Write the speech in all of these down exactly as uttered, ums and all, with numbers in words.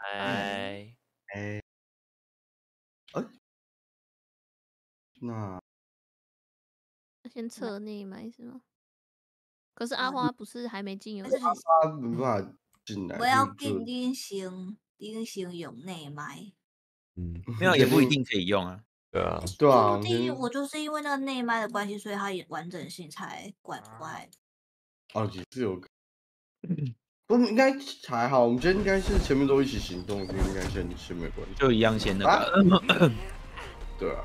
哎哎，哎，哎，那要先那侧内埋是吗？可是阿啊，花不是还没进游但是戏？他没办法进来，不所要以紧，就恁先恁先用内麦。嗯，没有也不一定可以用啊。对啊，对说啊，不我觉定得我就是因为那个内麦的关系，所以它也完整性才怪怪。哦也是有可，不应该还好，我们今天应该是前面都一起行动，就应该先先没关系就一样先那啊，个，对啊，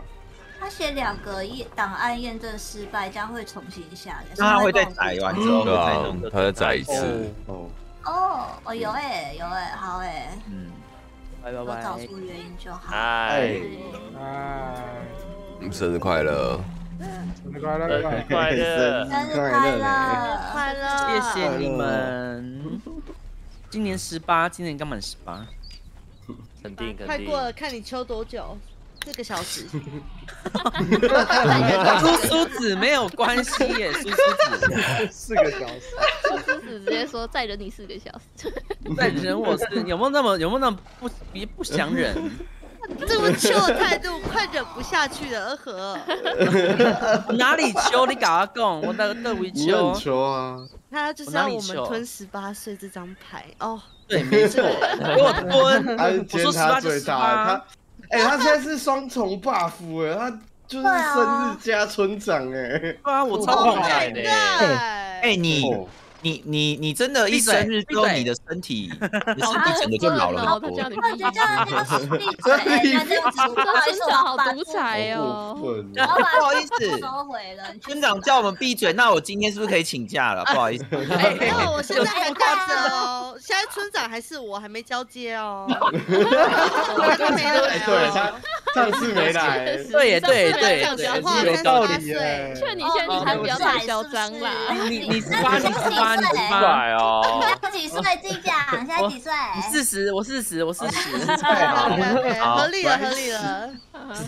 他写两个验档案验证失败，将会重新下载，所那以他会会跟再我说载完之后对会再啊弄个，他再载一次，哦哦，哦，哦有哎、有哎、好哎、嗯，拜拜我找拜，出原因就好。哎哎，哎，嗯生日快乐，生日快乐！生日快乐，生生日日快快乐！乐！快谢乐，谢你们。今年十八，今年刚满十八，肯定肯快定，过了，看你抽多久，四个小时。叔叔子没有关系耶，叔叔子四个小时，叔叔子直接说再忍你四个小时，再忍我是有没有那么有没有那么不别不想忍？这么秀的态度，快忍不下去了，二和。我哪里求你搞阿贡，我的的维你很求，球啊，他就是要我们吞十八岁这张牌哦。对，没错，给我蹲，他我说天十他八就最十大，八，他哎、他现在是双重 buff 哎、他就是对生日啊加村长哎、对啊，我超 Oh 狂的 my 欸。哎、god！你哦，你你你真的，闭一嘴生日之后，闭嘴你的身体，你的身体整个就老了好他叫多。你闭嘴，叫人家闭嘴！人家这样子，不好意思，村我长要好把独裁好哦。过分我要哦，把不好意思，收回了。你去村长死叫吧我们闭嘴，那我今天是不是可以请假了？不好意思，哎，没有，我现在还挂着哦。现在村长还是我，还没交接哦。我都没有哎、来对哦。他上次没来、确实对耶对耶上次对耶没对耶，讲话有道理耶、岁，劝你现在哦才不要太嚣张啦。你你你十八，你十八，你十八，帅哦，现在几岁？自己讲，现在几岁？你四十，我四十，我四十，太好了，OK，OK，好合理了，合理了。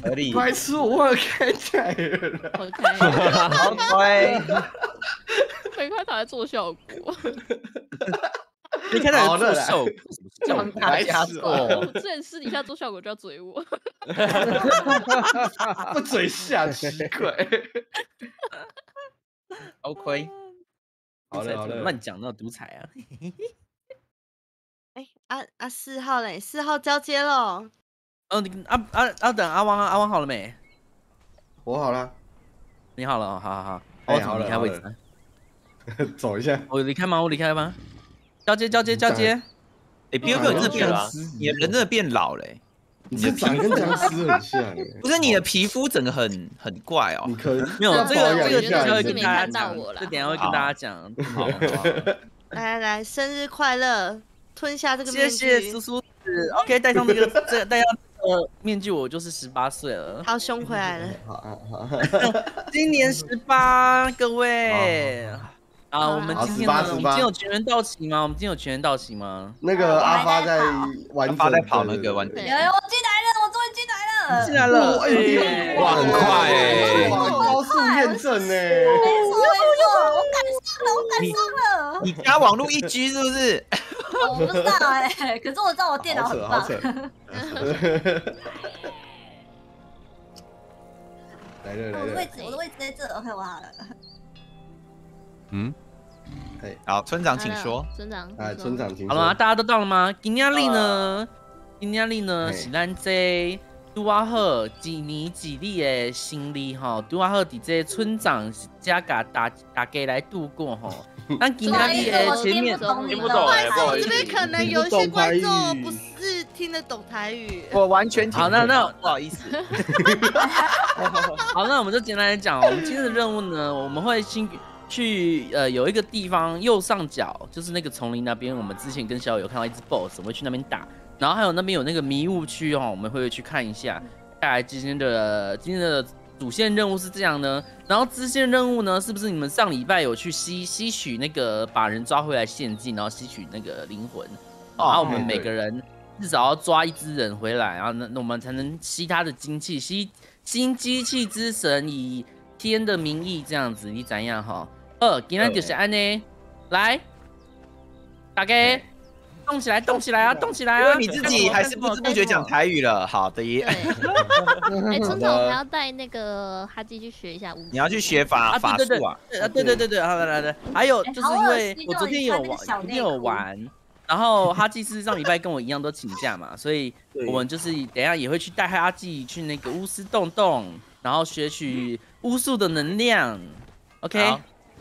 合理。白痴，我忘了开菜了啦，OK，好乖，很快他还做效果。你看他有做手，叫大白家痴哦做，我之前私底下做效果就要嘴我，不嘴下奇怪。好亏。好了好了，乱讲那种独裁啊！哎，啊啊，四号嘞，四号交接喽。嗯，你啊啊啊，等阿汪啊，阿汪好了没？我好了，你好了，好好好，哎我好了离开位置好了，走一下。我离开吗？我离开吗？交接交接交接，哎，彪哥，你真的变老，你的人真的变老嘞、你这长跟僵尸很像哎、不是你的皮肤整个很很怪哦你。可能没有这个这个等一下会跟大家讲，这等一下会跟大家讲。好，来来来，生日快乐！吞下这个谢面谢具叔，叔子。OK，戴上这个这戴上这个面具，我就是十八岁了，好，凶回来了。好好好，今年十八，各位。啊，我们今天呢？我们今天有全员到齐吗？我们今天有全员到齐吗？那个阿发在完整阿发在跑那个完整有有，我进来了，我终于进来进了。来了，哇，很快哎、哇，高速验证哎，没错没错，我赶上了，我赶上了。你家网络一 G 是不是？我不知道哎、可是我知道我电脑好很扯好棒。扯，来了来我的位了，置，我的位置在这。OK，我好了。嗯，好，村长请说。村长，啊，村长请好了吗？大家都到了吗？今天力呢？今天力呢？嘿是咱这杜阿赫几年几历的新历哈？杜阿赫伫这村长家噶大大家来度过哈。那今不好天意力思，的我前听面不懂你听不懂哎、不好意这思，边可能有一些观众不是听得懂台语。我完全听好，那那不好意思。好，那我们就简单来讲，我们今天的任务呢，我们会先去呃有一个地方右上角，就是那个丛林那边，我们之前跟小友有看到一只 boss，我们会去那边打。然后还有那边有那个迷雾区哦，我们会去看一下。带来今天的今天的主线任务是这样呢，然后支线任务呢，是不是你们上礼拜有去吸吸取那个把人抓回来献祭，然后吸取那个灵魂？哦然后我们每个人至少要抓一只人回来，然后那那我们才能吸他的精气，吸新机器之神以天的名义这样子，你怎样哈？呃，今天就是安呢，来，大家动起来，动起来啊，动起来啊！因为你自己还是不知不觉讲台语了。好的。哎，村长，我还要带那个哈基去学一下武。你要去学法法术啊？对对对对，好的来的。还有就是因为我昨天有玩，昨天有玩。 然后哈基是上礼拜跟我一样都请假嘛，所以我们就是等一下也会去带哈基去那个巫师洞洞，然后学取巫术的能量。OK，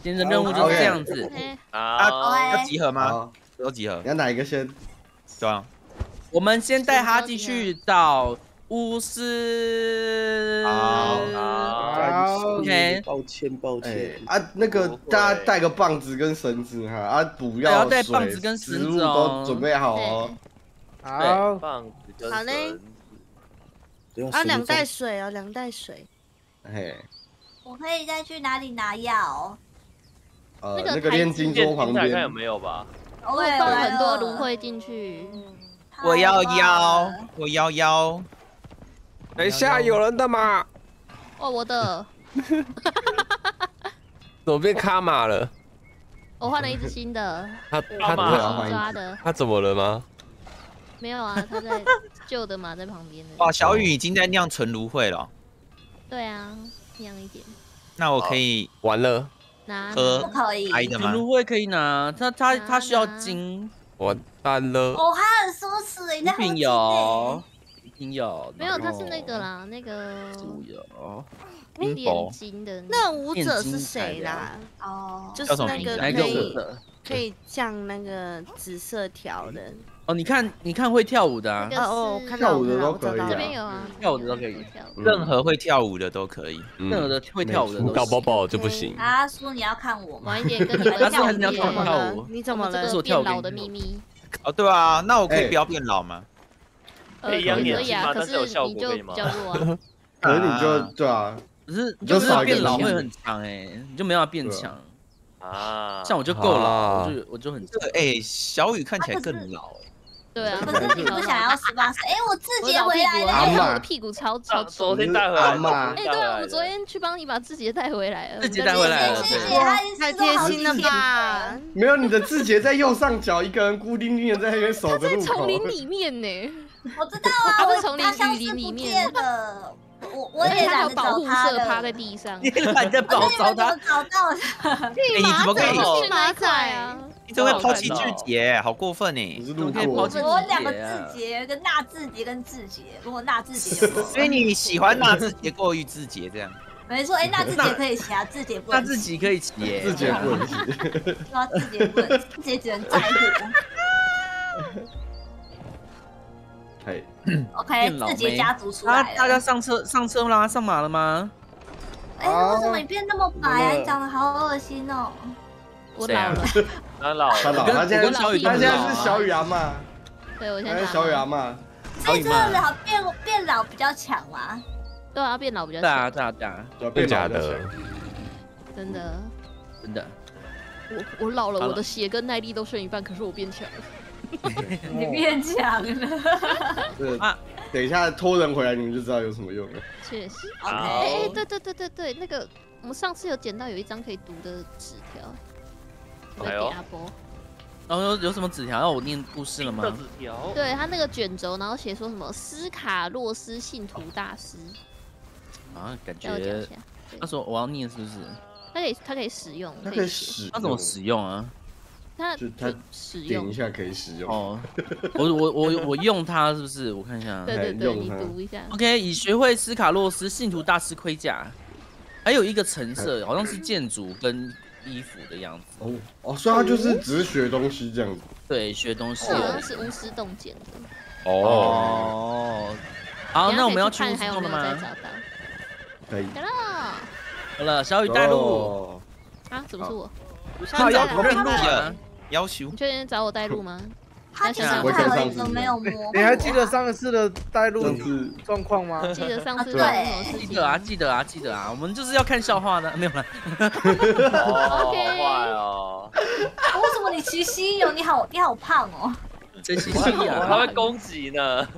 今天的任务就是这样子。啊，要集合吗？要集合。要哪一个先？对啊，我们先带哈基去找巫师。好。OK。抱歉，抱歉。啊，那个大家带个棒子跟绳子哈，啊，不要带棒子跟食物都准备好哦。好，棒子跟绳子。啊，两袋水哦，两袋水。嘿。我可以再去哪里拿药？呃，那个炼金桌旁边有没有吧？我放很多芦荟进去。我要腰，我要腰。等一下，有人的吗？哦，我的。 怎么变卡玛了？我换了一只新的。他他他抓的。他怎么了吗？没有啊，他在旧的马在旁边。哇，小雨已经在酿纯芦荟了。对啊，酿一点。那我可以完了。拿喝可以。纯芦荟可以拿，他他他需要金。完蛋了。哦，他很奢侈，一定有，一定有。没有，他是那个啦，那个。有。 炼金的那舞者是谁啦？哦，就是那个可以可以降那个紫色条的。哦，你看你看会跳舞的啊？哦哦，跳舞的都可以。这边有啊，跳舞的都可以，任何会跳舞的都可以，任何的会跳舞的都。搞包包就不行。阿叔，你要看我晚一点跟你们跳舞。你怎么了？这变老的秘密。哦，对啊，那我可以不要变老吗？可以啊，可是你就比较弱啊。可是你就对啊。 只是就是变老会很强哎，你就没办法变强啊。像我就够老，我就我就很强哎。小雨看起来更老哎。对啊，可是你不想要十八岁哎？我自己回来了，哎，我的屁股超超昨天带回来嘛？哎，对啊，我昨天去帮你把自己带回来了，自己带回来了，太贴心了吧？没有，你的自己在右上角一个人孤零零的在那边守着路口。在丛林里面呢，我知道啊，他在丛林雨林里面的。 我我也懒得找他了，趴在地上。你懒得找找他，找到他。你怎么可以马仔啊？你怎么会抛弃志杰？好过分哎！我两个志杰，跟纳智杰跟志杰，如果纳智杰，所以你喜欢纳智杰过于志杰这样？没错，哎，纳智杰可以骑啊，志杰不能。纳智杰可以骑，志杰不能骑。纳智杰不能，志杰只能载你。 OK， 自己家族出来了。大家上车上车啦，上马了吗？哎，为什么你变那么白啊？你长得好恶心哦！我老了，他老了，他老了。现在小雨，他现在是小雨阿嬤。对，我现在是小雨阿嬤。所以真的老变变老比较强嘛？对啊，变老比较强。对啊，对啊，对啊，对啊，变假的，真的，真的。我我老了，我的血跟耐力都剩一半，可是我变强了。 你变强了。啊，等一下拖人回来，你们就知道有什么用了。确实。哎，对对对对对，那个我们上次有捡到有一张可以读的纸条。哎呦。然后有有什么纸条要我念故事了吗？纸条。对他那个卷轴，然后写说什么斯卡洛斯信徒大师。啊，感觉。他说我要念是不是？他可以，他可以使用。他可以使。他怎么使用啊？ 它就它使用点一下可以使用哦，我我我我用它是不是？我看一下，对对对，你读一下。OK， 已学会斯卡洛斯信徒大师盔甲，还有一个橙色，好像是建筑跟衣服的样子。哦哦，所以它就是只是学东西这样子。对，学东西。好像是巫师洞捡的。哦。好，那我们要去巫师洞了吗？可以。好了，好了，小雨带路。啊？怎么是我？他要我带路了。 要求，你确定找我带路吗？他想想看而已，都没有摸。你还记得上次的带路状况吗？记得上次对，记得啊，记得啊，记得啊。我们就是要看笑话的，没有啦。OK。哦，为什么你骑西游？你好，你好胖哦。真西游啊，他会攻击呢。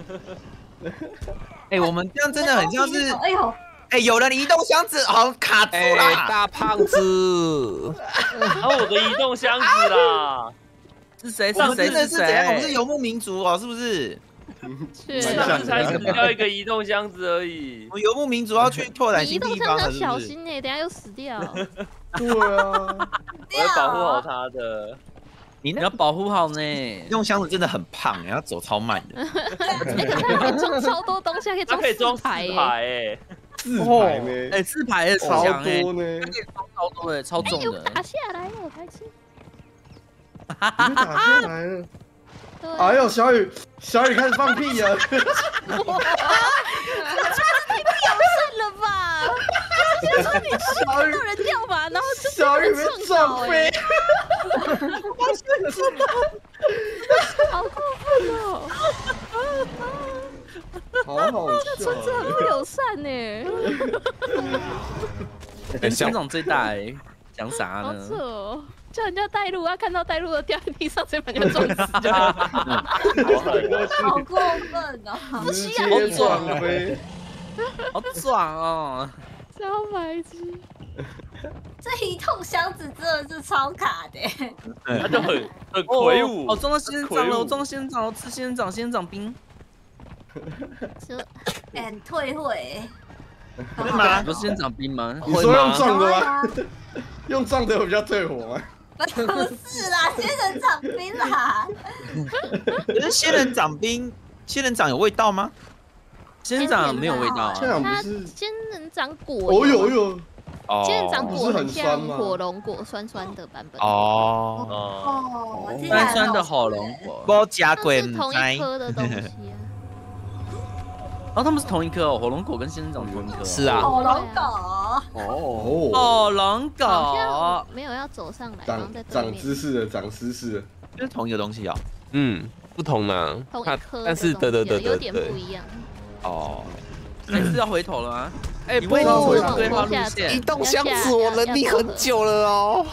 哎，我们这样真的很像是，哎呦。 哎，有了你移动箱子，好卡住啦！大胖子，啊，我的移动箱子啦！是谁？我们真的是怎样？我们是游牧民族哦，是不是？是，上次才只掉一个移动箱子而已。我们游牧民族要去拓展新地方了，是不是？移动箱子小心哎，等下又死掉。对啊，我要保护好它的。 你要保护好呢，移动箱子真的很胖，要走超慢的。可以装超多东西，可以装四排哎，四排呢？哎，四排的超多呢，可以装超多的，超重的。打下来了，我开心。哈哈哈！打下来了。哎呦，小雨，小雨开始放屁了。我这太不友善了吧！就说你小雨人掉吧，然后小雨被撞飞。 我是真的，好过分哦！好好笑，这村子很不友善呢。乡长最大哎，讲啥呢？好扯哦，叫人家带路啊，看到带路的掉在地上，直接把人撞死。好过分哦！不需要撞飞，好爽哦！小白痴。 这一桶箱子真的是超卡的、欸，他就很很魁梧。哦，撞到仙人掌了，我撞仙人掌，我吃仙人掌，仙人掌冰。说，哎，很退会。干嘛？不是仙人掌冰吗？你说用撞的吗？用撞的比较退火吗？不是啦，仙人掌冰啦。可是仙人掌冰，仙人掌有味道吗？仙人掌没有味道。仙人掌不是仙人掌果。哦呦呦。 仙人掌果很像火龙果，酸酸的版本。哦哦，酸酸的火龙果，不加贵，是同一颗的东西。哦，他们是同一颗哦，火龙果跟仙人掌同一颗。是啊，火龙果。哦，火龙果没有要走上来，长长知识了，长知识了，就是同一个东西啊。嗯，不同嘛，同一颗，但是对对对对，有点不一样。哦。 还是要回头了吗？哎，不要对方路线。移动箱子我能力很久了哦，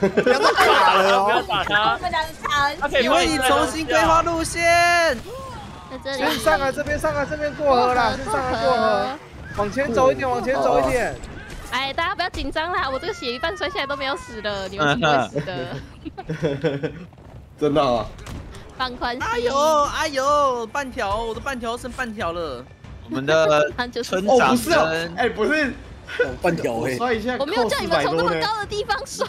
不要打了哦，不要打他，不能打。请问你重新规划路线。在这里。上来这边，上来这边过河啦，上来过河。往前走一点，往前走一点。哎，大家不要紧张啦，我这个血一半摔下来都没有死的，你们不会死的。真的啊？放宽心。哎呦哎呦，半条，我的半条剩半条了。 我们的村长，不是啊，哎，不是，半条哎，摔一下，我没有叫你们从那么高的地方摔，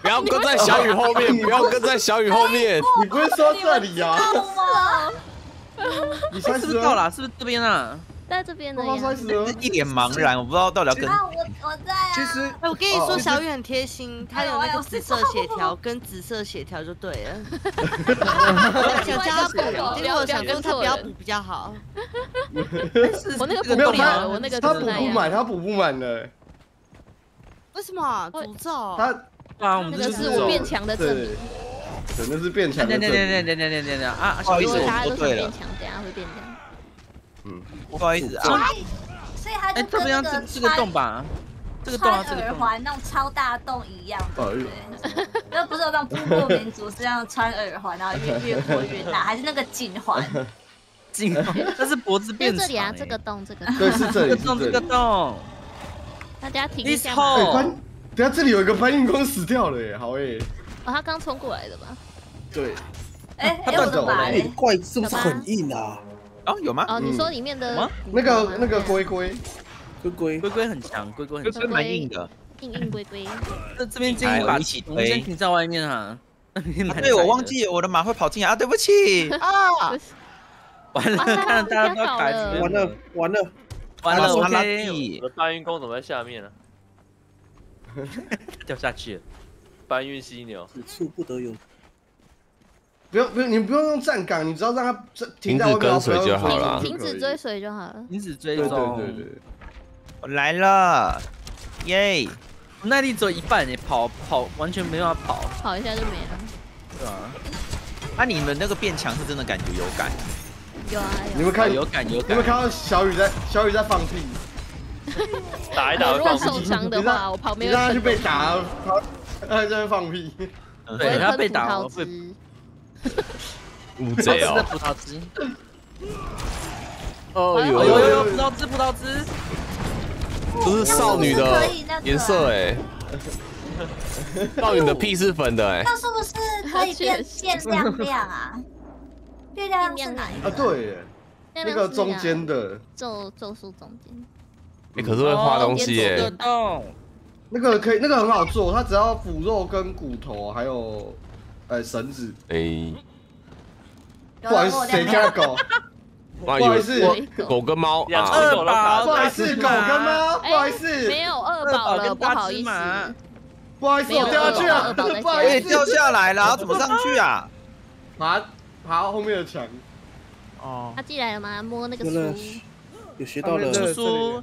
不要跟在小雨后面，不要跟在小雨后面，你不会说这里啊？你摔死到了，是不是这边啊？在这边呢，一脸茫然，我不知道到底要跟。我我在啊。其实，哎，我跟你说，小雨很贴心，他有那个紫色血条跟紫色血条就对了。我想叫他补，结果我想说他不要补比较好。 我那个补不了，我那个他补不满，他补不满了。为什么？诅咒。他啊，我们这是我变强的证明。真的是变强的证明。等等等等等等啊！不好意思，大家都变强，等下会变强。嗯，不好意思啊。所以他哎，特别像这这个洞吧，这个洞啊，这个耳环那种超大洞一样，对不对？那不是有那种部落民族是这样穿耳环，然后越越扩越大，还是那个颈环？ 近，但是脖子变长。这里啊，这个洞，这个洞。对，是这里。这个洞，这个洞。大家停一下。等下这里有一个搬运工死掉了耶，好耶。哦，他刚冲过来的吧？对。哎，他断走了。怪是不是很硬啊？啊，有吗？哦，你说里面的那个那个龟龟，龟龟龟龟很强，龟龟很强，蛮硬的。硬硬龟龟。这这边建议把我们先停在外面啊。对，我忘记我的马会跑进来啊，对不起啊。 完了，看到大家都改，完了完了完了 ！OK， 我的搬运工怎么在下面呢？掉下去了，搬运犀牛，此处不得有。不用不用，你不用用站岗，你只要让它停在外面跟随就好了，停止追随就好了，停止追踪。对对对对，我来了，耶！我耐力只有一半，你跑跑完全没办法跑，跑一下就没了。对啊，那你们那个变强是真的感觉有感。 有啊，你们看有感有感，你们看到小雨在小雨在放屁，打一打会放屁。受伤的话，我旁边让他去被打，他在放屁。对，他被打了，被乌贼哦，葡萄汁。哦，有有有葡萄汁，葡萄汁，这是少女的颜色哎。到你的屁是粉的哎、欸。那是不是可以变变亮亮啊？月亮是哪一个？啊对耶，那个中间的咒咒术中间。哎、欸，可是会画东西耶、欸。哦，那个可以，那个很好做，它只要腐肉跟骨头，还有呃绳子。哎、欸。 不好意思，谁家狗？不好意思，狗跟猫啊，二宝。不好意思，狗跟猫。不好意思，没有二宝了，不好意思。不好意思，我掉下去了，不好意思，掉下来了，怎么上去啊？爬爬后面的墙。哦。他进来了吗？摸那个书。有学到了书。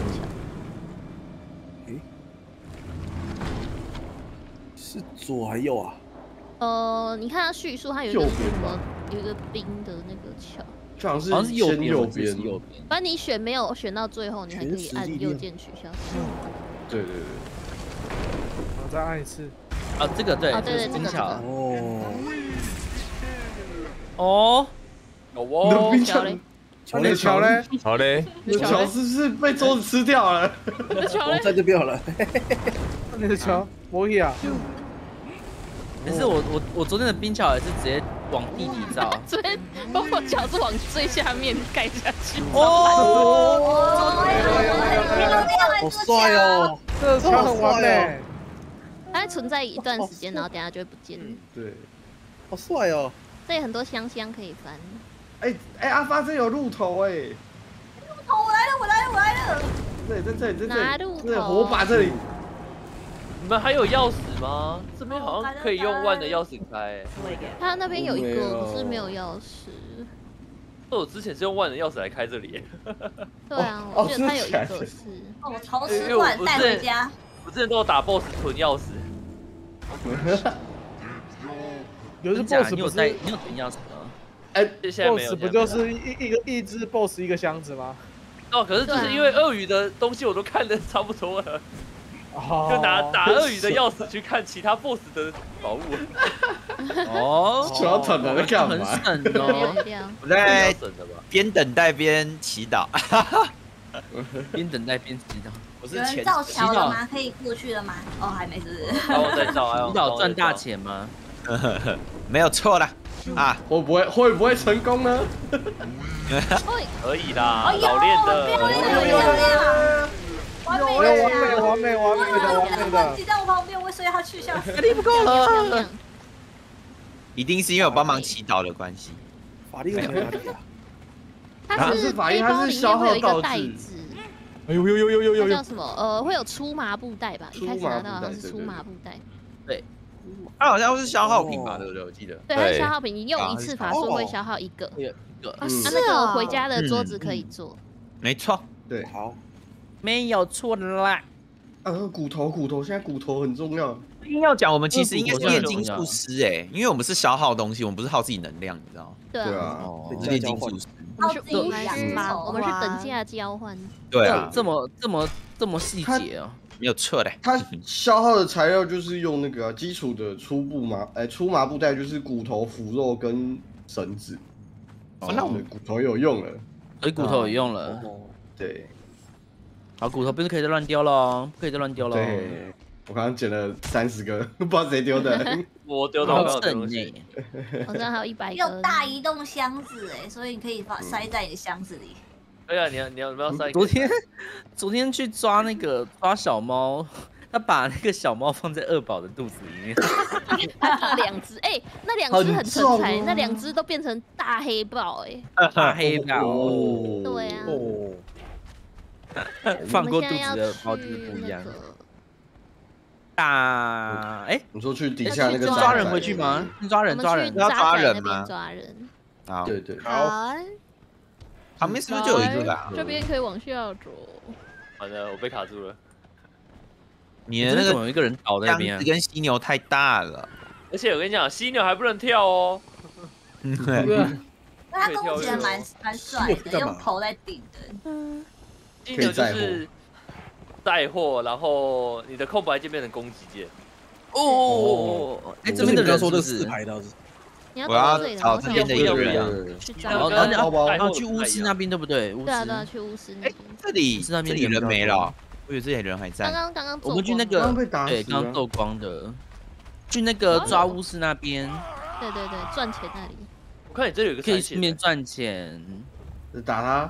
桥。诶？是左还右啊？呃，你看它叙述，它有一个什么？ 有一个冰的那个桥，就好像是右边，右边，右边。反正你选没有选到最后，你还可以按右键取消。对对对。我再按一次。啊，这个对，这是冰桥。哦。哦。哦。冰桥嘞？桥嘞？桥嘞？好嘞。你的桥是不是被桌子吃掉了？我在这边好了。你的桥，摩耶啊。 可是我我我昨天的冰桥也是直接往地底造，昨天包括脚是往最下面盖下去。哦，好帅哦，这桥很完美。它存在一段时间，然后等下就会不见了。对，好帅哦。这里很多香香可以翻。哎哎，阿发这有鹿头哎。鹿头，我来了，我来了，我来了。这里，这里，这里，哪鹿头？这火把这里。 你们还有钥匙吗？这边好像可以用万的钥匙开、欸。他那边有一个，可是没有钥匙。那我之前是用万的钥匙来开这里、欸。对啊，我记得他有一个是。哦，我潮湿万带回家。我之前都有打 boss 囤钥匙。有是 boss 不是你有囤钥匙吗？哎、欸、，boss 不就是一一个一只 boss 一个箱子吗？哦，可是就是因为鳄鱼的东西我都看得差不多了。 就拿打鳄鱼的钥匙去看其他 boss 的宝物。哦，主要省的干嘛？很省哦。我在边等待边祈祷。边等待边祈祷。我是前造桥了吗？可以过去了吗？哦，还没是不是？那我再造，祈祷赚大钱吗？没有错啦。啊，会不会会不会成功呢？会，可以啦，老练的。 完美的，完美，完美的，完美的。挤在我旁边，我会随他去下去。力不够了，一定是因为我帮忙祈祷的关系。法力没有法力啊。他是法力，他是消耗道具。哎呦呦呦呦呦呦！叫什么？呃，会有粗麻布袋吧？一开始拿到的是粗麻布袋。对。它好像是消耗品吧？对不对？我记得。对，它是消耗品，你用一次法术会消耗一个。一个。是哦。回家的桌子可以做。没错。对。好。 没有错啦，呃，骨头骨头，现在骨头很重要。硬要讲，我们其实应该是炼金术师哎，因为我们是消耗东西，我们不是耗自己能量，你知道？对啊，炼金术师。我们是等价，我们是等价交换。对啊，这么这么这么细节哦，没有错的。它消耗的材料就是用那个基础的粗布麻，哎，粗麻布袋就是骨头、腐肉跟绳子。哦，那我们骨头有用了，哎，骨头有用了，对。 好，骨头不是可以再乱丢了，不可以再乱丢了。对，我刚刚捡了三十个，不知道谁丢的，我丢的。好正耶！我这还有一百个。有大移动箱子哎，所以你可以把塞在你的箱子里。对啊，你要你要不要塞？昨天昨天去抓那个抓小猫，他把那个小猫放在二宝的肚子里面，那两只哎，那两只很成才，那两只都变成大黑豹哎，大黑豹。对啊。 放过肚子的包子不一样。大哎，你说去底下那个抓人回去吗？抓人抓人要抓人吗？抓人。好，对对。好。旁边是不是就有一个啦？这边可以往下走。好的，我被卡住了。你的那个有一个人倒在那边，跟犀牛太大了。而且我跟你讲，犀牛还不能跳哦。嗯，对。那他跟我觉得蛮蛮帅的，用头在顶的。犀牛就是带货，然后你的空白键变成攻击键。哦，哎，这边的人说的是四排刀子。我要找这边的一个人，然后然后然后去巫师那边对不对？对啊对啊，去巫师那边。这里这里人没了。 我以为这些人还在。刚刚刚刚我们去那个，对，刚刚走光的，去那个抓巫师那边。对对对，赚钱那里。我看你这里有个可以顺便赚钱。打他，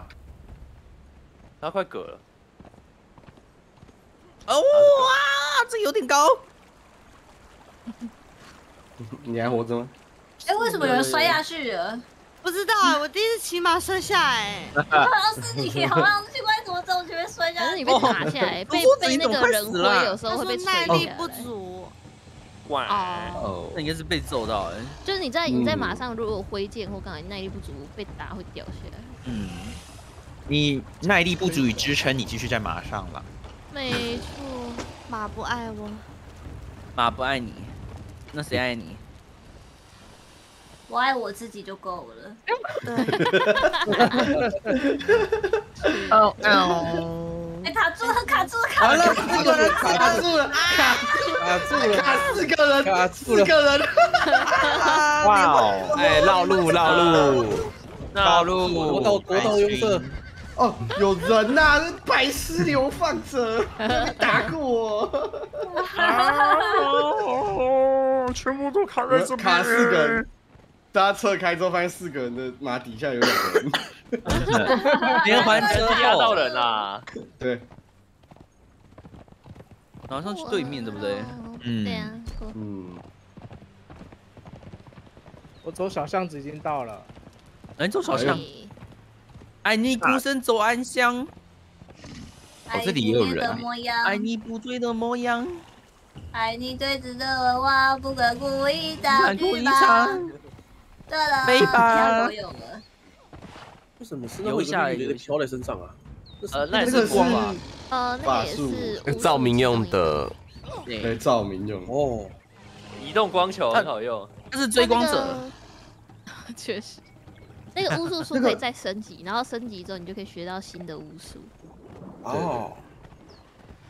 他快嗝了。哦哇，这有点高。你还活着吗？哎，为什么有人摔下去了？ 不知道啊，我第一次骑马摔下哎，好像是你，好像是奇怪，怎么总觉得摔下？可是你被打下来，被被那个人挥，有时候会被耐力不足。哇哦，那应该是被揍到哎。就是你在你在马上，如果挥剑或刚才耐力不足被打会掉下来。嗯，你耐力不足以支撑你继续在马上了。没错，马不爱我，马不爱你，那谁爱你？ 我爱我自己就够了。哦哦！哎，卡住了，卡住了，卡住了，四个人卡住了，卡卡住了，卡四个人，卡住了，四个人。哇哦！哎，绕路，绕路，绕路，国道，国道拥塞。哦，有人呐！白痴流放者，打过我！全部都卡在这边，卡四个人。 大家侧开之后，发现四个人的马底下有两个人，连环车压到人啦。对，然后上去对面，对不对？嗯，对啊。嗯，我走小巷子已经到了。哎，走小巷。哎，你孤身走暗巷。哦，这里也有人。爱你不醉的模样。爱你最值得的我，不管故意打对方。 对了，没吧？为什么是留下来的飘在身上啊？呃，那是光啊，呃，那也是照明用的，对，照明用哦。移动光球很好用，它是追光者，确实。那个巫术书可以再升级，然后升级之后你就可以学到新的巫术。哦。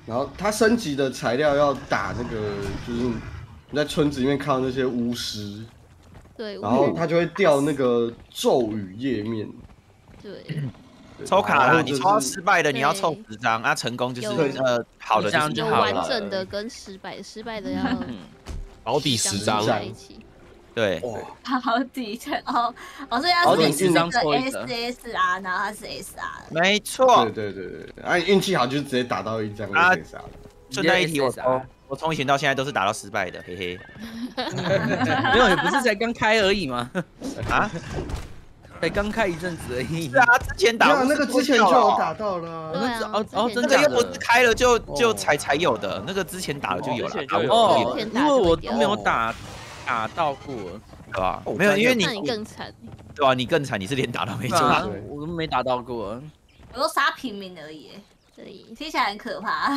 然后它升级的材料要打那个，就是你在村子里面看到那些巫师。 然后他就会掉那个咒语页面，对，抽卡了，你抽到失败的你要凑十张，啊，成功就是呃好的就是就完整的跟失败，失败的要保底十张在一起，对，保底对哦，哦所以他是那个 S S R， 然后他是 S R， 没错，对对对对，啊运气好就直接打到一张 S S R， 顺带一提我。 我从以前到现在都是打到失败的，嘿嘿。没有，你不是才刚开而已吗？啊？才刚开一阵子而已。是啊，之前打过那个之前就有打到了。对啊。哦哦，那个又不是开了就就才才有的，那个之前打了就有了。哦，因为我都没有打打到过，对吧？没有，因为你更惨。对啊，你更惨，你是连打都没打。我都没打到过，我都杀平民而已。 听起来很可怕。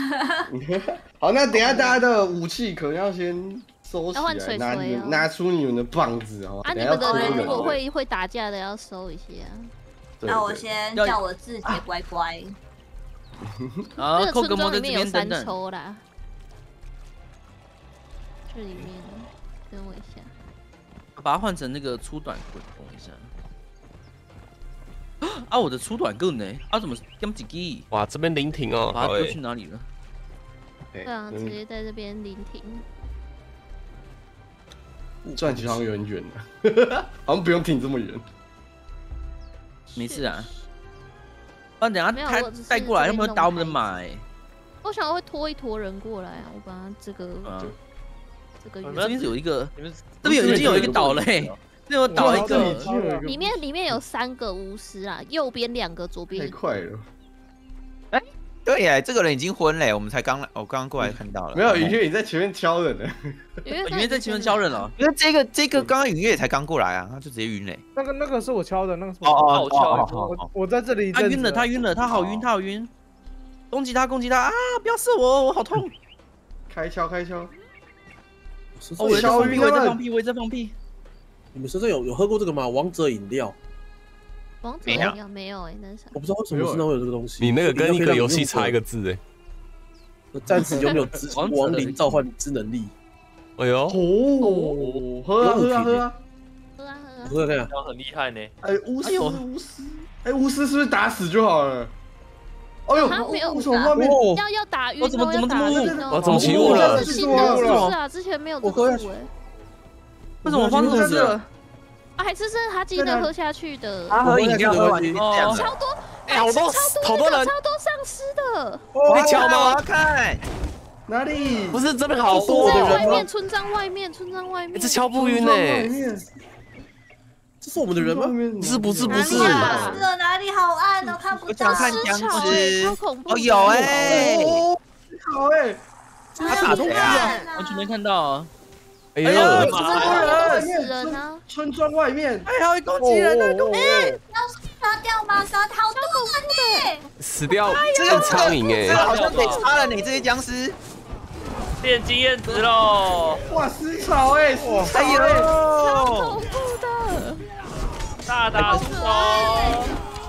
好，那等一下大家的武器可能要先收起来，拿拿出你们的棒子哦。啊，你们的人如果会会打架的要收一些啊。那我先叫我自己乖乖。这个村庄里面有三抽啦。这里面，等我一下。把它换成那个粗短棍，等一下。 啊，我的粗短棍呢？啊，怎么这么几滴？哇，这边临停哦，把它丢去哪里了？对啊，直接在这边临停。转起好像有点远了，好像不用停这么远。没事啊。啊，等下他带过来，他们打我们的马哎。我想会拖一拖人过来啊，我把这个这个这边有一个，这边已经有一个岛嘞。 那我倒一个，里面里面有三个巫师啊，右边两个，左边太快了。哎，对耶，这个人已经昏了，我们才刚来，我刚刚过来看到了。没有，雨月你在前面敲人呢。雨月在前面敲人了，因为这个这个刚刚雨月才刚过来啊，他就直接晕嘞。那个那个是我敲的，那个是我哦哦哦，我在这里。他晕了，他晕了，他好晕，他好晕。攻击他，攻击他啊！不要射我，我好痛。开敲，开敲。哦，我在放屁，我在放屁，我在放屁。你们身上有有喝过这个吗？王者饮料？王者饮料没有哎，那啥？我不知道为什么身上会有这个东西。你那个跟一个游戏差一个字哎。我暂时有没有执行亡灵召唤之能力？哎呦！哦，喝啊喝啊喝啊！ 不是这样，很厉害呢。哎，巫师，巫师，哎，巫师是不是打死就好了？哎呦，他没有打，要要打晕，我怎么怎么怎么误？我怎么起雾了？新的是啊，之前没有这个雾哎。为什么发生这个？啊，还是是他记得喝下去的。他喝饮料喝完哦，超多，哎，好多好多人，超多丧尸的。可以敲吗？看哪里？不是这边好多的人吗？外面村庄外面村庄外面，这敲不晕哎。 这是我们的人吗？是不是不是？是的，哪里好暗哦，看不到。我想看僵尸，好恐怖！哦，有哎，好哎，他打中啊，完全没看到啊！哎呦，村庄外面，村庄外面，哎，还会攻击人呢！哎，要杀掉吗？杀好多人呢！死掉，这个苍蝇哎，好像被杀了你这些僵尸。 练经验值喽！哇，思潮哎，哎呦，超恐怖的，大打出手。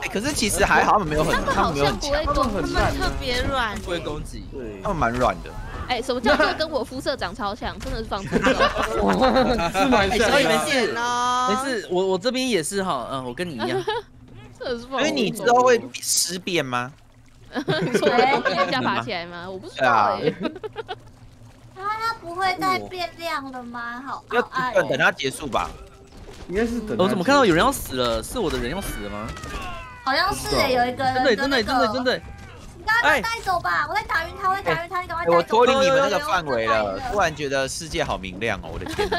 哎，可是其实还好，他们没有很，他们没有很强，他们特别软，不会攻击，对，他们蛮软的。哎，什么叫做跟我肤色长超像？真的是放屁。是蛮像。所以没事，没事，我我这边也是哈，嗯，我跟你一样。因为你知道会尸变吗？你说我被人家爬起来吗？我不知道哎。 啊，它不会再变亮了吗？好，要等它结束吧。应该是等。我怎么看到有人要死了？是我的人要死了吗？好像是哎，有一个人。真的真的真的真的。你赶快带走吧！我在打晕他，我在打晕他，你赶快带走。我脱离你们那个范围了，突然觉得世界好明亮哦！我的天，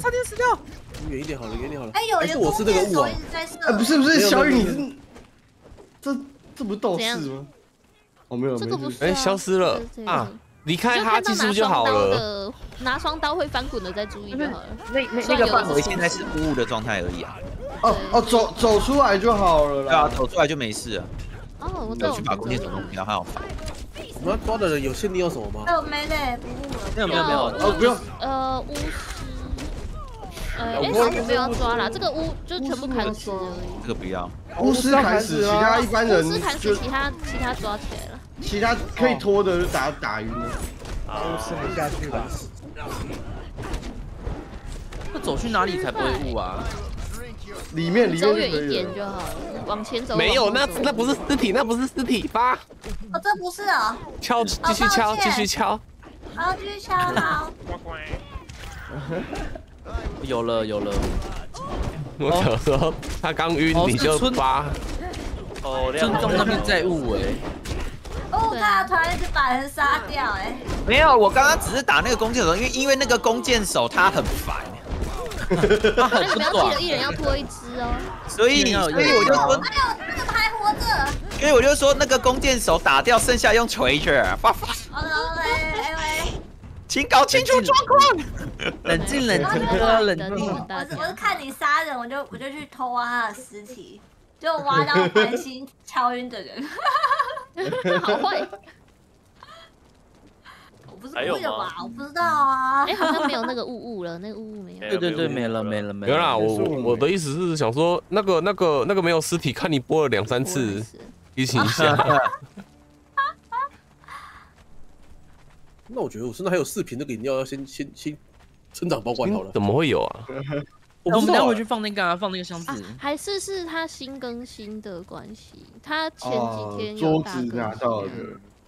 差点死掉。远一点好了，远一点好了。哎，有人弓箭手一直在射。哎，不是不是，小雨你这这不是斗士吗？哦，没有没有。哎，消失了啊！ 离开哈技术就好了。拿双刀会翻滚的再注意就好了。那那那个范围现在是雾的状态而已啊。哦哦，走走出来就好了啦。对啊，走出来就没事了。哦，我懂。去把弓箭手弄掉，还好。我们抓的人有限定要什么吗？哦，没嘞，不用。没有没有没有，哦不用。呃，巫师。呃，哎，我不要抓啦，这个巫就全部砍死。这个不要。巫师砍死，其他一般人。巫师砍死，其他其他抓起来了。 其他可以拖的就打打晕了，都吃不下去了。那走去哪里才不会误啊？里面里面走远一点就好了，往前走。没有，那那不是尸体，那不是尸体吧？哦，这不是啊。敲，继续敲，继续敲。好，继续敲好。有了有了。我想说，他刚晕你就发。哦，村庄那边在误哎。 哦，他突然一直把人杀掉，哎，没有，我刚刚只是打那个弓箭手，因为因为那个弓箭手他很烦，他很不爽，一人要拖一只哦，所以所以我就说，哎呦，那个还活着，所以我就说那个弓箭手打掉，剩下用锤去，发发。好了，喂喂，请搞清楚状况，冷静冷静，冷静。我是我是看你杀人，我就我就去偷挖他的尸体，就挖到繁星敲晕的人。 好会！我不是故意的吧？我不知道啊。哎，好像没有那个雾雾了，那个雾雾没有。对对对，没了没了没了。没啦，我我的意思是想说，那个那个那个没有尸体，看你播了两三次，提醒一下。那我觉得我身上还有四瓶那个饮料，要先先先村长保管好了。怎么会有啊？我们待会去放那个，放那个箱子。还是是他新更新的关系，他前几天有桌子拿到的，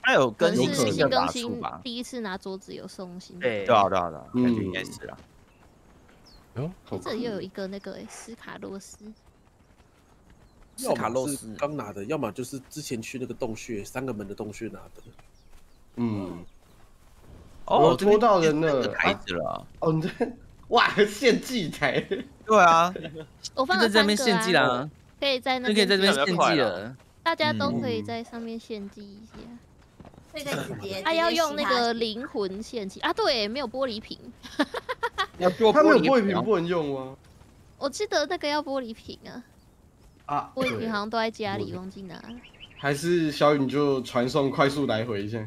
他有更新新更新吧？第一次拿桌子有送新。对，对啊，对啊，对啊，感觉应该是啊。这又有一个那个斯卡洛斯，斯卡洛斯刚拿的，要么就是之前去那个洞穴三个门的洞穴拿的。嗯。哦，拖到人了，牌子了。哦，你这。 哇，献祭台！对啊，我放在这边献祭啦，可以在那，可以在这边献祭了，大家都可以在上面献祭一下。这个直接，他要用那个灵魂献祭啊，对，没有玻璃瓶。要做玻璃瓶不能用吗？我记得那个要玻璃瓶啊，啊，玻璃瓶好像都在家里，忘记拿。还是小雨你就传送快速来回一下。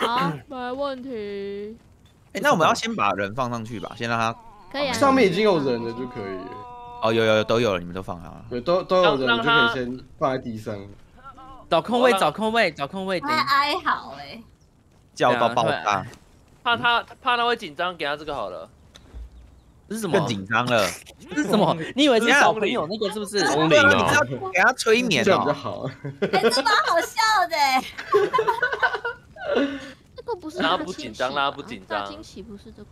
好，没问题。 哎，哎，那我们要先把人放上去吧，先让他可以啊。上面已经有人了就可以。哦，有有有，都有了，你们都放上了。对，都都有人，就可以先放在地上。找空位，找空位，找空位。他哀嚎哎，叫到爆炸。怕他怕他会紧张，给他这个好了。这是什么？更紧张了。这是什么？你以为是小朋友那个是不是？丛林哦，给他催眠这样比较好。哎，这蛮好笑的。 拉不紧张，拉不紧张。大惊喜不是这个，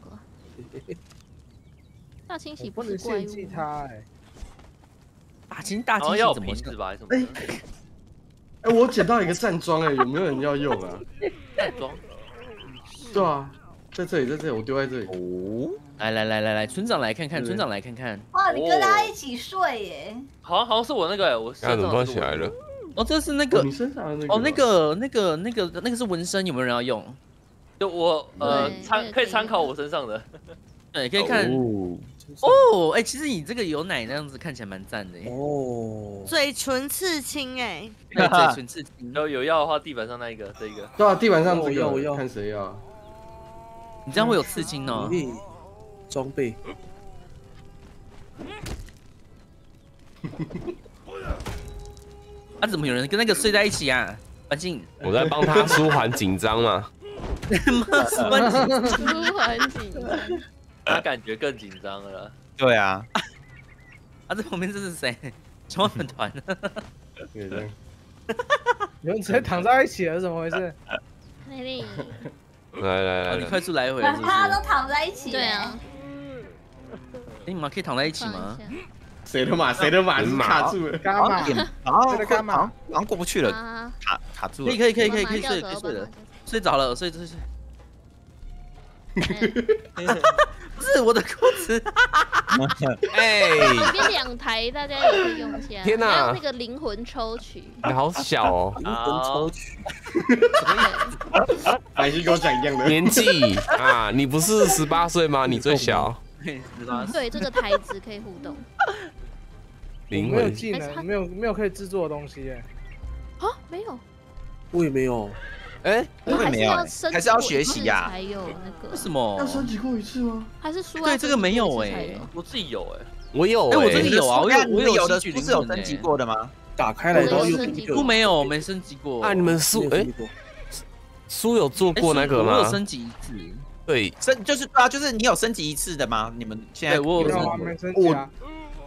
大惊喜不是怪物。大惊大惊喜怎么死吧？哎哎，我捡到一个站桩哎，有没有人要用啊？站桩？对啊，在这里，在这里，我丢在这里。哦，来来来来来，村长来看看，村长来看看。哇，你跟他一起睡耶？好像好像是我那个，我怎么起来了？哦，这是那个你身上那个哦，那个那个那个那个是纹身，有没有人要用？ 就我呃参可以参考我身上的，对，可以看哦，哎，其实你这个有奶那样子看起来蛮赞的哦，嘴唇刺青哎，对，嘴唇刺青，然后有要的话地板上那一个这一个，对啊，地板上我要我要看谁要，你这样会有刺青哦，装备，啊，怎么有人跟那个睡在一起啊？安静，我在帮他舒缓紧张嘛。 舒缓紧，舒缓紧，他感觉更紧张了。对啊，啊，这旁边这是谁？小粉团。对对。你们直接躺在一起了，怎么回事？美丽。来来来，你快速来回。他都躺在一起。对啊。哎，你们可以躺在一起吗？谁的马？谁的马是卡住了？干嘛？这个干嘛？然后过不去了，卡卡住了。可以可以可以可以可以睡可以睡的。 睡着了，睡睡睡。不是我的裤子。哎，里面两台大家也可以用一下。天哪！那个灵魂抽取。你好小哦。灵魂抽取。还是跟我讲一样的年纪啊？你不是十八岁吗？你最小。对，这个台子可以互动。灵魂技能没有没有可以制作的东西耶。啊，没有。我也没有。 哎，我也没有，还是要学习呀。还有那个为什么要升级过一次吗？还是输？对，这个没有哎，我自己有哎，我有哎，我真的有啊，我有我有的不是有升级过的吗？打开来都有，都没有，没升级过。啊，你们输哎，输有做过那个吗？我有升级一次，对，升就是啊，就是你有升级一次的吗？你们现在我没升级啊。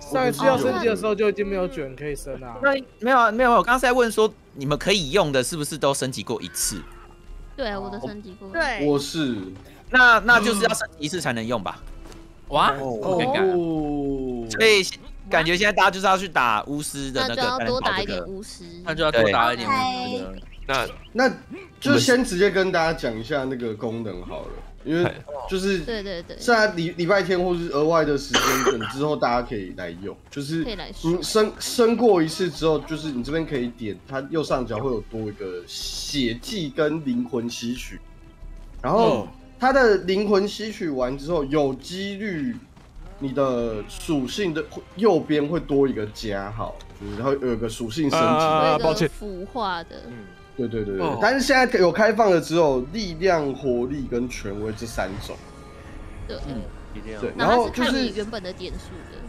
上一次要升级的时候就已经没有卷可以升啦。那没有啊，没有啊。我刚才在问说，你们可以用的是不是都升级过一次？对，我都升级过。对，我是。那那就是要升级一次才能用吧？哇哦！所以感觉现在大家就是要去打巫师的那个，那就要多打一点巫师，那就要多打一点巫师。那那就先直接跟大家讲一下那个功能好了。 因为就是对对对，现在礼礼拜天或是额外的时间等之后，大家可以来用，就是你升升过一次之后，就是你这边可以点它右上角会有多一个血祭跟灵魂吸取，然后它的灵魂吸取完之后，有几率你的属性的右边会多一个加号，就是它会有个属性升级，啊，抱歉，腐化的。 对对对对， oh. 但是现在有开放的只有力量、活力跟权威这三种。对，嗯，对，然后就是看你原本的点数的。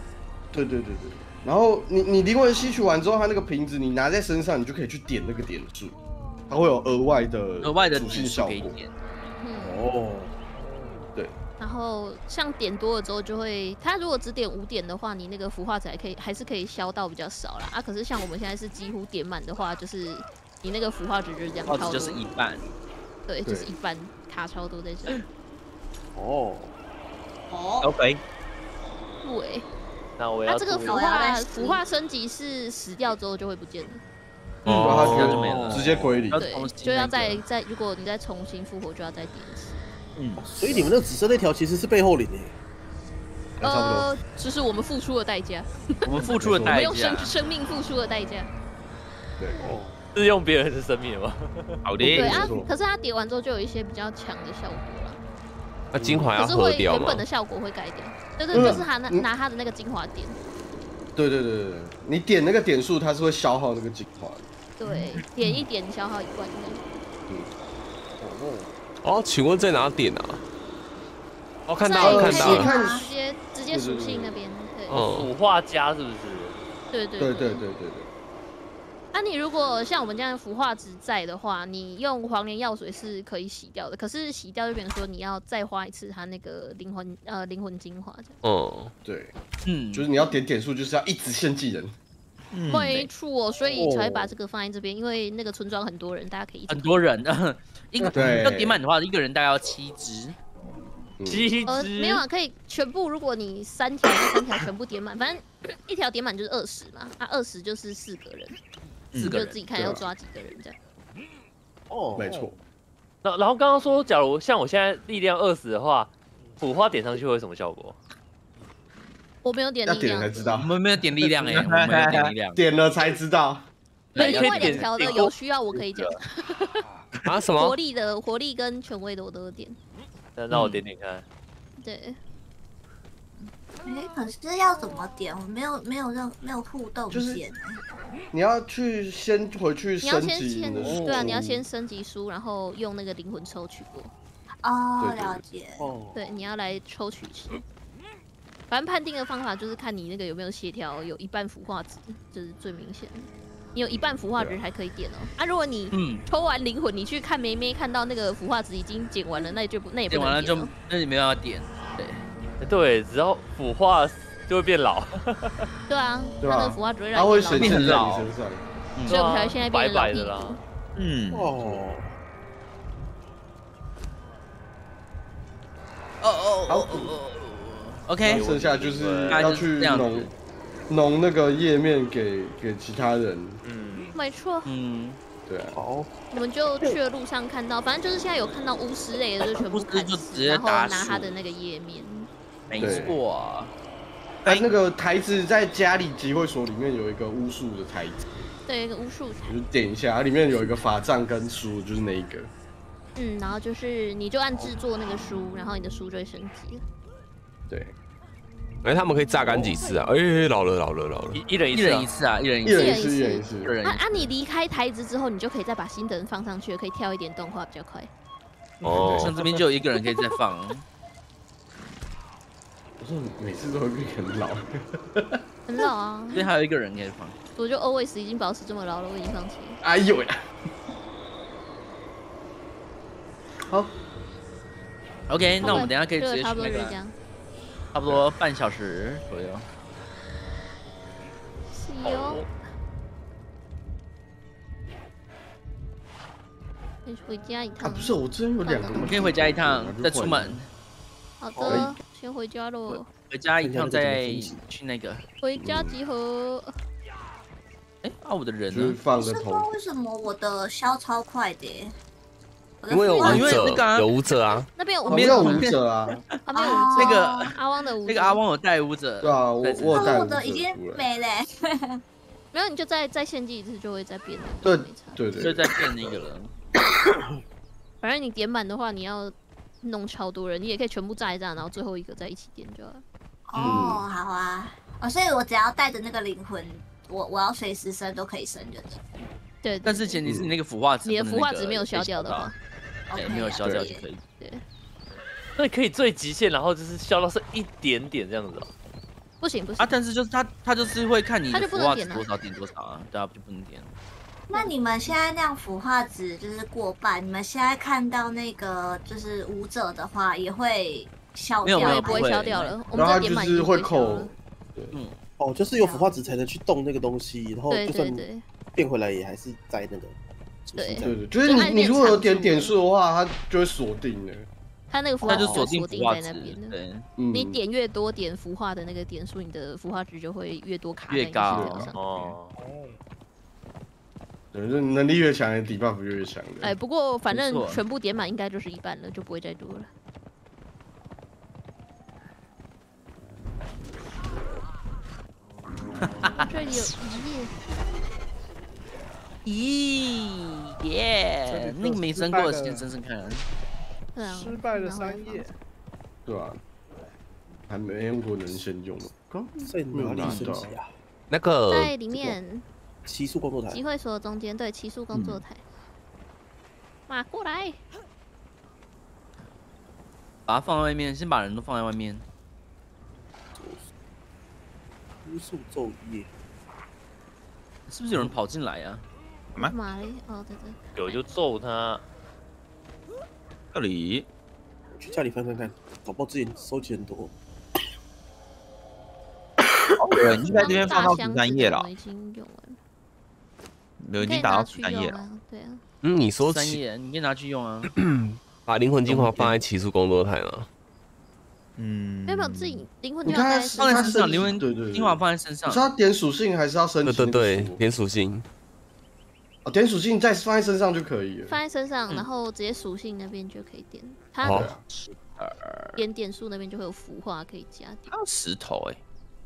对对对对，然后你你灵魂吸取完之后，它那个瓶子你拿在身上，你就可以去点那个点数，它会有额外的额外的属性效果。嗯，哦，对。然后像点多了之后，就会它如果只点五点的话，你那个孵化才可以还是可以消到比较少啦。啊，可是像我们现在是几乎点满的话，就是。 你那个孵化值就是这样，超就是一半，对，就是一半卡超多在这。哦，哦 ，OK， 对，那我要这个孵化孵化升级是死掉之后就会不见了，哦，死掉就没了，直接归零，对，就要再再，如果你再重新复活，就要再点一次。嗯，所以你们那紫色那条其实是背后领诶。 呃，这是我们付出的代价，我们付出的代价，我们用生生命付出的代价。对哦。 是用别人的生命吗？好的。对啊，可是他叠完之后就有一些比较强的效果了。那精华要合掉吗？原本的效果会改掉，就是就是他拿拿他的那个精华点。对对对对你点那个点数，它是会消耗那个精华。对，点一点消耗一罐的。嗯。哦。哦，请问在哪点啊？哦，看到了，看到了，直接直接属性那边。哦，腐化家是不是？对对对对对对。 那、啊、你如果像我们这样腐化值在的话，你用黄连药水是可以洗掉的。可是洗掉就变成说你要再花一次它那个灵魂呃灵魂精华这样。哦，对，嗯，就是你要点点数，就是要一直献祭人。嗯、没错，所以才把这个放在这边，因为那个村庄很多人，大家可以很多人，一个要点满的话，一个人大概要七只。 七呃，没有啊，可以全部。如果你三条，三条全部点满，反正一条点满就是二十嘛，啊，二十就是四个人，四个人就自己看要抓几个人这样。哦，没错。然然后刚刚说，假如像我现在力量二十的话，腐化点上去会有什么效果？我没有点力量，要点才知道。我们没有点力量哎，我们没有点力量，点了才知道。那另外两条的有需要我可以讲。啊什么？活力的活力跟权威的我都有点。 让我点点看。嗯、对。哎，可是要怎么点？我没有没有任没有互动键。你要去先回去升级。对啊，你要先升级书，然后用那个灵魂抽取过。哦，了解。对，你要来抽取。反正判定的方法就是看你那个有没有协调，有一半腐化值，这、就是最明显的。 你有一半腐化值还可以点哦、喔、啊！如果你抽完灵魂，你去看妹妹，看到那个腐化值已经减完了，那就不那也不能点、喔、完了就那你没有要点，对对，只要腐化就会变老。对啊，对啊，那个腐化只会让你变老，所以我们才现在变老的啦。嗯哦哦哦哦 ，OK， 剩下就是要去弄。 弄那个页面给给其他人，嗯，没错，嗯，对啊，好，我们就去的路上看到，反正就是现在有看到巫师类的，就全部砍死，然后拿他的那个页面，没错。哎，那个台子在家里集会所里面有一个巫术的台子，对，一个巫术台，就点一下，它里面有一个法杖跟书，就是那一个。嗯，然后就是你就按制作那个书，然后你的书就会升级了。对。 哎，他们可以榨干几次啊？哎，老了老了老了，一人一人一次啊，一人一次，一人一次，一人一次。啊啊！你离开台子之后，你就可以再把新的人放上去，可以跳一点动画比较快。哦，像这边就有一个人可以再放。我说每次都会变很老，很老啊。这边还有一个人可以放。我就 always 已经保持这么老了，我已经放弃了。哎呦呀！好 ，OK， 那我们等下可以直接去那个。 差不多半小时左右。是哟。可以回家一趟。啊，不是，我真有两个。你可以回家一趟，再出门。好的，先回家喽。回家一趟再去那个。回家集合。哎，啊，我的人呢？不是说为什么我的消超快的？ 因为有舞者，有舞者啊，那边有舞者啊，旁边有那个阿汪的舞，那个阿汪有带舞者，对啊，我我带舞者已经没了，没有你就再再献祭一次就会再变了，对对对，就再变那个了。反正你点满的话，你要弄超多人，你也可以全部炸一炸，然后最后一个再一起点就好了。哦，好啊，哦，所以我只要带着那个灵魂，我我要随时升都可以升的。对，但是前提是你那个腐化值，你的腐化值没有消掉的话。 对，没有消掉就可以。对，那可以最极限，然后就是消到剩一点点这样子哦。不行不行啊！但是就是他他就是会看你腐化值多少点多少啊，对啊，就不能点。那你们现在那样腐化值就是过半，你们现在看到那个就是舞者的话，也会消掉，也不会消掉了。然后就是会扣，嗯，哦，就是有腐化值才能去动那个东西，然后就算变回来也还是在那个。 对对对，就是你你如果有点点数的话，它就会锁定的。它那个腐化就锁定在那边的。你点越多点腐化的那个点数，你的腐化值就会越多卡越高哦。对，就能力越强，底 buff 越强的。哎，不过反正全部点满应该就是一半了，就不会再多了。这里有一页。 咦耶！那个没升过的先升升看。失败了三页。对吧？还没用过能先用吗？在哪里升级啊？那个在里面。奇术工作台。集会所中间，对，奇术工作台。马过来。把它放在外面，先把人都放在外面。无数昼夜，是不是有人跑进来呀、啊？马嘞，哦对对，有就揍他。这里，去家里翻翻看，搞不好之前收集很多。 对，你在这边放到十三页了。已经有了，对，已经打到十三页了。对啊。嗯，你说十三页，你可以拿去用啊。把灵魂精华放在奇术工作台吗？嗯。没有，自己灵魂精华放在身上，灵魂对对，精华放在身上。是要点属性还是要升级？对对对，点属性。哦，点属性再放在身上就可以了。放在身上，然后直接属性那边就可以点。它点点数那边就会有符画可以加点。石头哎。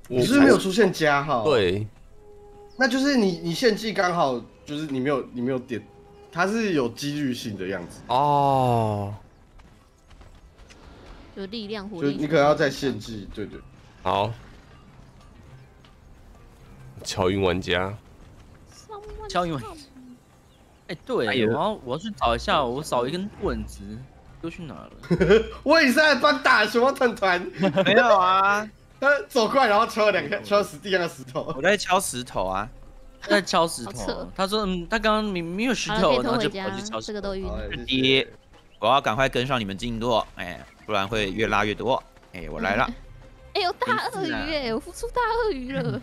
你是没有出现加号，对，那就是你你献祭刚好就是你没有你没有点，它是有几率性的样子哦，有力量火力，就你可能要再献祭，对 对, 對，好，敲晕玩家，敲晕玩家，哎、欸、对，哎、我要我要去找一下，我少一根棍子丢去哪了？我也是在帮打什么团团？没有啊。他走过来，然后敲了两个，敲石地上的石头。我在敲石头啊，他在敲石头。他说，嗯，他刚刚没没有石头，然后就跑去敲石头。这个都晕。爹，我要赶快跟上你们进度，哎，不然会越拉越多。哎，我来了。哎呦，大鳄鱼哎，我孵出大鳄鱼了。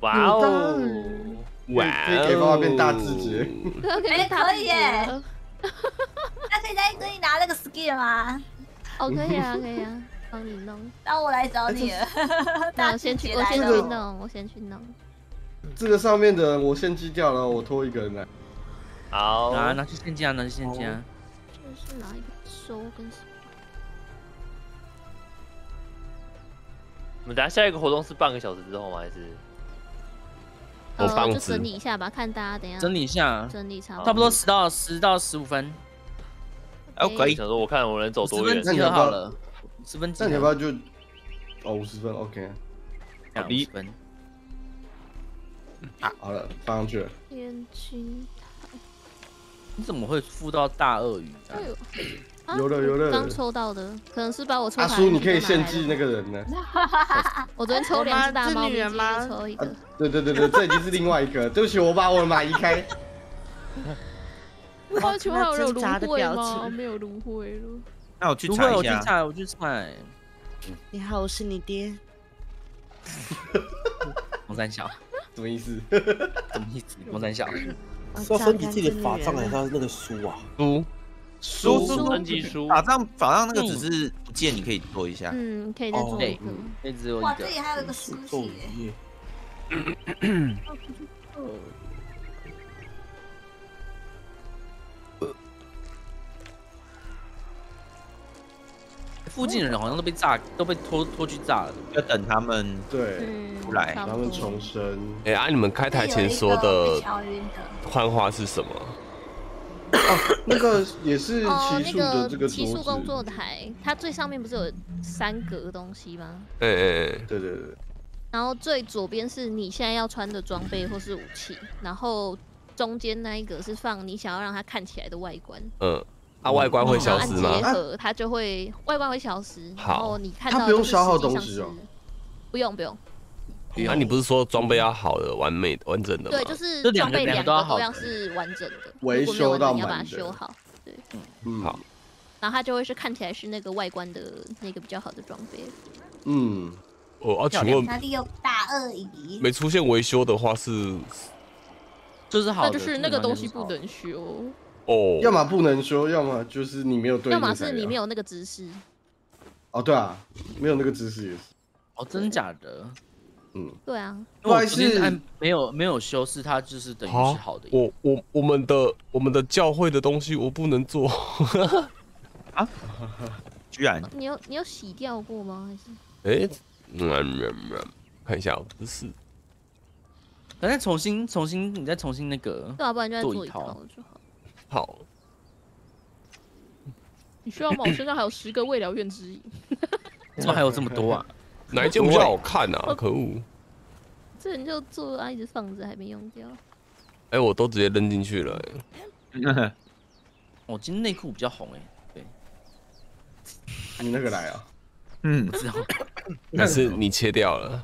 哇哦！哇哦！可以帮我变大字节。哎，可以耶。那可以再跟你拿那个 skill 吗？哦，可以啊，可以啊。 帮你弄，那我来找你了。那我先去，我先去弄，我先去弄。这个上面的人我献祭掉了，我拖一个人来。好，拿拿去献祭啊，拿去献祭啊。这是哪一个收跟什么？我们等下下一个活动是半个小时之后吗？还是？呃，就整理一下吧，看大家等下。整理一下，整理差不多十到十到十五分。哎，可以。想说我看我能走多远，集合好了。 十分，那你要不要就哦五十分 ，OK， 好的，分啊，好了，放上去了。天君台，你怎么会附到大鳄鱼？有了有了，刚抽到的，可能是把我抽。阿叔，你可以献祭那个人呢。我昨天抽两只大猫，今天抽一个。对对对对，这已经是另外一个。对不起，我把我的马移开。我求还有芦荟吗？没有芦荟了。 那我去猜一下，我去猜。你好，我是你爹。王三小，什么意思？什么意思？王三小是要升级自己的法杖还是那个书啊？书，书升级书。法杖，法杖那个只是不见，你可以做一下。嗯，可以再做一个。可以只有一个。哇，这里还有一个书系耶。附近的人好像都被炸，都被拖拖去炸了。要等他们对出来，他们重生。哎、欸，啊，你们开台前说的幻化是什么？啊，那个也是奇术的这个奇术工作台，它最上面不是有三格东西吗？哎哎哎，对对对。然后最左边是你现在要穿的装备或是武器，然后中间那一格是放你想要让它看起来的外观。嗯。 它、啊、外观会消失吗？结合它就会外观会消失。好，然后你看到它不用消耗东西哦，不用不用。那、啊、你不是说装备要好的、完美、完整的吗？对，就是装备两个都要是完整的，维修到满，你要把它修好。对，嗯，好。然后它就会是看起来是那个外观的那个比较好的装备。嗯，哦啊，请问哪里有大鳄鱼？没出现维修的话是，就是好的，那就是那个东西不能修。 哦， oh, 要么不能修，要么就是你没有对，要么是你没有那个知识。哦，对啊，没有那个知识也是。哦，真假的？嗯，对啊。但是没有没有修饰，它就是等于是好的。我我我们的我们的教会的东西我不能做啊！居然你有你有洗掉过吗？还是？哎、欸，嗯，看一下知识。反正重新重新你再重新那个，对啊，不然就再做一套就好。 好，你需要吗？我身上还有十个未疗院之影，怎么还有这么多啊？哪一件比较好看啊？可恶！这你就做啊，一直放着还没用掉。哎、欸，我都直接扔进去了、欸。我今天内裤比较红哎、欸，对。你那个来啊？嗯，知道。但是你切掉了。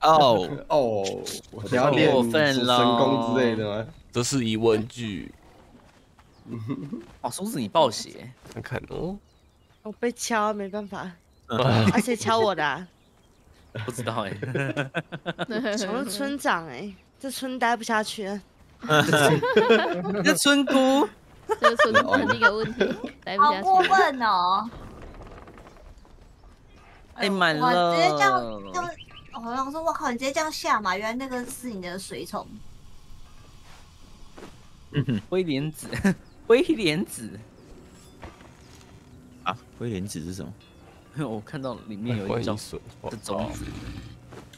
哦哦，你要练神功之类的吗？这是疑问句。哦，说是你暴血。看看哦。我被敲，没办法。而且敲我的。不知道哎。我是村长哎，这村待不下去了。这村姑。 这村姑那个问题，好过分哦！哎，满了！直接这样，我想说，我靠，你直接这样下嘛？原来那个是你的水桶。嗯哼，威廉子，威廉子啊，威廉子是什么？我看到里面有一种水的种子。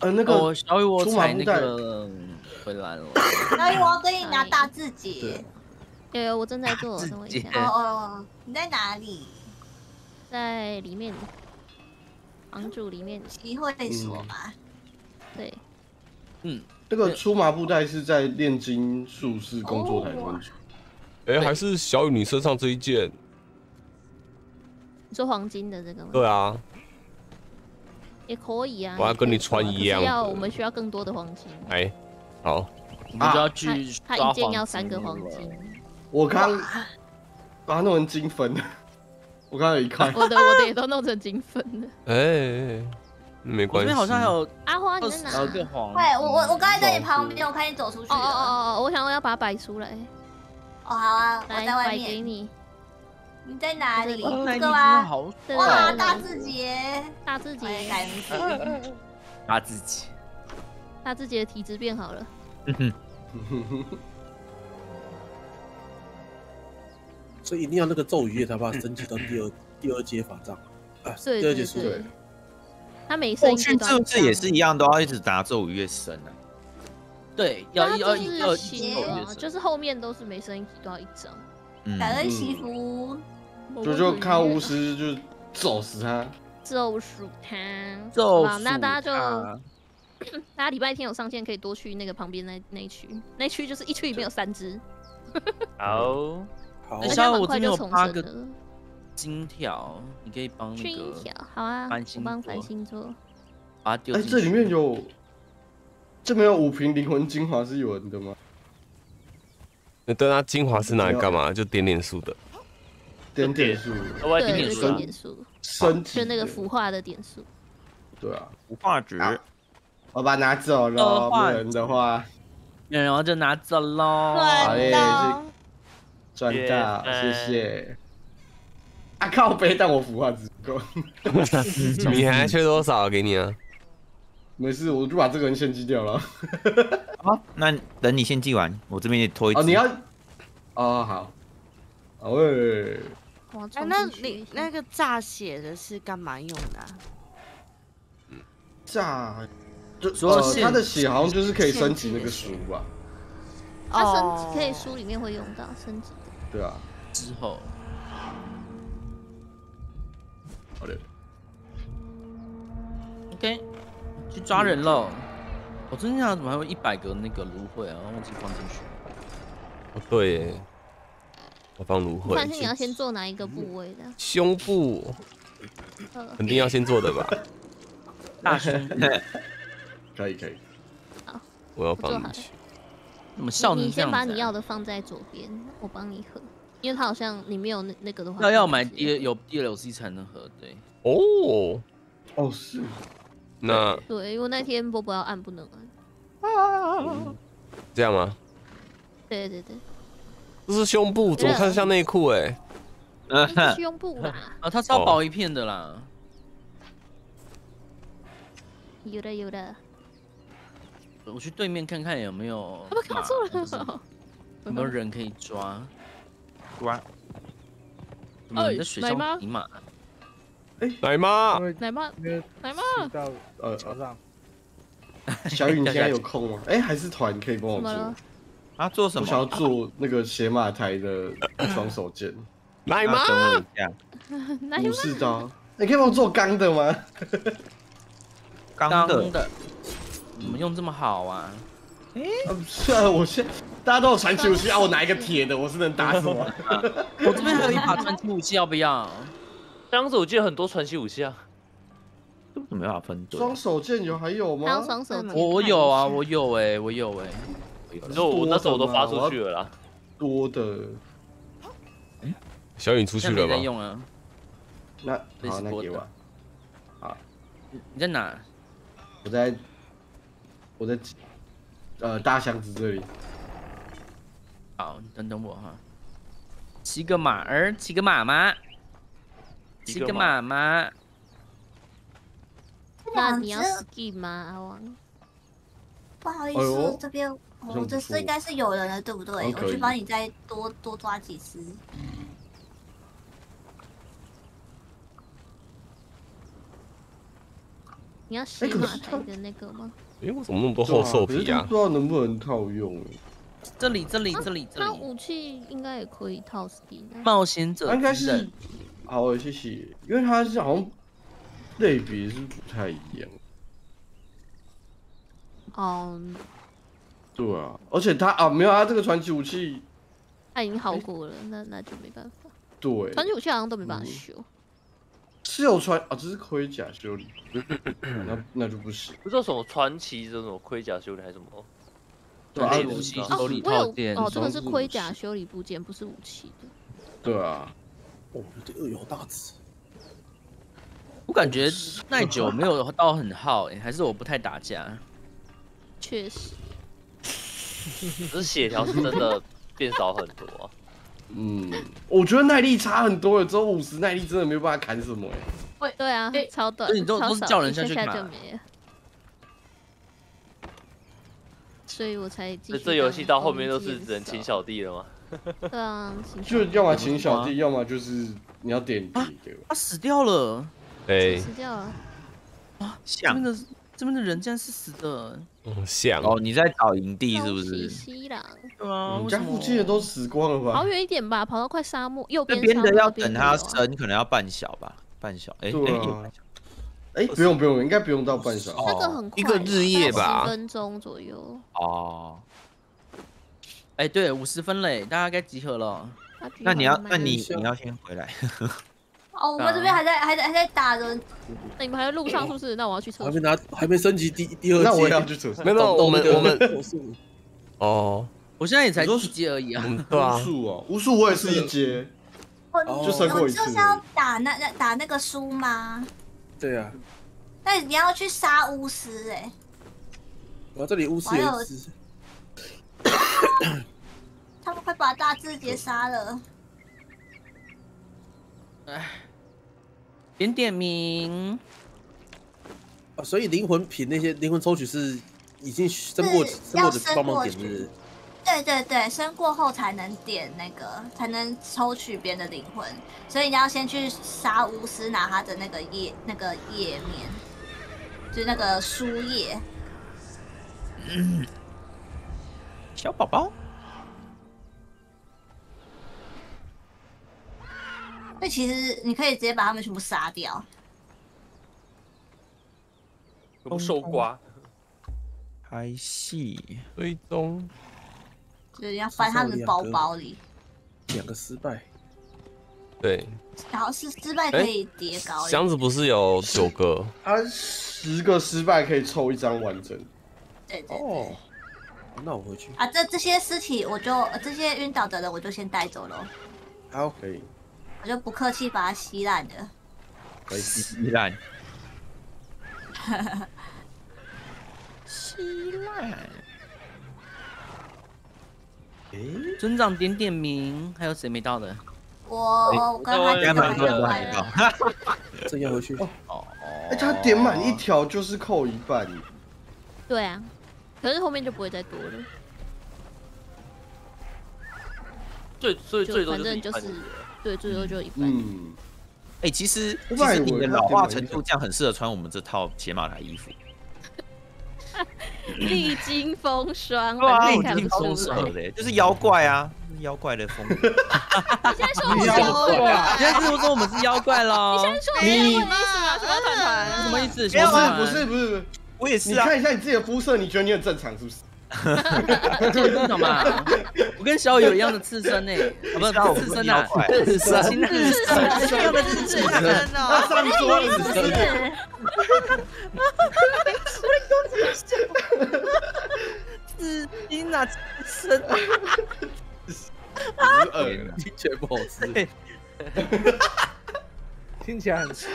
呃，那个我小雨，我采那个回来了。小雨，我要跟你拿大字节。 有有，我正在做，等我一下。哦哦，你在哪里？在里面，房主里面。你会说吧？对，嗯，这个粗麻布袋是在炼金术士工作台专属。哎，还是小雨你身上这一件？你说黄金的这个吗？对啊，也可以啊。我要跟你穿一样。要，我们需要更多的黄金。哎，好，我们就要去抓黄金。他一件要三个黄金。 我刚把它弄成金粉了，我刚才一看，我的我的也都弄成金粉了。哎，没关系。这边好像还有阿花，你在哪？对，我我我刚才在你旁边，我看你走出去。哦哦哦我想我要把它摆出来。哦好啊，我在外面。给你。你在哪里？这个吗？哇，大字节，大字节，大字节，大字节的体质变好了。嗯哼。 所以一定要那个咒语夜才把它升级到第二第二阶法杖，啊，第二阶术语。他每升阶这这也是一样，都要一直打咒语夜升啊。对，要要要祈福啊，就是后面都是每升一级都要一张。感恩祈福。就就看巫师就咒死他，咒死他，咒死他。那大家就，大家礼拜天有上线可以多去那个旁边那那一区，那一区就是一区里面有三只。好。 等一下，我这边有八个金条，你可以帮那个好啊，我帮繁星座。哎，这里面有，这边有五瓶灵魂精华是有人的吗？那对啊，精华是拿来干嘛？就点点数的，点点数，对，点点数，身体就那个腐化的点数。对啊，腐化值，我把它拿走喽，没人的话，没人我就拿走喽。对。 赚到，谢谢。啊靠背，但我腐化只够。你还缺多少？给你啊。没事，我就把这个人献祭掉了。好，那等你献祭完，我这边也拖一。哦，你要？哦，好。哦喂。哎，那你那个炸血的是干嘛用的？炸，就呃，他的血好像就是可以升级那个书吧。 它升级可以书里面会用到升级的。对啊，之后。好的。OK， 去抓人喽！我真想怎么还有一百个那个芦荟啊，忘记放进去。哦对耶，我放芦荟。但是你要先做哪一个部位的？胸部。肯定要先做的吧。大胸。可以可以。好，我要放进去。 怎么笑你？你先把你要的放在左边，我帮你合，因为它好像你没有那那个的话，那要买 D 有 D L C 才能合，对。哦，哦是，那对，因为那天波波要按不能按。这样吗？对对对。这是胸部，怎么看像内裤哎？嗯，胸部啦。啊，它超薄一片的啦。有的有的。 我去对面看看有没有，他们卡住了，有没有人可以抓？抓！哎，奶妈，哎，奶妈，奶妈，奶妈，到呃早上。小雨，你现在有空吗？哎，还是团可以帮我做？啊，做什么？我想要做那个斜马台的双手剑。奶妈，武士刀，你可以帮我做钢的吗？钢的。 怎么用这么好啊？哎、欸，是啊，我现大家都有传奇武器啊，我拿一个铁的，我是能打死我。我这边还有一把传奇武器，要不要？双手剑很多传奇武器啊，这怎么没办法分队？双手剑有还有吗？还有双手剑，我我有啊，我有哎、欸，我有哎、欸。你说我那时候我都发出去了啦，多的。哎，小雨出去了吗？用啊。那好，那给我。好，你在哪？我在，我在，呃，大箱子这里。好，你等等我哈。 骑个马儿，骑个马妈，骑个马妈。那你要 ski 吗，阿王？不好意思，这边我这次应该是有人了，对不对？我去帮你再多多抓几只。你要骑马台的那个吗？哎，我怎么那么多后兽皮啊？不知道能不能套用。 这里这里这里这里，那武器应该也可以套死。冒险者应该是，好，谢谢。因为它是好像类别是不太一样。哦。对啊，而且它啊，没有它这个传奇武器，它已经好过了，那那就没办法。对，传奇武器好像都没办法修。是有传啊，这是盔甲修理，那那就不行。不知道什么传奇，这种盔甲修理还是什么。 对啊，武器修理套件哦，这个是盔甲修理部件，不是武器的。对啊，哦，这恶有大指。我感觉耐久没有到很耗诶，还是我不太打架。确实，只是血条是真的变少很多。嗯，我觉得耐力差很多了，只有五十耐力真的没有办法砍什么诶。对对啊，超短，所以你都都是叫人下去砍。 所以我才继续。这游戏到后面都是只能请小弟了吗？对啊，就要么请小弟，要么就是你要点敌给我。他死掉了，对，死掉了。啊，这边的这边的人竟然是死的。嗯，像哦，你在找营地是不是？西啦。对啊，我们家附近的都死光了吧？跑远一点吧，跑到快沙漠右边。这边的要等他升，可能要半小吧，半小。哎哎。 哎，不用不用，应该不用到半小时，那个很快，一个日夜吧，十分钟左右。哦，哎，对，五十分嘞，大家该集合了。那你要，那你你要先回来。哦，我们这边还在还在还在打人，那你们还在路上是不是？那我要去厕所。还没拿，还没升级第第二阶。那我要去厕所。没有，我们我们。哦，我现在也才一阶而已啊。对啊。巫术哦，巫术我也是一阶，就升过一次。就是要打那打那个书吗？ 对啊，但你要去杀巫师哎、欸！我、啊、这里巫师也是，他们快把大字杰杀了。哎，点点名。啊，所以灵魂品那些灵魂抽取是已经升过升过的帮忙点是？对对对，升过后才能点那个，才能抽取别人的灵魂，所以你要先去杀巫师，拿他的那个页那个页面，就是那个书页。嗯、小宝宝，那其实你可以直接把他们全部杀掉，不受瓜，拍戏追踪。 对，要翻他们的包包里。两个失败。对。然后是失败可以叠高。箱子不是有九个？他十个失败可以抽一张完整。对对对。哦。那我回去。啊，这这些尸体我就这些晕倒的人我就先带走了。好，可以。我就不客气把它吸烂的。可以吸烂。吸烂。 哎，村长点点名，还有谁没到的？我我刚刚点满了，还没到，这要回去哦哦。哎，他点满一条就是扣一半。对啊，可是后面就不会再多了。最最最多反正就是对，最多就一半。嗯，哎，其实其实你的老化程度这样很适合穿我们这套铁马台衣服。 历经风霜，历经风霜嘞，就是妖怪啊，妖怪的风。你现在说我们妖怪，你现在是不是说我们是妖怪喽？你先说，你什么什么团团？什么意思？不是不是不是，我也是啊。你看一下你自己的肤色，你觉得你很正常是不是？你懂吗？我跟小雨有一样的刺身呢，不是刺身啊，刺身，刺身，一样的刺身哦。上桌了，刺身。我跟你讲，刺身啊，刺身。啊！听起来不好吃，听起来很馋。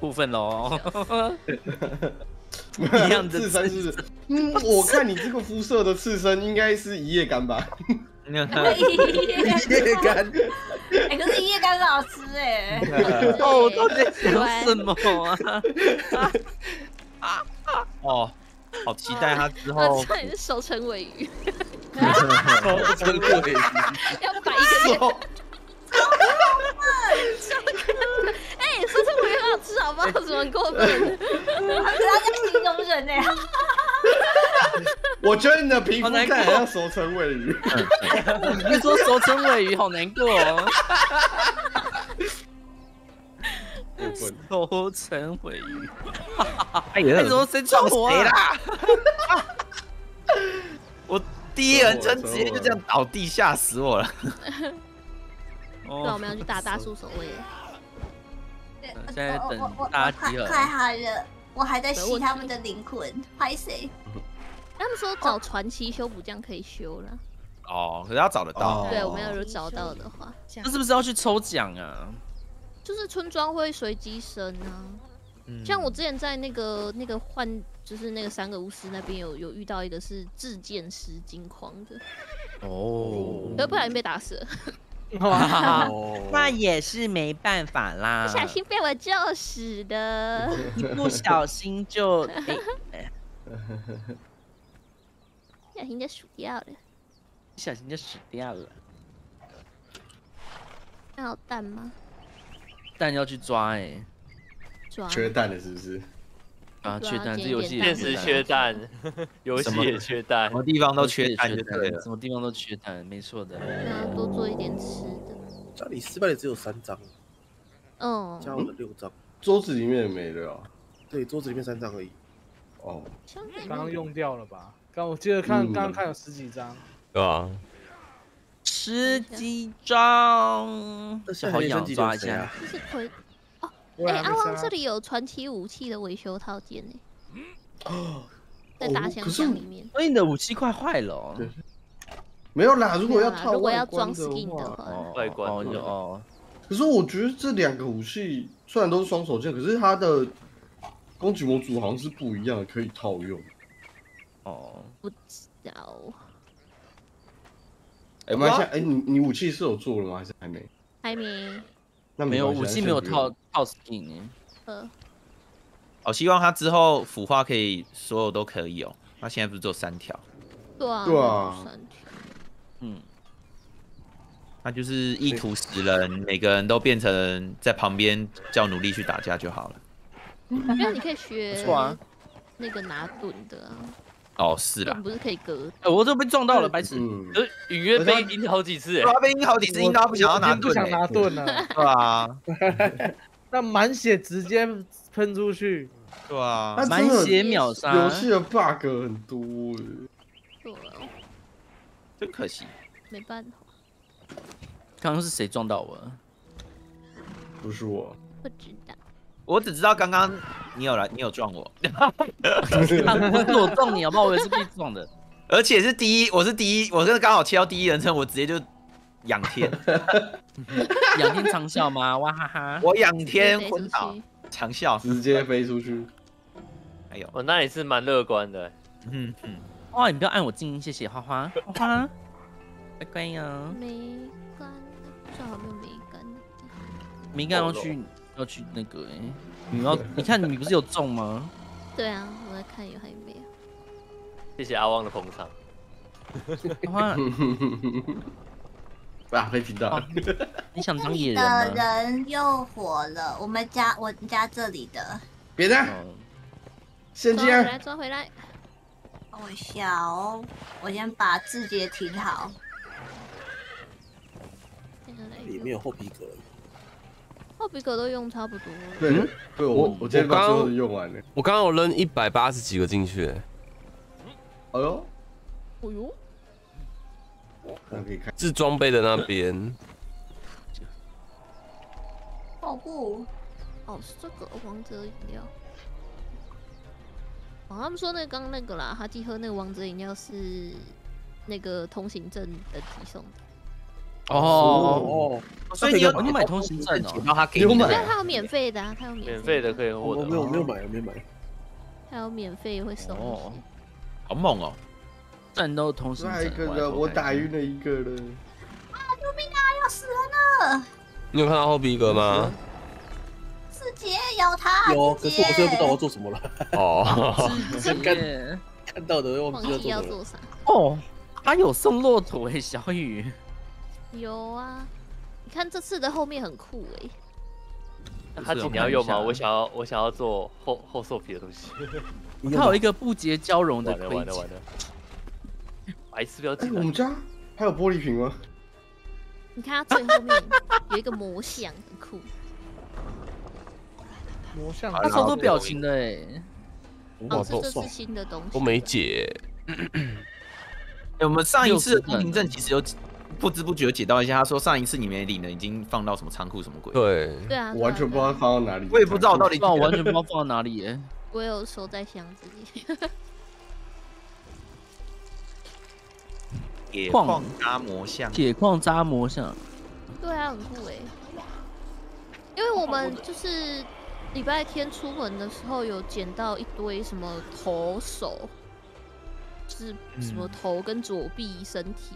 部分喽。 一样的刺身是不是？嗯，我看你这个肤色的刺身应该是一夜干吧？一夜干，哎，可是一夜干很好吃哎！哦，我到底讲什么啊？哦，好期待他之后。这里是手成尾鱼，手成尾鱼，要摆一个。 哎，说这我也好吃，好不好？怎么过分？他在形容人呢。我觉得你的皮肤看起来像熟成尾鱼。你说熟成尾鱼好难过哦。熟成尾鱼。哎呀，你怎么谁撞我啦？我第一人称直接就这样倒地，吓死我了。 对，我们要去打大树守卫。现在等大家集合。太嗨了，我还在吸他们的灵魂，拍谁？他们说找传奇修补匠可以修了。哦，可是要找得到。对，我们要有找到的话。那是不是要去抽奖啊？就是村庄会随机生啊。像我之前在那个那个换，就是那个三个巫师那边有有遇到一个是制剑师金矿的。哦。可不小心被打死了。 那也是没办法啦，不小心被我救死的，一不小心就，不小心就死掉了，不小心就死掉了。那有蛋吗？蛋要去抓哎，抓缺蛋了是不是？啊，缺蛋，这游戏现实缺蛋，游戏也缺蛋，什么地方都缺蛋，对了，什么地方都缺蛋，没错的。那多做一点吃的。家里失败的只有三张，嗯，加我的六张，桌子里面没了啊。对，桌子里面三张而已。哦，刚刚用掉了吧？刚我记得看，刚刚看有十几张，对吧？十几张，但是好想抓一下。 哎，阿旺这里有传奇武器的维修套件呢，哦，在大箱箱里面。所以你的武器快坏了哦。没有啦，如果要套，如果要装 skin 的话，外观哦。可是我觉得这两个武器虽然都是双手剑，可是它的攻击模组好像是不一样的，可以套用。哦，不知道。哎，我问一下，哎，你你武器是有做了吗？还是还没？还没。 那没有武器没有套套 skin 呢。嗯。我希望他之后腐化可以所有都可以哦。他现在不是只有三条。对啊。对啊。三条。嗯。他就是一图十人，每个人都变成在旁边叫努力去打架就好了。没有，你可以学。错啊。那个拿盾的。哦，是啦。不是可以割？哎，我都被撞到了，白痴！隐约被阴好几次，哎，被阴好几次，阴到不想要拿盾，不想拿盾了，对啊。那满血直接喷出去，对啊，满血秒杀。游戏的 bug 很多，对啊，真可惜。没办法。刚刚是谁撞到我？不是我。不知道。 我只知道刚刚你有来，你有撞我，不是我撞你好不好？我也是被撞的，而且是第一，我是第一，我是刚好切到第一人称，我直接就仰天，仰天长啸吗？哇哈哈！我仰天昏倒，长啸直接飞出去。哎呦，我那也是蛮乐观的。嗯嗯，哇，你不要按我静音，谢谢花花，花花，乖乖呀。没干，最好没有没干。没干要去。 要去那个哎、欸，你要你看你不是有中吗？对啊，我来看有还有没有。谢谢阿旺的捧场。啊，被听到了。你想当野人吗？的人又火了，我们家我们家这里的。别的。先这样。来，抓回来。我小、哦，我先把字节停好。里面有厚皮革。 后皮革都用差不多。对，对我我今天把所有的用完了。我刚刚有扔一百八十几个进去。哎呦，哎呦，那可以看是装备的那边。哦不，哦是这个王者饮料。哦，他们说那刚刚那个啦，哈基喝那个王者饮料是那个通行证的提送的。 哦，所以你有你买通行证哦，然后他给你买，但他有免费的啊，他有免费的可以获得。我没有没有买，没买。他有免费会送东西，好猛哦！战斗通行证，还有一个人，我打晕了一个人。啊！救命啊！要死人了！你有看到后皮哥吗？师姐咬他。有，可是我真的不知道我要做什么了。哦，师姐看到的忘记要做啥。哦，他有送骆驼诶，小雨。 有啊，你看这次的后面很酷哎、欸。哈吉你要用吗？我想要，我想要做后后兽皮的东西。它有一个不结交融的盔甲。白痴标志。我们家还有玻璃瓶吗？你看它最后面有一个魔像，很酷。魔像，它超多表情的哎、欸。哦，这这是新的东西。我没解。哎，我们上一次通行证其实有。 不知不觉解到一下，他说上一次你没领的已经放到什么仓库什么鬼？对，对啊，我完全不知道放到哪里。我也不知道我到底，我完全不知道放到哪里耶。我有收在箱子里。铁矿扎魔像，铁矿扎魔像，对啊，很酷哎。因为我们就是礼拜天出门的时候有捡到一堆什么头手，就是什么头跟左臂身体。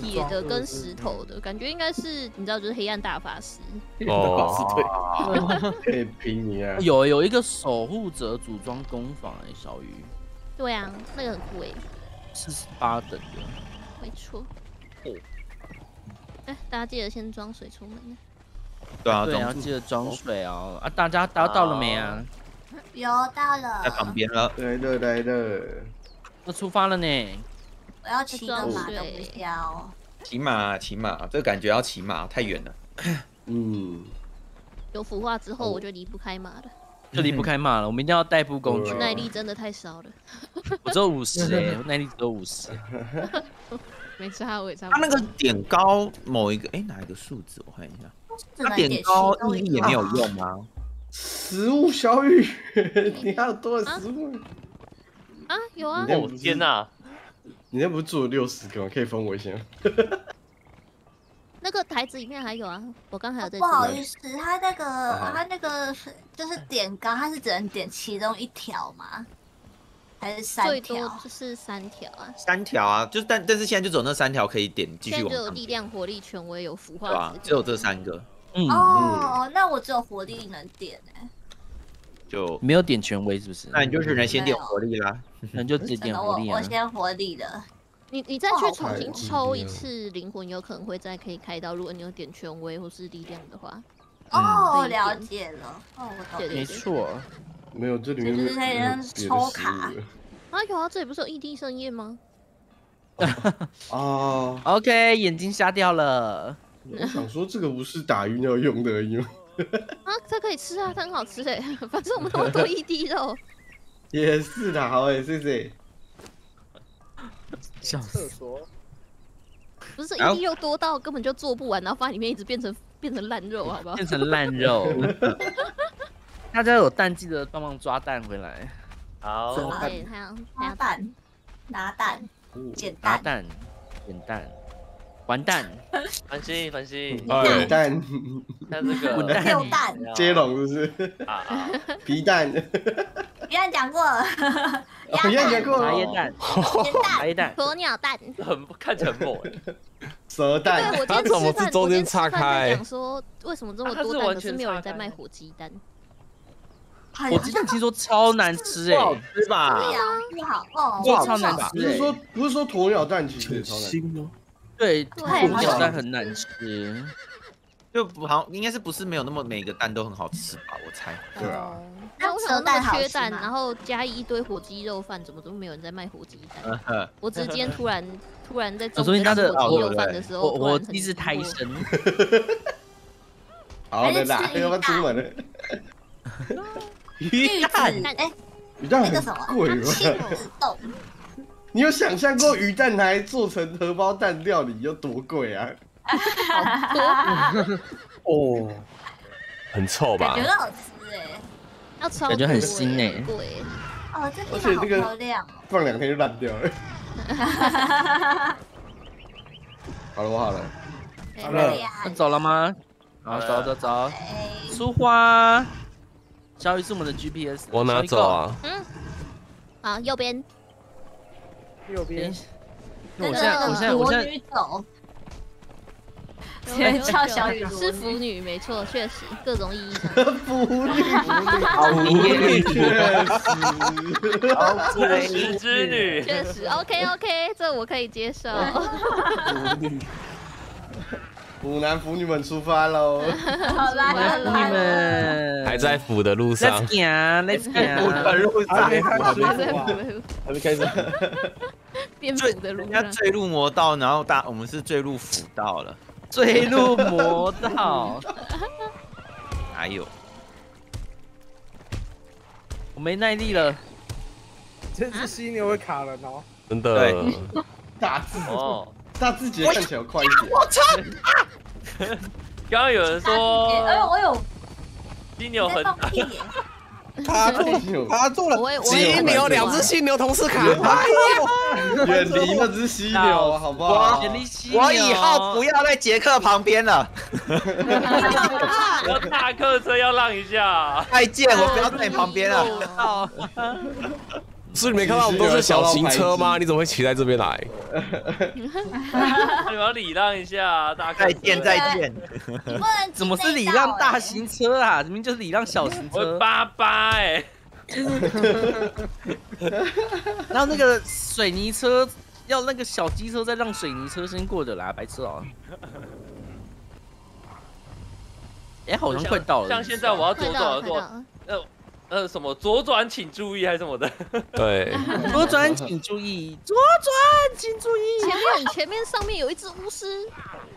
铁的跟石头的感觉应该是，你知道，就是黑暗大法师。哦，可以拼你啊！有有一个守护者组装工坊哎，小鱼。对啊，那个很贵。四十八等的。没错。哎，大家记得先装水出门。对啊，对啊，记得装水啊！啊，大家大家到了没啊？有到了。在旁边了。对对对对。那出发了呢。 我要骑个马都不要，骑马骑马，这感觉要骑马太远了。嗯，有腐化之后我就离不开马了，就离不开马了。我们一定要代步工具，耐力真的太少了。我只有五十哎，耐力只有五十。没差，我也差。他那个点高某一个哎哪一个数字我看一下，他点高意义也没有用吗？食物小雨，你还有多少食物？啊有啊！我天哪！ 你那不是做了六十个吗？可以分我一些吗？那个台子里面还有啊，我刚才有在、啊。不好意思，他那个、啊、他那个就是点高，他是只能点其中一条吗？还是三条？最多就是三条啊。三条啊，就是但但是现在就只有那三条可以点，继续往上。只有力量、活力、权威有腐化。对啊，只有这三个。嗯、哦，那我只有活力能点哎、欸。 就没有点权威是不是？那你就只能先点活力啦，那就只点活力啊。我先活力的，你你再去重新抽一次灵魂，有可能会再可以开到。如果你有点权威或是力量的话，哦，了解了，哦，我懂了。没错，没有这里面就是那人抽卡啊，有啊，这里不是有异地盛宴吗？哦 ，OK， 眼睛瞎掉了。我想说这个不是打晕要用的而已吗？ 啊，它可以吃啊，它很好吃哎、欸。反正我们那么多一滴肉，也是的，好哎、欸，谢谢。小厕所，不是一滴肉多到根本就做不完，然后放在里面一直变成变成烂肉，好不好？变成烂肉。大家有蛋记得帮忙抓蛋回来。好，对，还有拿蛋，拿蛋，捡蛋，拿蛋，捡蛋。 完蛋！繁星，繁星，滚蛋！看这个，六蛋，接龙是不是？啊，皮蛋，皮蛋讲过，皮蛋讲过，茶叶蛋，茶叶蛋，鸵鸟蛋，很看起来很猛哎，蛇蛋，他怎么是中间岔开？讲说为什么这么多蛋，可是没有人在卖火鸡蛋？火鸡蛋听说超难吃哎，不好吃吧？对呀，不好哦，超难吃。不是说不是说鸵鸟蛋其实也超难吃。 对，鸵鸟蛋很难吃，就不好，应该是不是没有那么每个蛋都很好吃吧？我猜。对啊。那我想那么缺蛋，然后加一堆火鸡肉饭，怎么都没有人在卖火鸡蛋？我只是今天突然突然在做火鸡肉饭的时候，我一直太深。好的啦，要不要出门了？鱼蛋，哎，鱼蛋很贵吗？你有想象过鱼蛋还做成荷包蛋料理有多贵啊？哦，很臭吧？感觉好吃哎，要超感觉很新哎，贵哦，这地方好漂亮，放两天就烂掉了。好了，我好了，好了，要走了吗？好，走走走，出花。 小雨是我们的 G P S， 往哪走啊？嗯，好，右边，右边。我现在，我现在，我现在走。叫小雨是腐女，没错，确实各种意义上。腐女，腐女，确实，腐之女，确实 ，OK OK， 这我可以接受。腐女，腐男腐女们出发喽！好啦，腐女们。 还在腐的路上 ，Let's go，Let's go， 腐的路上，还没开始，变腐的路上，人家坠入魔道，然后大我们是坠入腐道了，坠入魔道，哪有？我没耐力了，这只犀牛会卡人哦，真的，大字哦，大字节看起来快一点，我操！刚刚有人说，哎呦哎呦。 犀牛很卡住，卡住了！犀牛，两只犀牛同时卡，远离那只犀牛，好不好？我以后不要在杰克旁边了。我大客车要让一下，再见，我不要在你旁边了。是你没看到我们都是小型车吗？你怎么会骑在这边来？你要礼让一下，大概再见再见。怎么是礼让大型车啊？明明就是礼让小型车。八八哎。然后那个水泥车要那个小机车再让水泥车先过的啦，白痴哦。哎，好像快到了。像现在我要左转左转。 呃，什么左转请注意还是什么的？对，左转请注意，左转请注意。前面前面上面有一只巫师，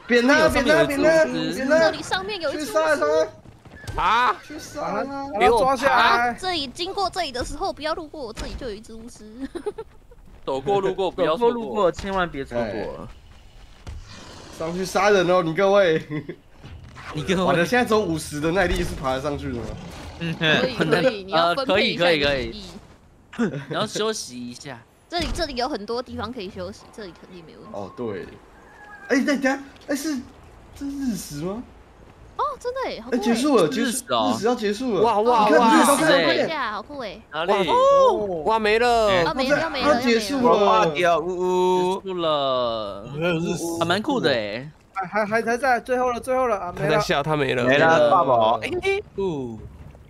扁他扁他扁他扁他！这里上面有一只巫师。啊！去杀他！给我抓下来！这里经过这里的时候不要路过，我这里就有一只巫师。走过路过不要错过，千万别错过。上去杀人哦，你各位！你各位！我的现在走五十的耐力是爬得上去的吗？ 嗯，可以，你要分配一下体力，你要休息一下。这里这里有很多地方可以休息，这里肯定没问题。哦，对。哎，等下，哎是这是日食吗？哦，真的哎，好酷哎！哎，结束了，日食哦，日食要结束了。哇哇哇！日食，好酷哎！哪里？哇没了，啊没了没了，结束了，掉呜呜，结束了，还蛮酷的哎。还还还在，最后了最后了啊没了。吓他没了没了，大宝。不。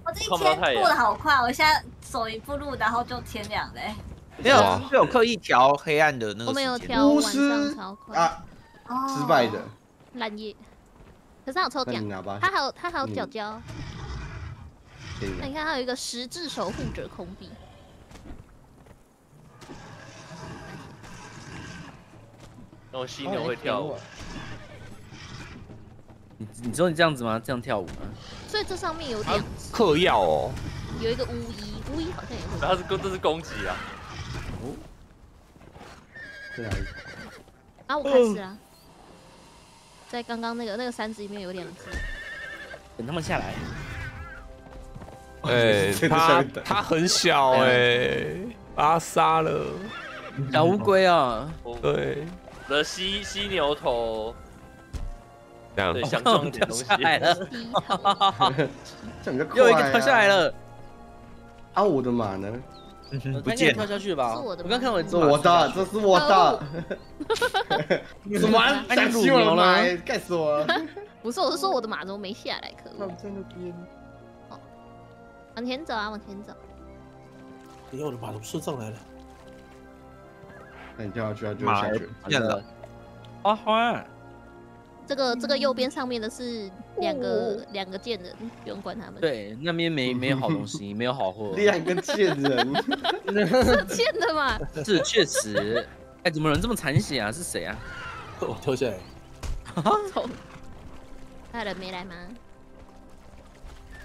我这一天过得好快，我现在走一步路，然后就天亮嘞。没有，是有刻意调黑暗的那个。我没有调晚上超快啊，失败的。烂夜，可是他有抽奖，他还有他还有角角。那你看，他有一个十字守护者空壁。那我犀牛会跳舞。 你你说你这样子吗？这样跳舞吗？所以这上面有点嗑药哦。有一个巫医，巫医好像也会。他是攻，这是攻击啊。哦。对啊。啊，我开始啊。在刚刚那个那个山子里面有两只。等他们下来。哎，他他很小哎，把他杀了。小乌龟啊。对。的犀犀牛头。 对，想撞点东西来了，又一个跳下来了。啊，我的马呢？不见，跳下去吧。是我的，我刚看我，是我的，这是我的。什么？想骑我的马？干死我！不是，我是说我的马怎么没下来？可恶！在那边。哦，往前走啊，往前走。哎，我的马怎么射上来了？那你跳下去啊，就下去。见了。花花。 这个这个右边上面的是两个两个贱人，不用管他们。对，那边没没有好东西，没有好货。两个贱人，是贱的嘛？是确实。哎，怎么有人这么残血啊？是谁啊？我跳下来。他人没来吗？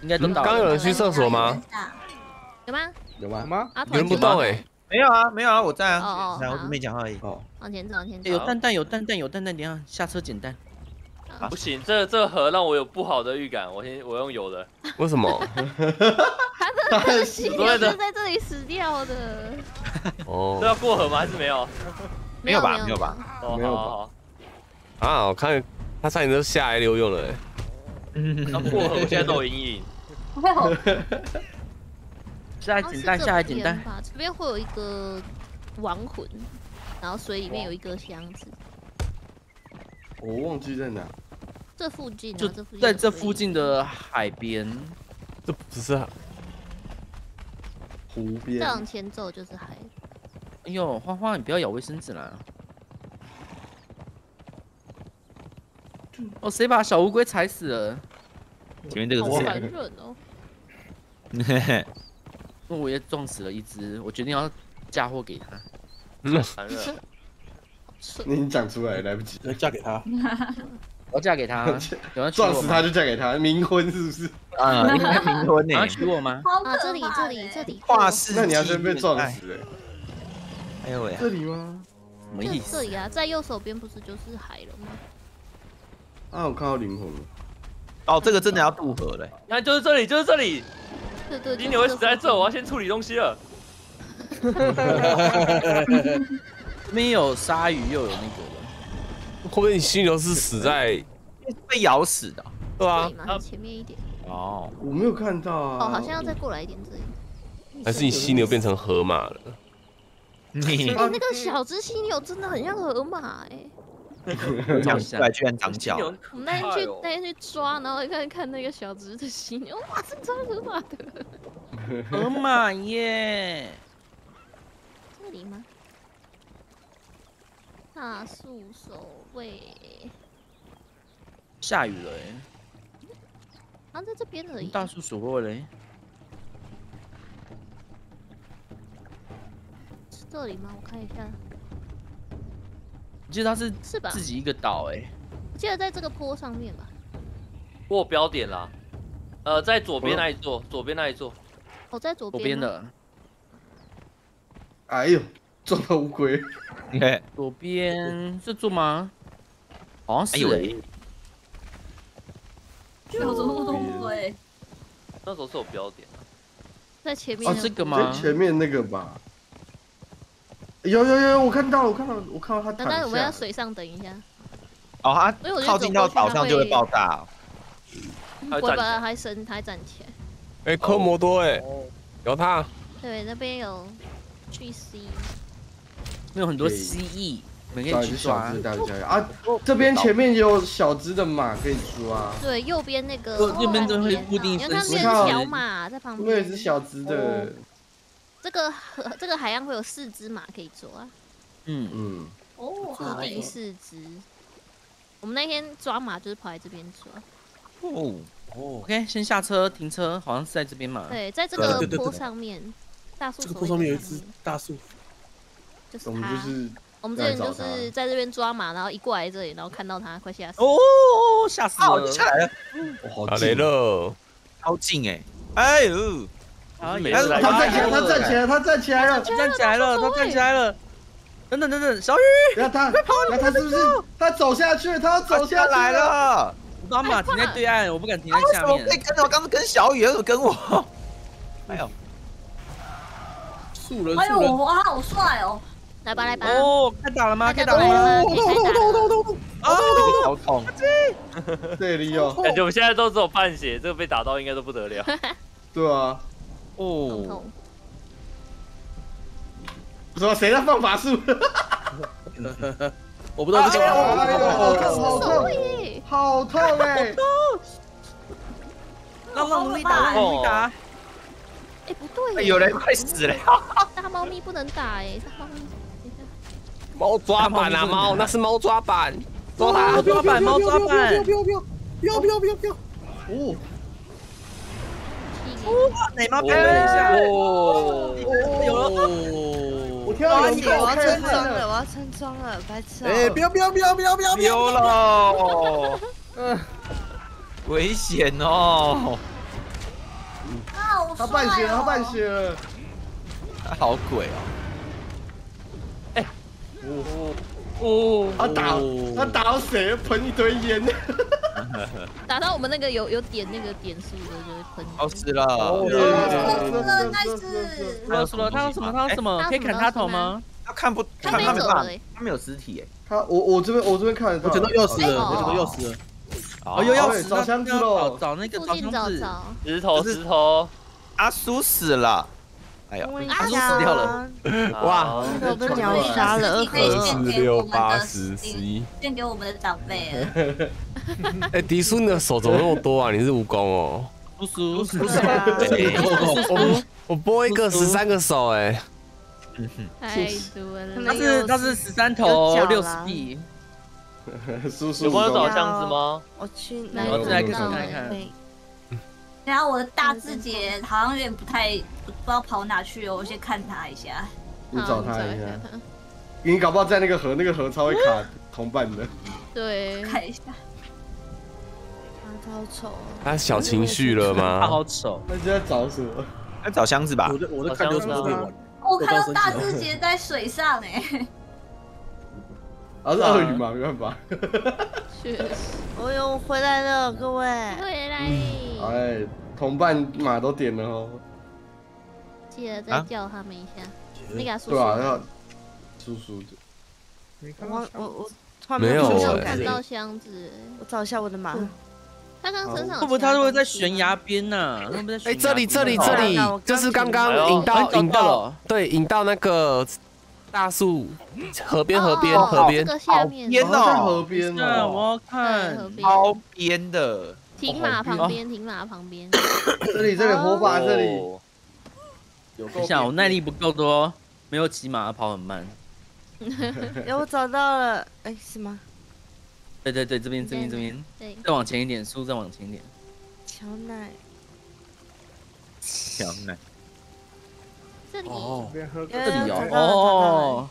应该都到了。刚有人去厕所吗？有吗？有吗？有吗？有人不到哎。没有啊，没有啊，我在啊，我只没讲话而已。哦，往前走，往前走。有蛋蛋，有蛋蛋，有蛋蛋，等下下车捡蛋。不行，这这河让我有不好的预感，我先我用有的。为什么？他很奇怪的，在这里死掉的。哦，这要过河吗？还是没有？没有吧，没有吧，没有吧。啊，我看他差点都下来游泳了。嗯，过河，我现在都有阴影。 下来捡蛋，下来捡蛋。这边会有一个亡魂，然后水里面有一个箱子。我忘记在哪。这附近，就在这附近的海边。这不是湖边。再往前走就是海。哎呦，花花，你不要咬卫生纸啦！哦，谁把小乌龟踩死了？ 前面这个是谁？哦、我也撞死了一只，我决定要嫁祸给他。你讲出来来不及，要嫁给他。我要嫁给他，撞死他就嫁给他，冥婚是不是？啊，冥婚呢、欸？你要娶我吗？啊，这里这里这里。跨世，那你要真被撞死哎、欸！哎呦喂、啊，这里吗？什么意思？这里啊，在右手边不是就是海了吗？啊，我看到灵魂了。 哦，这个真的要渡河嘞！你看，就是这里，就是这里。对对，金牛会死在这，我要先处理东西了。这边有鲨鱼，又有那个了。会不会你犀牛是死在被咬死的？对啊，前面一点。哦，我没有看到啊。哦，好像要再过来一点这里。还是你犀牛变成河马了？你那个小只犀牛真的很像河马哎。 长出来居然长脚。我们那天去那天去抓，然后看看那个小只的犀牛，哇，是抓河马的。河马耶！这里吗？大树守卫。下雨了哎、欸。啊，在这边而已。大树守卫嘞。是这里吗？我看一下。 我记得它是是吧？自己一个岛哎、欸，我记得在这个坡上面吧。我有标点啦，呃，在左边那一座，左边那一座。我、哦、在左边。左边的。哎呦，撞到乌龟！你看左边这座吗？好像是、欸。哎呦，怎么那么多乌龟？那时候是有标点、啊。在前面。哦，这个吗？前面那个吧。 有有有，我看到了，我看到了，我看到他躺下。那我们要水上等一下。哦，他靠近到岛上就会爆炸。我把它还升，还站起来。哎，科摩多哎，有他。对，那边有巨蜥，有很多蜥蜴，你可以去抓。啊，这边前面有小只的马可以抓。对，右边那个。右边这边固定。你看那边小马在旁边。那也是小只的。 这个这个海洋会有四只马可以抓、啊嗯，嗯嗯，哦，固定四只。我们那天抓马就是跑来这边抓。哦哦 ，OK， 先下车停车，好像是在这边嘛。对，在这个坡上面，對對對對大树。这个坡上面有一只大树。就是我们就是我们这边就是在这边抓马，然后一过来这里，然后看到它，快吓死了！哦哦哦，吓死了！下来了，好近了，超近哎、欸，哎呦！ 他站起来，他站起来，他站起来了，站起来了，他站起来了。等等等等，小雨，不要他，他是不是他走下去？他要走下来了。我把马停在对岸，我不敢停在下面。可以跟着我，刚刚跟小雨，为什么跟我？哎呦，树人，哎呦，哇，好帅哦！来吧，来吧。哦，开打了吗？开打了吗？咚咚咚咚咚咚！啊，好痛！这里有，感觉我们现在都只有半血，这个被打到应该都不得了。对啊。 哦，什么？谁在放法术？我不知道这个。好痛，好痛，好痛哎！让让努力打，努力打。哎，不对，有人快死了。大猫咪不能打哎，大猫咪。猫抓板啊，猫，那是猫抓板，抓它。猫抓板，猫抓板。不要不要不要不要不要不要！哦。 哇！奶妈拍了一下，哦，有了！我跳了，我要成装了，我要成装了，白痴！哎，不要不要不要不要不要！丢了，嗯，危险哦！啊，我他半血，他半血，好鬼哦！哦哦，他打他打到谁喷一堆烟，打到我们那个有有点那个点数的就会喷。哦死了，他要输了，他要什么？他要什么？可以砍他头吗？他看不，他没走了，他没有尸体哎。他我我这边我这边看，我觉得又死了，我觉得又死了。哦又要找箱子喽，找那个找箱子，石头石头，阿叔死了。 哎呀，他都死掉了！哇，我被秒杀了，二四六八十十一，献给我们的长辈。哎，迪叔，你的手怎么那么多啊？你是蜈蚣哦？不输，不输，我我播一个十三个手哎，太多了。他是他是十三头六十地。叔叔，有帮我找箱子吗？我去，我再来看看。 然后我的大字姐好像有点不太不知道跑哪去哦，我先看她一下。你找她一下，你搞不好在那个河，那个河超会卡同伴的。对，看一下。她好丑。她小情绪了吗？她好丑。她就在找什么？在找箱子吧。我的我的看到什么都可以玩。我看到大字姐在水上哎。啊，是鳄鱼嘛，没办法。确实。哎呦，回来了，各位。回来。 哎，同伴马都点了哦，记得再叫他们一下。那个叔叔，对啊，要叔叔。我我我突然没有看到箱子，我找一下我的马。他刚身上会不会他会不会在悬崖边呢？会不会在？哎，这里这里这里，就是刚刚引到引到，对，引到那个大树河边河边河边，好边哦，河边哦，我要看超边的。 停马旁边，停马旁边。这里，这里火把，这里。等一下，我耐力不够多，没有骑马，跑很慢。哎，我找到了，哎，是吗？对对对，这边这边这边。对。再往前一点，树再往前一点。乔奶。乔奶。这里。哦。这里有哦。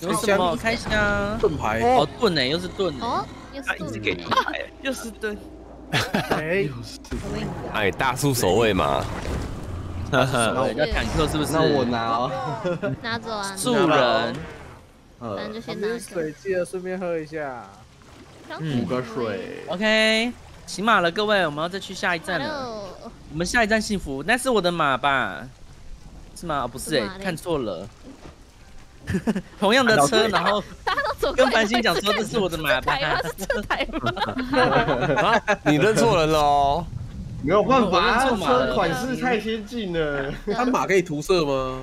有什么开箱？盾牌。哦，盾呢？又是盾。哦，又是盾。一直给盾，又是盾。 哎，哎，大树守卫嘛，哈哈，要坦克是不是？那我拿哦，拿走啊，树人，那就先拿。水记得顺便喝一下，补个水。OK， 骑马了，各位，我们要再去下一站了。我们下一站幸福，那是我的马吧？是吗？不是哎，看错了。同样的车，然后。 跟繁星讲说这是我的马牌，他是车牌吗？你认错人了哦，没有办法，车款式太先进了。他马可以涂色吗？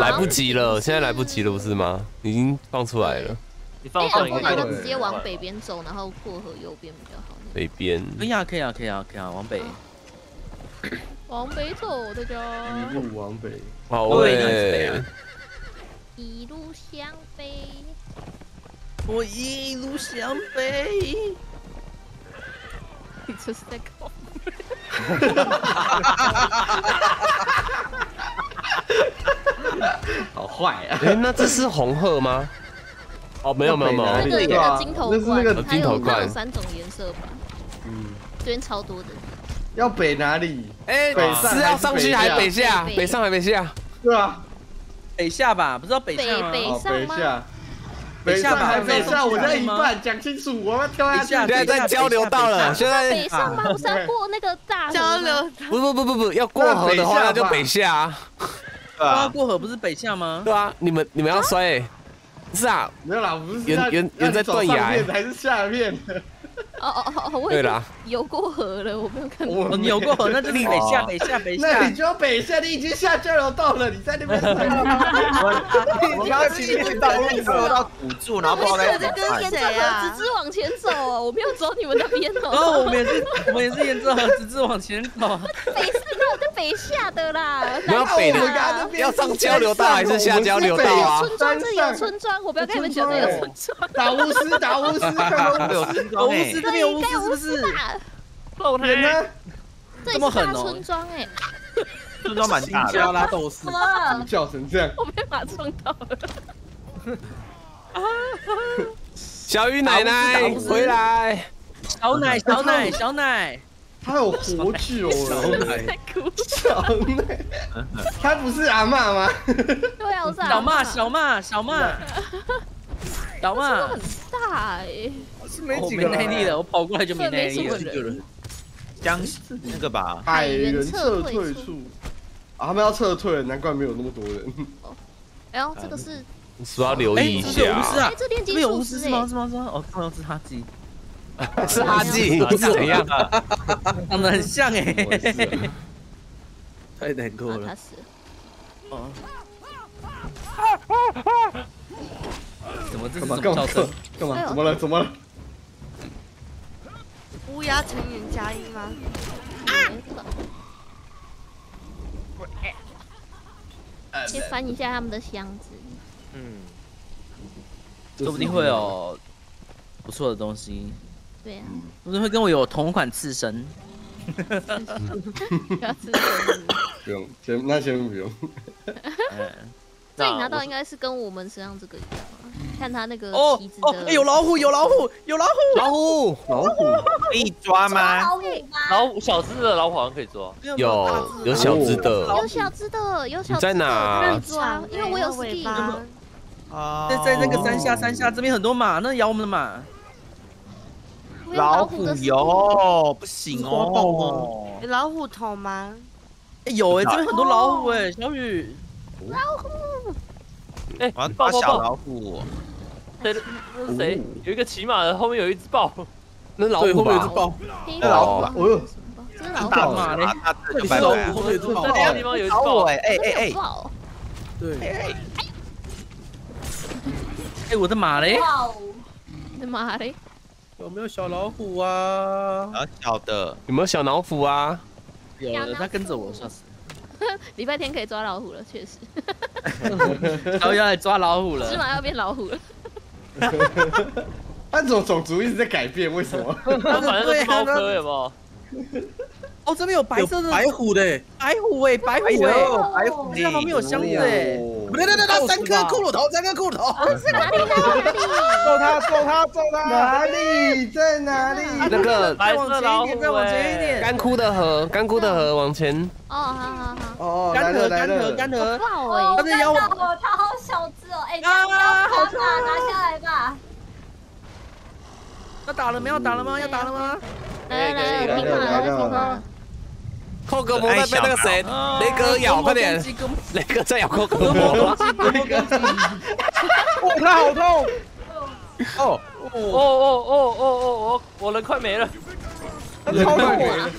来不及了，现在来不及了，不是吗？已经放出来了。你放出来，我觉得直接往北边走，然后过河右边比较好。北边可以啊，可以啊，可以啊，可以啊，往北。往北走，大家。一路往北。好嘞。 一路向北，我一路向北。你这是在搞？好坏啊！哎，那这是红鹤吗？哦，没有没有没有，那个那个金头冠，它有它有三种颜色吧？嗯，这边超多的。要北哪里？哎，是要上去还北下？北上还北下？对啊。 北下吧，不知道北下吗？北北下，北下吧，北下，我在一半，讲清楚，我要跳下去。现在在交流道了，现在北上吗？不是要过那个大交流？不不不不不，要过河的话那就北下。对啊，过河不是北下吗？对啊，你们你们要摔哎，是啊，没有啦，不是原原原在断崖还是下面？哦哦哦哦，我也游过河了，我没有看过。你游过河，那就你北下北下北下。那你就要北下，你已经下交流道了，你在那边。我刚刚其实是到那个到辅助，然后跑来。我在跟沿着河直直往前走哦，我没有走你们那边哦。哦，我们也是，我们也是沿着河直直往前走。北是那我在北下的啦。要北的，要上交流道还是下交流道啊？村庄这里有村庄，我不要跟你们讲这有村庄。打巫师，打巫师，打巫师，打巫师。 这边有巫师是不是？揍他！这么狠哦！村庄哎，村庄蛮大的，拉斗士，叫成这样，我被马撞到了。小雨奶奶回来，小奶小奶小奶，他有活久了，小奶，他不是阿嬤吗？对啊，我是小嬤，小嬤，小嬤，小嬤很大哎，是没几个耐力了，我跑过来就没耐力了，有人将那个吧，百人撤退术，啊，他们要撤退，难怪没有那么多人。哎呦，这个是。 说要留意一下，哎，这练金术师是吗？是吗？是吗？哦，好像是哈基，是哈基，不是怎样啊？长得很像哎，太难过了。他死。哦。怎么这是什么叫声？干嘛？怎么了？怎么了？乌鸦成员加一吗？啊！去翻一下他们的箱子。 嗯，说不定会有不错的东西。对呀、啊，说不定会跟我有同款刺身。不要刺身。不用，先那先不用。那你拿到应该是跟我们身上这个一样，看他那个旗子的。哦哦，有老虎，有老虎，有老虎，老虎，老虎可以抓吗？老虎吗？老虎小只的老虎好像可以抓。有有小只的，有小只的，有小只的。在哪？抓，因为我有尾巴。 啊！在在那个山下，山下这边很多马，那咬我们的马。老虎有不行哦。有老虎头吗？有哎，这边很多老虎哎，小雨。老虎。哎，我要抓小老虎。谁？那是谁？有一个骑马的，后面有一只豹。那老虎吧。有一只豹。那老虎吧。哦呦。这是老虎吗？这里是老虎，后面有只豹。这个地方有一只豹哎哎哎哎。对。 哎，我的马嘞！我的马嘞！有没有小老虎啊？啊，小的。有没有小老虎啊？有的，它跟着我，笑死。礼拜天可以抓老虎了，确实。然后要来抓老虎了。芝麻要变老虎了。那种种族一直在改变，为什么？它反正是猫科，有没有？哦，这边有白色的白虎的，白虎哎，白虎哎，白虎，这旁边有箱子哎。 对对对，他三颗骷髅头，三颗骷髅头。是哪里？揍他！揍他！揍他！哪里？在哪里？那个，再往前一点，再往前一点。干枯的河，干枯的河，往前。哦，好好好。哦，干河，干河，干河。哇哦！他咬我，他好小只哦！哎，啊，好大，拿下来吧。要打了没有？打了吗？要打了吗？来来来，平马了，平马。 寇格魔在被那个谁雷哥咬，快点！雷哥在咬寇格魔。雷哥，哇，他好痛！哦哦哦哦哦哦，我人快没了，他超痛啊！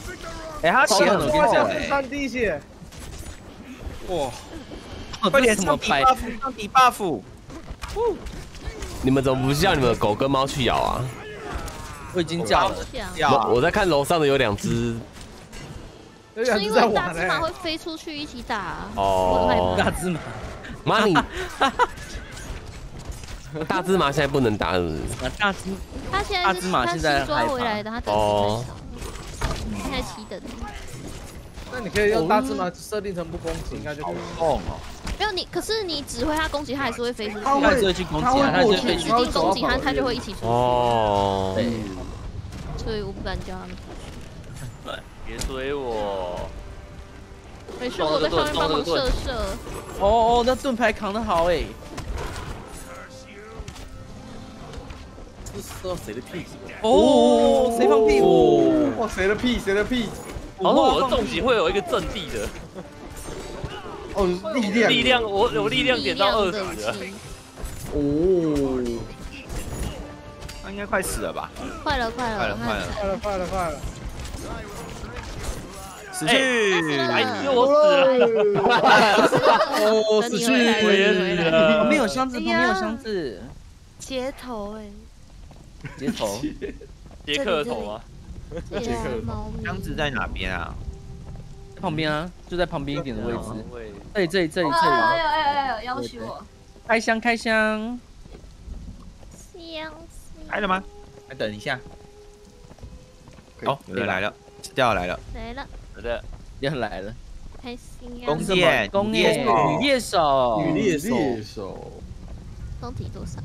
哎，他血很多，三滴血。哇！快点上底 buff， 上底 buff。你们怎么不叫你们的狗跟猫去咬啊？我已经叫了，我在看楼上的有两只。 是因为大芝麻会飞出去一起打哦，大芝麻，妈你，大芝麻现在不能打是不是？大芝，他现在是他是抓回来的，他等级太少，太七等。那你可以用大芝麻设定成不攻击，应该就可以。哦，没有你，可是你指挥他攻击，他还是会飞出去，他还是会去攻击，他会去指定攻击，他他就会一起出去。哦，对，所以我不敢叫他们。 别追我！没事，我在上面帮忙射射。哦哦，那盾牌扛得好哎！这是射到谁的屁股？哦，谁放屁股？哇，谁的屁？谁的屁？好像我的重击会有一个阵地的。哦，力量，力量，我有力量点到二十了。哦，他应该快死了吧？快了，快了，快了，快了，快了，快了。 死去！哎，我死了！我死去！我也死了！没有箱子，没有箱子。截头哎！截头？杰克头吗？杰克头。箱子在哪边啊？在旁边啊，就在旁边一点的位置。这里，这里，这里，这里。哎呦哎呦哎呦！要挟我！开箱，开箱。箱子。开了吗？来等一下。好，有人来了，掉来了。来了。 好的，又来了，开心啊！弓箭，弓箭，女猎手，女猎手，攻击多少？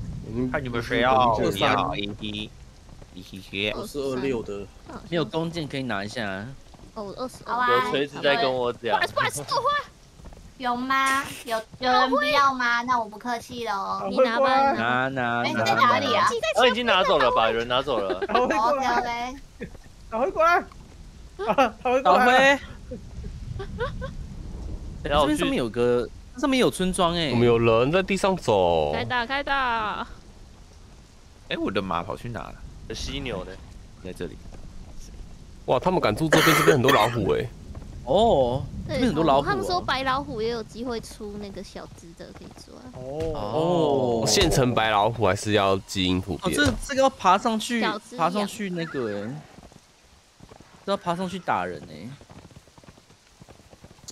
看你们谁要，我要 A P。一起学。我是二六的，你有弓箭可以拿一下、啊。哦，我二十二。有锤子在跟我讲。有吗？有有人不要吗？那我不客气喽。你拿吧。拿拿。哎，在哪里啊？我已经拿走了吧？有人拿走了。好嘞。倒回过来。啊，倒回过来。然后这边上面有个，上面有村庄哎。我们有人在地上走。开打，开打。 哎，我的马跑去哪了？犀牛的，在这里。哇，他们敢住这边，这边很多老虎哎。哦，这边很多老虎。他们说白老虎也有机会出那个小只的可以抓。哦哦，现成白老虎还是要基因突变？这这个要爬上去，爬上去那个哎，要爬上去打人哎。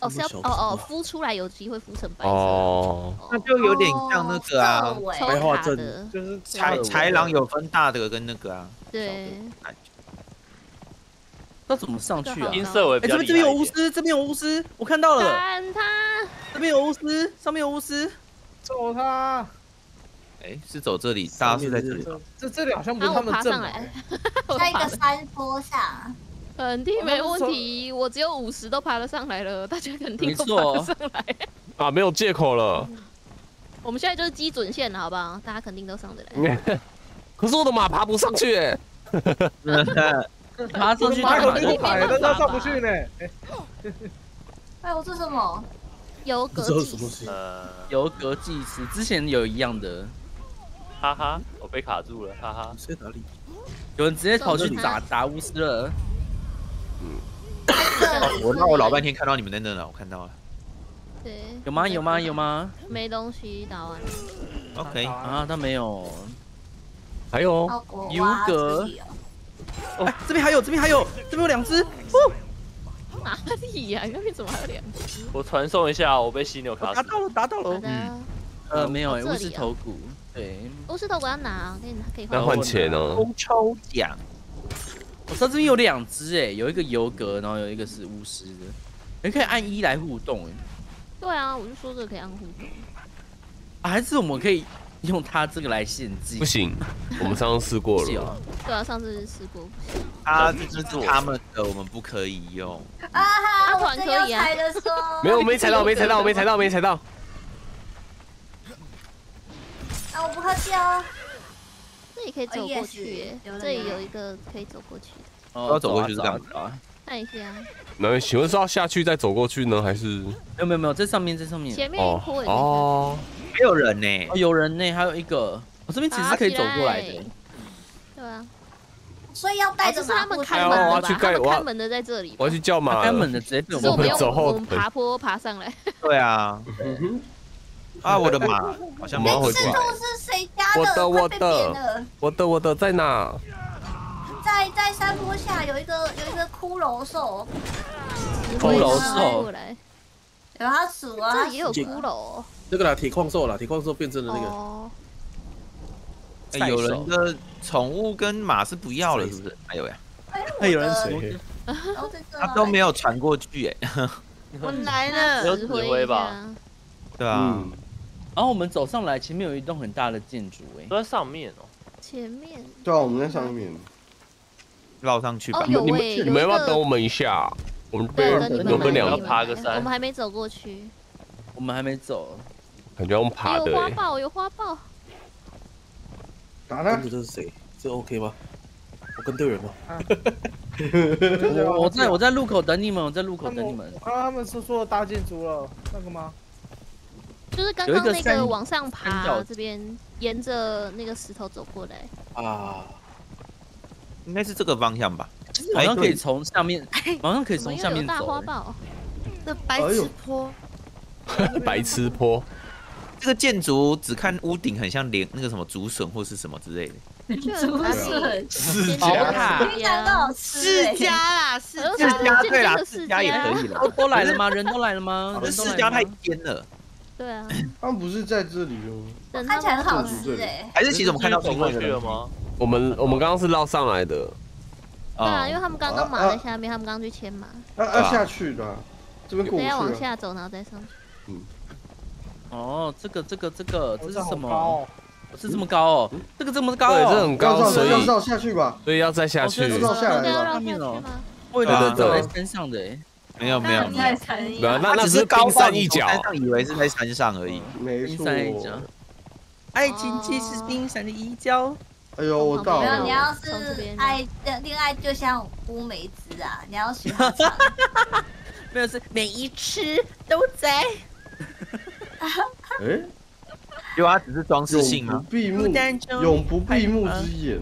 哦，是要哦哦，孵出来有机会孵成白色。哦，那就有点像那个啊，白化症的，就是豺豺狼有分大的跟那个啊。对。那怎么上去啊？金色尾比较厉害。哎，这边有巫师，这边有巫师，我看到了。砍他！这边有巫师，上面有巫师，揍他！哎，是走这里，大家是在这里。这这里好像不是他们正来。在一个山坡上。 肯定没问题，我只有五十都爬得上来了，大家肯定都爬得上来。啊，没有借口了。我们现在就是基准线了，好不好？大家肯定都上得来。可是我的马爬不上去，哎，爬上去太难了，但它上不去呢。哎，我这什么？游格祭司。游格祭司之前有一样的。哈哈，我被卡住了，哈哈。在哪里？有人直接跑去打打巫师了。 我那我老半天看到你们在那了，我看到了。对。有吗？有吗？有吗？没东西，打完了。OK 啊，他没有。还有尤格。哦，这边还有，这边还有，这边有两只。哪里呀？那边怎么还有两只？我传送一下，我被犀牛卡。打到了，打到了。嗯。呃，没有哎，巫师头骨。对。巫师头骨要拿，可以拿，可以换。要换钱哦。抽奖。 我知道这边有两只哎，有一个游格，然后有一个是巫师的，你可以按一来互动哎。对啊，我就说这个可以按互动。啊，还是我们可以用它这个来献祭？不行，我们上次试过了。对啊，上次试过。啊，这只是他们的，我们不可以用。啊哈，我真有踩的说。没有，我没踩到，没踩到，没踩到，没踩到。啊，我不客气哦。 这里可以走过去，这里有一个可以走过去。哦，要走过去是这样子啊？看一下。那请问是要下去再走过去呢，还是？没有没有没有，在上面在上面。前面一坡哦，还有人呢，有人呢，还有一个，我这边其实可以走过来的。对啊。所以要带着他们开门的吧？他们开门的在这里。我要去叫马。开门的直接被我们走后腿。我们爬坡爬上来。对啊。 啊！我的马，好像马回来。我的我的我的我的在哪？在在山坡下有一个有一个骷髅兽。骷髅兽。有它鼠啊，这也有骷髅。那个啦，铁矿兽啦，铁矿兽变成了那个。哎，有人的宠物跟马是不要了，是不是？哎呦呀！哎，有人谁？他都没有传过去哎。我来了，有指挥吧？ 对啊，嗯、然后我们走上来，前面有一栋很大的建筑、欸，哎，都在上面哦。前面。对啊，我们在上面，绕上去吧。哦、有你们你们要不要等我们一下？我们被我们两个爬个山，我们还没走过去。我们还没走，感觉我们爬的、欸。有花豹，有花豹。打他！这是谁？这 OK 吗？我跟对人吗？啊、我我在我在路口等你们，我在路口等你们。我看到他们是说搭建筑了，那个吗？ 就是刚刚那个往上爬，这边沿着那个石头走过来啊，应该是这个方向吧？好像可以从下面，好像可以从下面走。大花豹，这白痴坡，白痴坡。这个建筑只看屋顶，很像连那个什么竹笋或是什么之类的。竹笋，世家，世家啦，世家对啦，世家也可以了。都来了吗？人都来了吗？世家太尖了。 对啊，他们不是在这里哦，看起来很好吃哎。还是其实我们看到走过去了吗？我们我们刚刚是绕上来的，对啊，因为他们刚刚马在下面，他们刚刚去牵马。要要下去的，这边过不去。等下往下走，然后再上去。嗯。哦，这个这个这个这是什么？是这么高哦，这个这么高，对，这很高，所以要绕下去吧，所以要再下去，绕下来吧，对对对，山上的，没有没有，没有，那那只是冰山一角，山上以为是在山上而已，没错，爱情既是冰山的一角。 哎呦，我到了！你要是爱恋爱，就像乌梅子啊，你要喜欢。没有是每一吃都在。哎，就它只是装饰性吗？闭目，永不闭目之眼。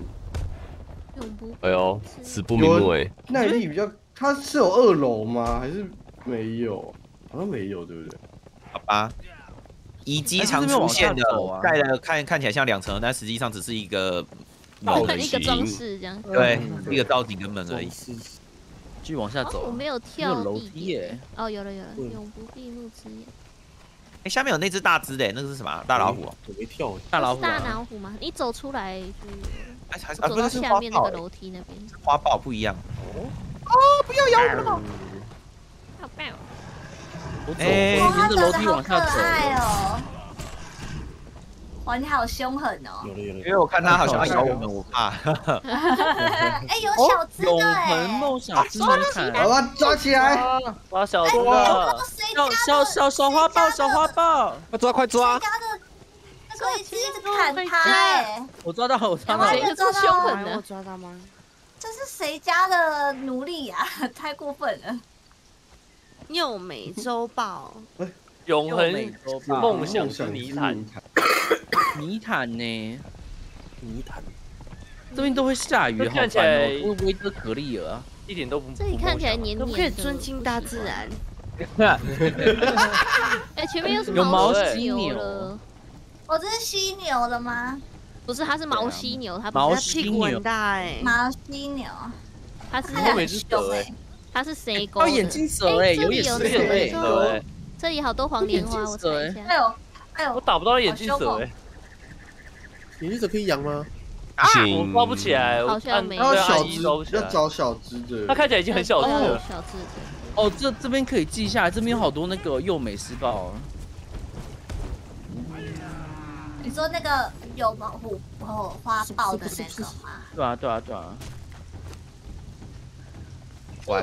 永不。哎呦，死不瞑目哎。耐力比较，它是有二楼吗？还是没有？好像没有，对不对？好吧。 遗迹常出现的，盖了看看起来像两层，但实际上只是一个造景，一个装饰这样。对，一个造景根本而已。继续往下走。我没有跳楼梯耶。哦，有了有了，永不闭目之眼。哎，下面有那只大只的，那个是什么？大老虎。我没跳。大老虎。大老虎吗？你走出来就走到下面那个楼梯那边。花豹不一样。哦，不要咬我了。好棒。 哎，沿着楼梯往下走。哇，你好凶狠哦！有了有了，因为我看他好像要咬我们，我怕。哎，有小只的哎！永恒梦想之门，好了，抓起来！抓小只的，小小小花豹，小花豹，快抓快抓！那个一直一直砍他哎！我抓到，我抓到，这个是凶狠的，我抓到吗？这是谁家的奴隶啊？太过分了！ 又美洲豹，永恒梦想是泥潭，泥潭呢？泥潭，这边都会下雨，好烦哦！会不会是可丽儿啊？一点都不，这里看起来黏黏的。可不可以尊敬大自然？哎，前面又是毛犀牛了，哦，这是犀牛了吗？不是，它是毛犀牛，它它屁股很大哎，毛犀牛，它是很凶哎。 它是谁狗？哦，眼镜蛇哎，有眼镜蛇哎，这里好多黄莲花，我踩一下。哎呦，哎呦，我打不到眼镜蛇哎。眼镜蛇可以养吗？啊，我抓不起来，我按没有小只，要找小只的。它看起来已经很小只了。小只的。哦，这这边可以记下来，这边有好多那个幼美狮豹。你说那个有毛虎哦花豹的那种吗？对啊，对啊，对啊。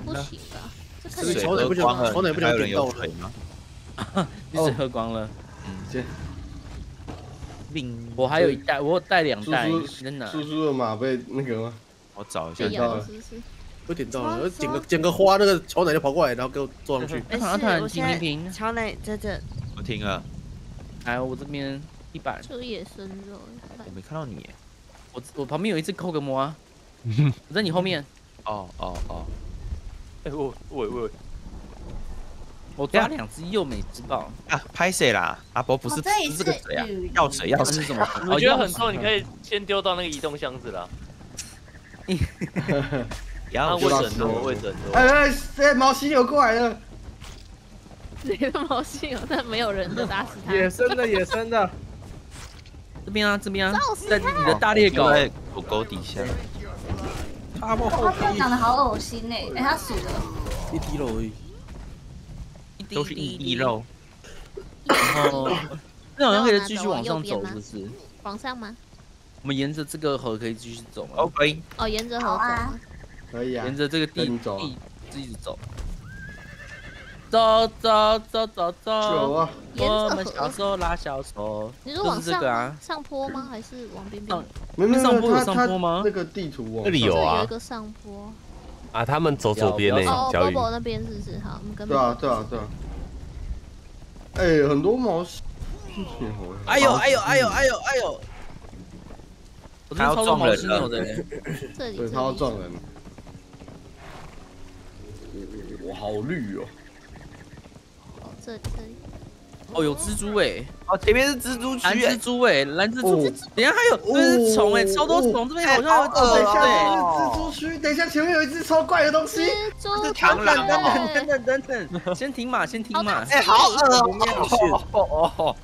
不行的，这个水喝光了，还有人有水吗？你水喝光了，嗯，命。我还有一袋，我带两袋。叔叔的马被那个吗？我找一下。有点到了，捡个捡个花，那个乔奶就跑过来，然后给我坐上去。哎，我停停停，乔奶在这。我停了。哎，我这边一百。吃野生肉。我没看到你。我我旁边有一只扣个魔啊。我在你后面。哦哦哦。 哎、欸、我我我，我抓两只幼美之豹啊！拍谁啦？阿伯不是不是这个水啊？要水要水什么？我觉得很重，你可以先丢到那个移动箱子啦。你，然后卫生多卫生多。哎哎哎，毛犀牛过来了！谁的毛犀牛？但没有人能打死它。野生的野生的，这边啊这边啊，在你的大猎狗狗狗底下。 他长得好恶心哎！哎，他死了。一滴肉而已，都是一滴肉。然后，那好像可以继续往上走，是不是？往上吗？我们沿着这个河可以继续走吗 ？OK。哦，沿着河走。可以啊。沿着这个地走，一直走。走走走走走。我们小手拉小手。你是往上上坡吗？还是往边边？ 没没上坡有上坡吗？那个地图那里有啊，有一个上坡啊，他们走左边那角域那边是不是？好，我们跟对啊对啊对啊。哎，很多毛，哎呦哎呦哎呦哎呦哎呦！他要撞人了，这里他要撞人。哇，好绿哦！这这里。 哦，有蜘蛛哎！哦，前面是蜘蛛区，蜘蛛哎，蓝蜘蛛，等下还有这是虫哎，超多虫，这边好像有等一下蜘蛛区，等一下前面有一只超怪的东西，是螳螂，等等等等等等，先停马，先停马，哎，好恶哦哦，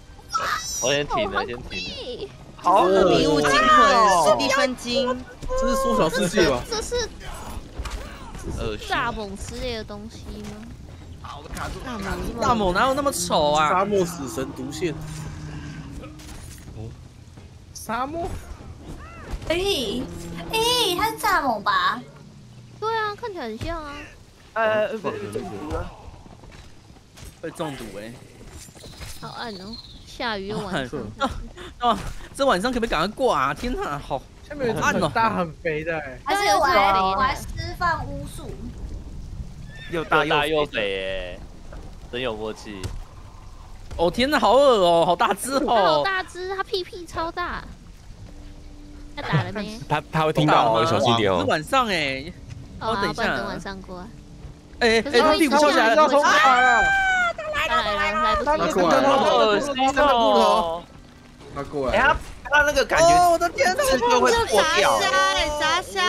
我先停了，先停了，好恶迷雾惊魂，史蒂芬金，这是缩小世界吧？这是蚱蜢之类的东西吗？ 大猛哪有那么丑啊？沙漠死神毒线，沙漠。哎哎，他是蚱蜢吧？对啊，看起来很像啊。呃，中毒了，会中毒哎。好暗哦，下雨又晚上。哦，这晚上可不可以赶快过啊？天哪，好。 很暗哦，大很肥的，而且我还我还释放巫术，又大又肥，真有默契。哦天哪，好恶哦，好大只哦，好大只，它屁屁超大。他打了没？他他会听到吗？小心点哦。是晚上哎，我等一下，等晚上过。哎哎，他屁股翘起来了，冲来了！他来了，来不及了，好恶心哦！他过来。 他那个感觉，我的天哪，就会破掉。炸虾，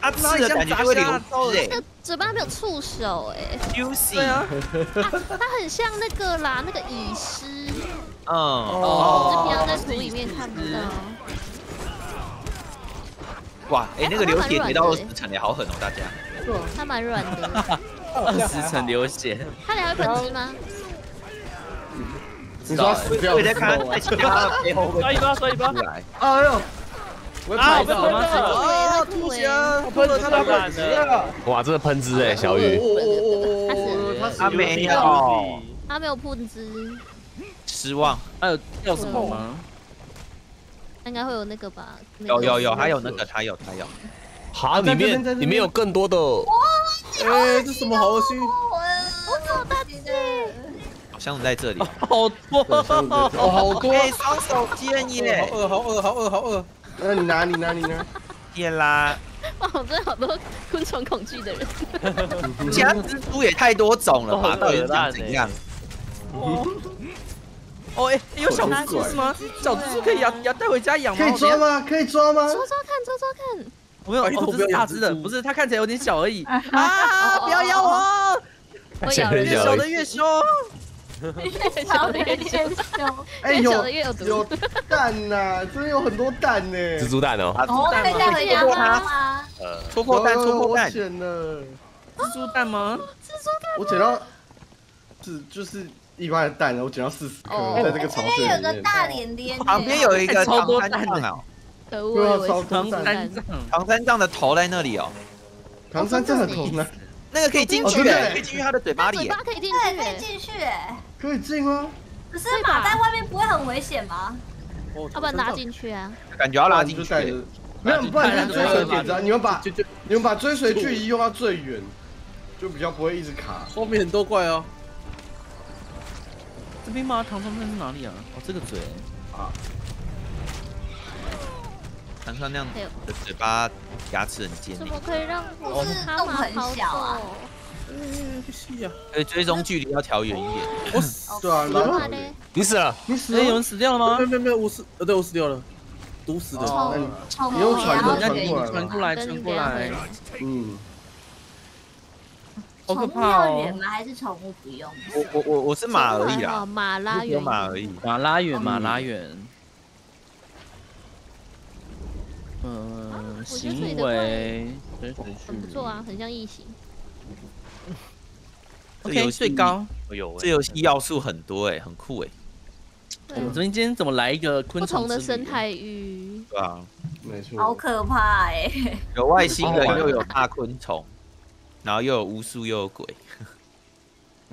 啊，吃的感觉会流汁。那个嘴巴没有触手哎。Juicy。它很像那个啦，那个蚁狮。嗯。哦。平常在土里面看不到。哇，哎，那个流血跌到二十层也好狠哦，大家。它蛮软的。二十层流血。它俩会喷汁吗？ 你说死掉？我在看，甩尾巴，甩尾巴！哎呦！啊，被喷了！啊，不行，喷了他喷汁了！哇，这是喷汁哎，小雨。他没有，他没有喷汁。失望。还有钥匙扣吗？应该会有那个吧。有有有，还有那个，还有还有。哈，里面里面有更多的。哎，这什么好恶心？我操，大姐！ 箱子在这里，好多，好多，哎，双手剑耶！好饿，好饿，好饿，好饿！那你拿，你拿，你拿！天啦！哇，我真的好多昆虫恐惧的人。其他蜘蛛也太多种了吧？到底长怎样？哦，哎，有小蜘蛛是吗？小蜘蛛可以养，养带回家养吗？可以抓吗？可以抓吗？抓抓看，抓抓看。没有，哦，这是大只的，不是，它看起来有点小而已。啊！不要咬我！我咬人，越小的越凶。 越小的越凶，哎有有蛋呐，真的有很多蛋呢，蜘蛛蛋哦，哦，可以带回家吗？呃，戳破蛋，戳破蛋，我捡了蜘蛛蛋吗？蜘蛛蛋，我捡到是就是一般的蛋，我捡到四十颗，在这个巢穴里面。有个大脸脸，旁边有一个超多蛋的，可恶，唐三藏，唐三藏的头在那里哦，唐三藏的头呢？ 那个可以进去，可以进去他的嘴巴里，嘴巴可以进去，可以进去，可以进吗？可是把在外面不会很危险吗？要不然拿进去啊！感觉要拉进去，没有，不然就是追随点子啊！你们把你们把追随距离用到最远，就比较不会一直卡。后面很多怪哦。这边吗？唐三藏是哪里啊？哦，这个嘴啊。唐三藏的嘴巴。 牙齿很尖，怎么可以让我洞很小啊？嗯，是啊。呃，追踪距离要调远一点。我死了，你死了，你死了，有人死掉了吗？没有没有，我死，呃，对我死掉了，毒死的。你用传过来，传过来，传过来。嗯。好可怕哦！宠物要远吗？还是宠物不用？我我我我是马而已啦，马拉远，马而已，马拉远，马拉远。 嗯，行为很不错啊，很像异形。OK， 最高。这游戏要素很多哎，很酷哎。我们这边今天怎么来一个昆虫的生态域？对啊，没错。好可怕哎！有外星人，又有大昆虫，然后又有巫术，又有鬼，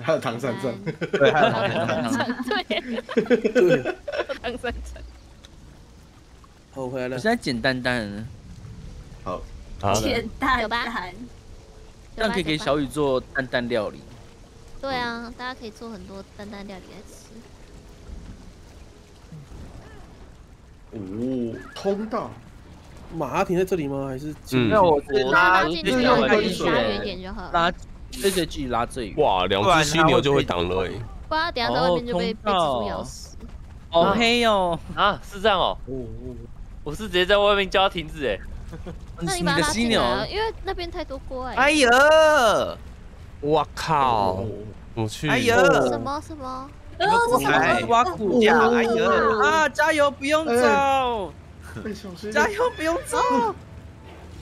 还有唐三藏。对，还有唐三藏。对，唐三藏。 我回来了，我现在简单单。好，简单单，这样可以给小雨做蛋蛋料理。对啊，大家可以做很多蛋蛋料理来吃。哦，通道，马瓶在这里吗？还是？嗯，那我拉拉距离拉远点就好。拉这些距离拉最远。哇，两只犀牛就会挡了哎。不然等下在外面就被被蜘蛛咬死。好黑哦！啊，是这样哦。 我是直接在外面叫他停止哎，那你把它犀牛，因为那边太多怪。哎呀，我靠，我去！哎呀，什么什么？然后这什么挖苦架？哎呀，啊，加油，不用走，加油，不用走。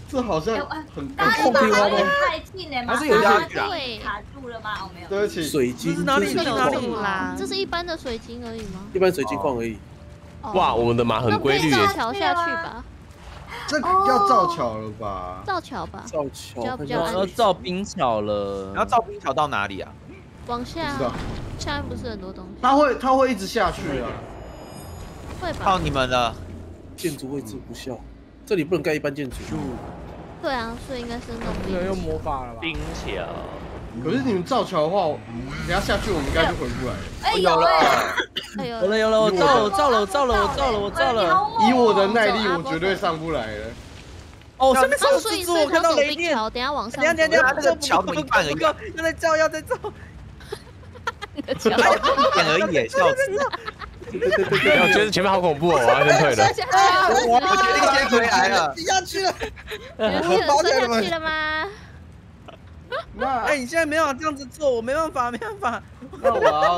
这好像很很痛苦啊！太近了吗？还是有压力卡住了吗？没有。对不起，水晶哪里哪里啦？这是一般的水晶而已吗？一般水晶矿而已。 哦，哇，我们的马很规律。造桥下去吧。这要造桥了吧？造桥吧。造桥。比较安全。要造冰桥了。然后造冰桥到哪里啊？往下。下面不是很多东西。它会，它会一直下去啊。会吧。靠你们了。建筑位置不效，这里不能盖一般建筑。对啊，所以应该是弄冰。这个用魔法了吧？冰桥。 可是你们造桥的话，等下下去我们应该就回不来了。哎，有了，有了，有了！我造了，我造了，我造了，我造了，我造了！以我的耐力，我绝对上不来了。哦，上面有蜘蛛，我看到雷电。等下往上。等下，等下，那个桥不能半而已。要再造，要再造。那桥半而已，笑死！对对对对，我觉得前面好恐怖哦，我要先退了。我我决定先回来了。下去了。你们下去了吗？ 哎，你现在没办法这样子做，我没办法，没办法。那我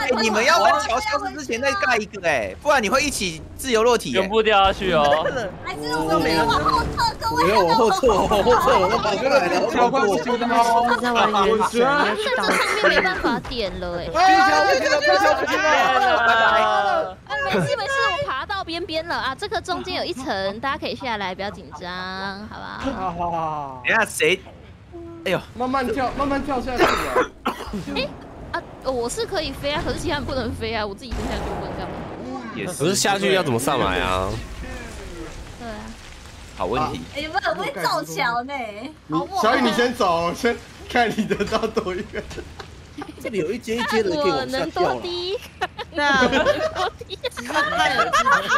哎，你们要在桥消失之前再盖一个哎，不然你会一起自由落体，全部掉下去哦。还是我没有往后撤，各位。没有往后撤，往后撤，我都跑出来了。超快，我真的是在玩原神，要去打。上面没办法点了哎。冰桥，冰桥，冰桥，了。哎，没事没事，我爬到边边了啊。这个中间有一层，大家可以下来，不要紧张，好不好？好好好。等下谁？ 哎呦，慢慢跳，慢慢跳下去啊！哎啊，我是可以飞啊，可是其他人不能飞啊，我自己蹲下去不能干嘛？也是，可是下去要怎么上来啊？对啊，好问题。哎，你们很会造桥呢。小雨，你先走，先看你能到多远。这里有一阶一阶的可以往下跳了。那我低，只是太有技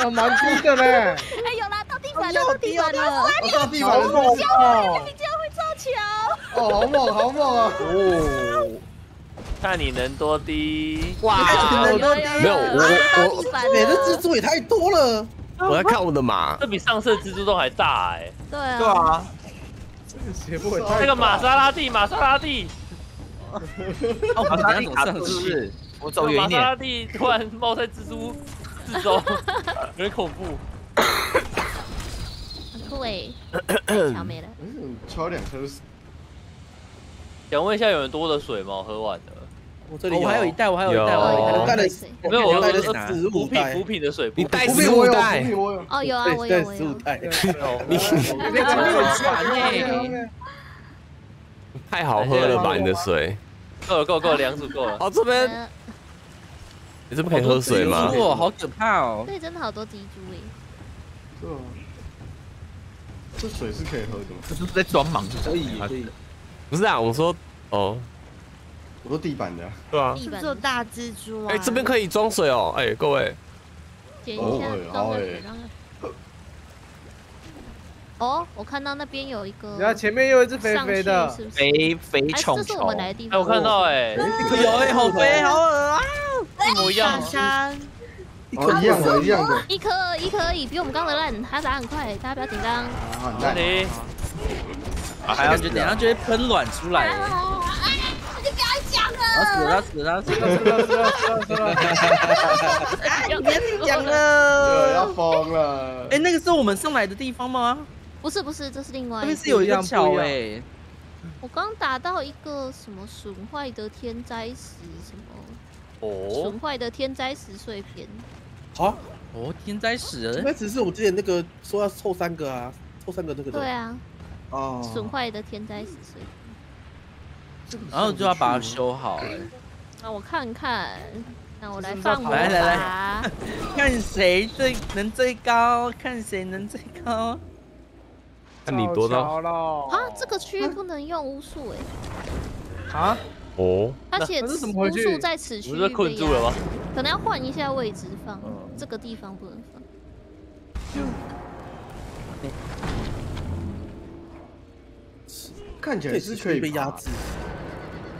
术，蛮酷的嘞。哎，有啦，到地板了，到地板了，到地板了，我教你，你教会造桥。 哦，好猛，好猛啊！哦，看你能多低。哇，能多低？没有，我我每个蜘蛛也太多了。我在看我的马，这比上次蜘蛛都还大哎。对啊。对啊。这个斜坡太……那个玛莎拉蒂，玛莎拉蒂。哦，玛莎拉蒂卡住是？我走远一点。玛莎拉蒂突然冒在蜘蛛四周，有点恐怖。 对，桥没了。嗯，桥两车。想问一下，有人多的水吗？我喝完了。我这里我还有一袋，我还有一袋，我带了水。没有，我带了十五袋。补品的水，你带十五袋。哦，有啊，我有，我有。十五袋。你你那个很馋哎！太好喝了吧，你的水。够了，够够，两组够了。哦，这边。你这边可以喝水吗？哇，好可怕哦！对，真的好多蜘蛛哎。对。 这水是可以喝的吗？这是在装盲，可以可以。不是啊，我说哦，我说地板的，对啊，做大蜘蛛啊。哎，这边可以装水哦，哎，各位。捡一下，装水。哦，我看到那边有一个。然后前面有一只肥肥的，肥肥虫虫。这是我们来的地方。哎，我看到哎，有哎，好肥，好恶啊！一模一样。哦，一样的，一样的。一颗一颗而已，比我们刚的烂，他打很快，大家不要紧张。啊，很烂。啊，还要就等下就会喷卵出来。你就不要讲了。死了死了死了死了死了！哎，你别讲了，要疯了。哎，那个是我们上来的地方吗？不是不是，这是另外。那边是有一个桥哎。我刚打到一个什么损坏的天灾石什么。 哦，损坏的天灾石碎片。好，哦，天灾石，天灾石是我之前那个说要凑三个啊，凑三个那个。对啊。哦。损坏的天灾石碎片。然后就要把它修好。那我看看，那我来放我吧。来来来，看谁最能最高，看谁能最高。那你多高了？啊，这个区域不能用巫术哎。啊？ 哦，而且巫术在此区域困住了吗？可能要换一下位置放，这个地方不能放。看起来是可以被压制。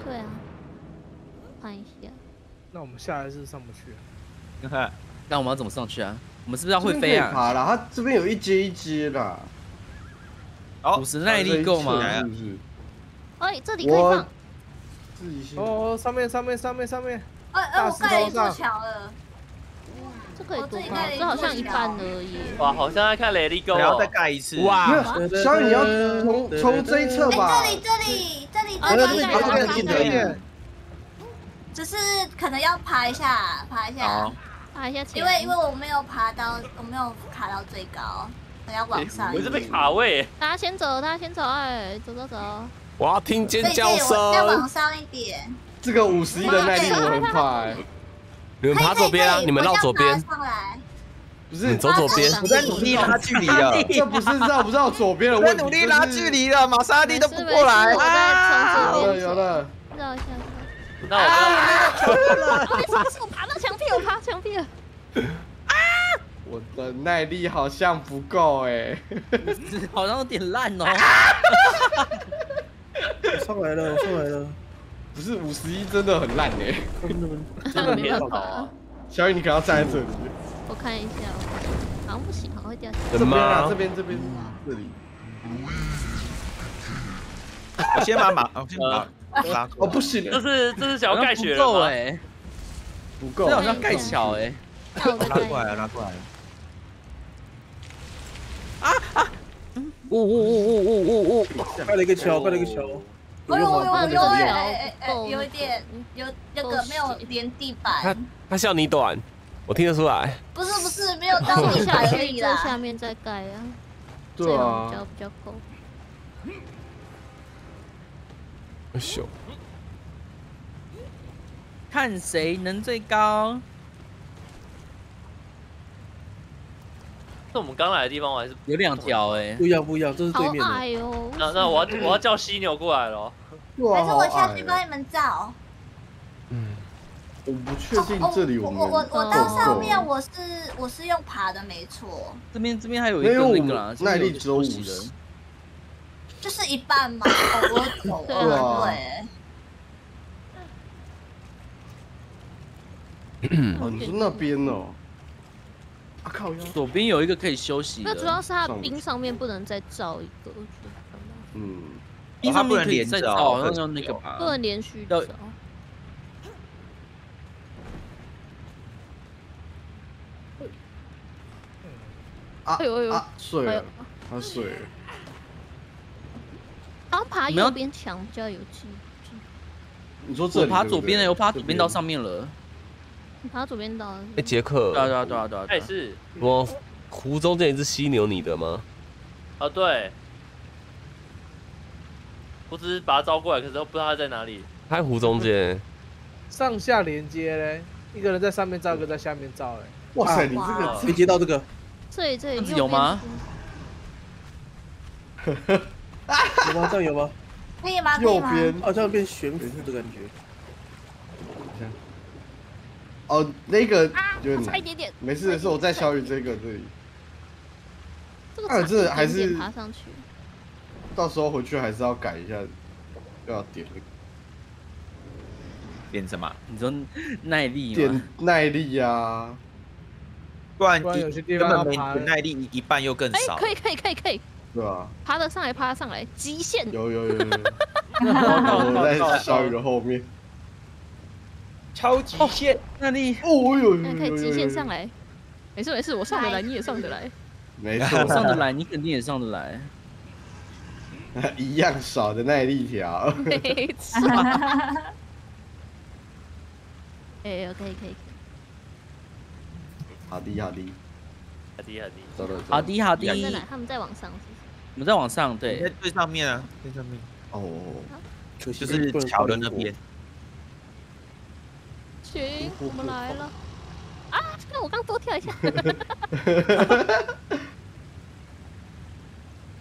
对啊，换一下。那我们下一次上不去。你看，那我们要怎么上去啊？我们是不是要会飞啊？爬了，它这边有一阶一阶的。五十耐力够吗？哎，这里可以放。 哦，上面上面上面上面！哎哎，我盖了一座桥了。这可以多吗？这好像一半而已。哇，好像在看雷利哥，然后再盖一次。哇，小雨你要从从这一侧吧。这里这里这里这里这里这里这里。只是可能要爬一下，爬一下。爬一下起来。因为因为我没有爬到，我没有卡到最高，我要往上。欸、我是被卡位。大家先走，大家先走，哎、欸，走走走。我要听尖叫声。再往上一点。这个五十亿的耐力我很怕哎、欸。你们爬左边啊！你们绕左边。不是，你走左边。我在努力拉距离了，这不是绕不绕左边的问题。我在努力拉距离了，玛莎拉蒂都不过来。啊！有了有了。绕一下。那我没有了。不是，我爬到墙壁，我爬墙壁了。啊！我的耐力好像不够哎，好像有点烂哦。我上来了，我上来了。 不是五十一真的很烂哎、欸，真的没办法、啊。小雨，你可要站在这里。我看一下，好像不行，好像会掉下来。怎么啊？这边这边这里。我先把马，我先把拉。哦不行，这是这是想要盖雪人吗？不够哎，不够，这好像盖桥哎。拉过来了，拉过来了。啊啊！哦哦哦哦哦哦哦！盖了一个桥，盖了一个桥。 哎呦哎呦哎呦哎哎，有点有那个没有连地板。他他笑你短，我听得出来。不是不是，没有到地下而已啦。下面再盖啊。对啊。比较比较高。哎呦！看谁能最高。这我们刚来的地方，我还是有两条哎。不要不要，这是对面的。好矮哦。那那我要我要叫犀牛过来了。 还是我下去帮你们照。嗯，我不确定这里我们。我我我到上面我是我是用爬的没错。这边这边还有一个那个耐力只有五十，就是一半嘛。我走了，对。哦，你说那边哦。啊靠！左边有一个可以休息。那主要是它冰上面不能再照一个，我觉得。嗯。 冰上面可以再找，那就那个吧，不能连续找。啊！哎呦呦，水了，它水了。要爬右边墙比较有机。你说这？爬左边的，我爬左边到上面了。你爬左边到？哎，杰克。对啊对啊对啊对啊。是。我湖中间一只犀牛，你的吗？啊对。 我只是把他招过来，可是我不知道他在哪里。他在湖中间，上下连接嘞，一个人在上面照，一个在下面照嘞。哇塞，你这个连接到这个，这里这里有吗？有吗？这样有吗？可以吗？右边好像变悬浮的感觉。哦，那个有点差一点点，没事，是我在小雨这个这里。这个这还是爬上去。 到时候回去还是要改一下，要点那个点什么？你说耐力吗？耐力啊，不然有些地方耐力一半又更少。哎，可以可以可以可以，对啊，爬得上来，爬得上来，极限。有有有有，我在小雨的后面，超极限耐力。哦呦，可以极限上来，没事没事，我上得来，你也上得来，没错，我上得来，你肯定也上得来。 一样少的耐力条，没错。哎，可以可以。好的好的，好的好的，走了走。好的好的，他们在往上，我们在往上，对，在最上面啊，最上面。哦，就是桥的那边。行，我们来了。啊，这个我刚多跳一下。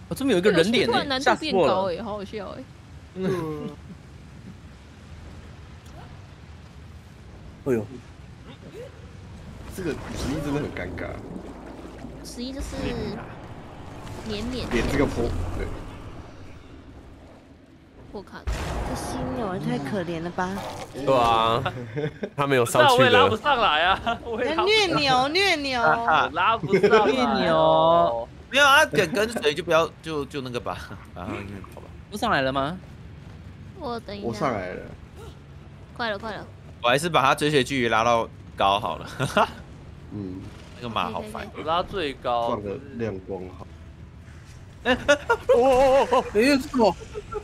我这边有一个人脸呢，吓死我了！哎，好好笑哎！嗯，哎呦，这个十一真的很尴尬。十一就是绵绵，连这个坡对，我靠，这犀牛也太可怜了吧！对啊，他没有上去的，拉不上来啊！虐牛虐牛，拉不上虐牛。 没有啊，梗跟谁就不要就就那个吧，然后好吧。不上来了吗？我等一下。我上来了。快了快了。我还是把他追随距离拉到高好了。嗯，那个马好烦。我拉最高。放个亮光好。哎哎哦哦哦！哎呀，怎么？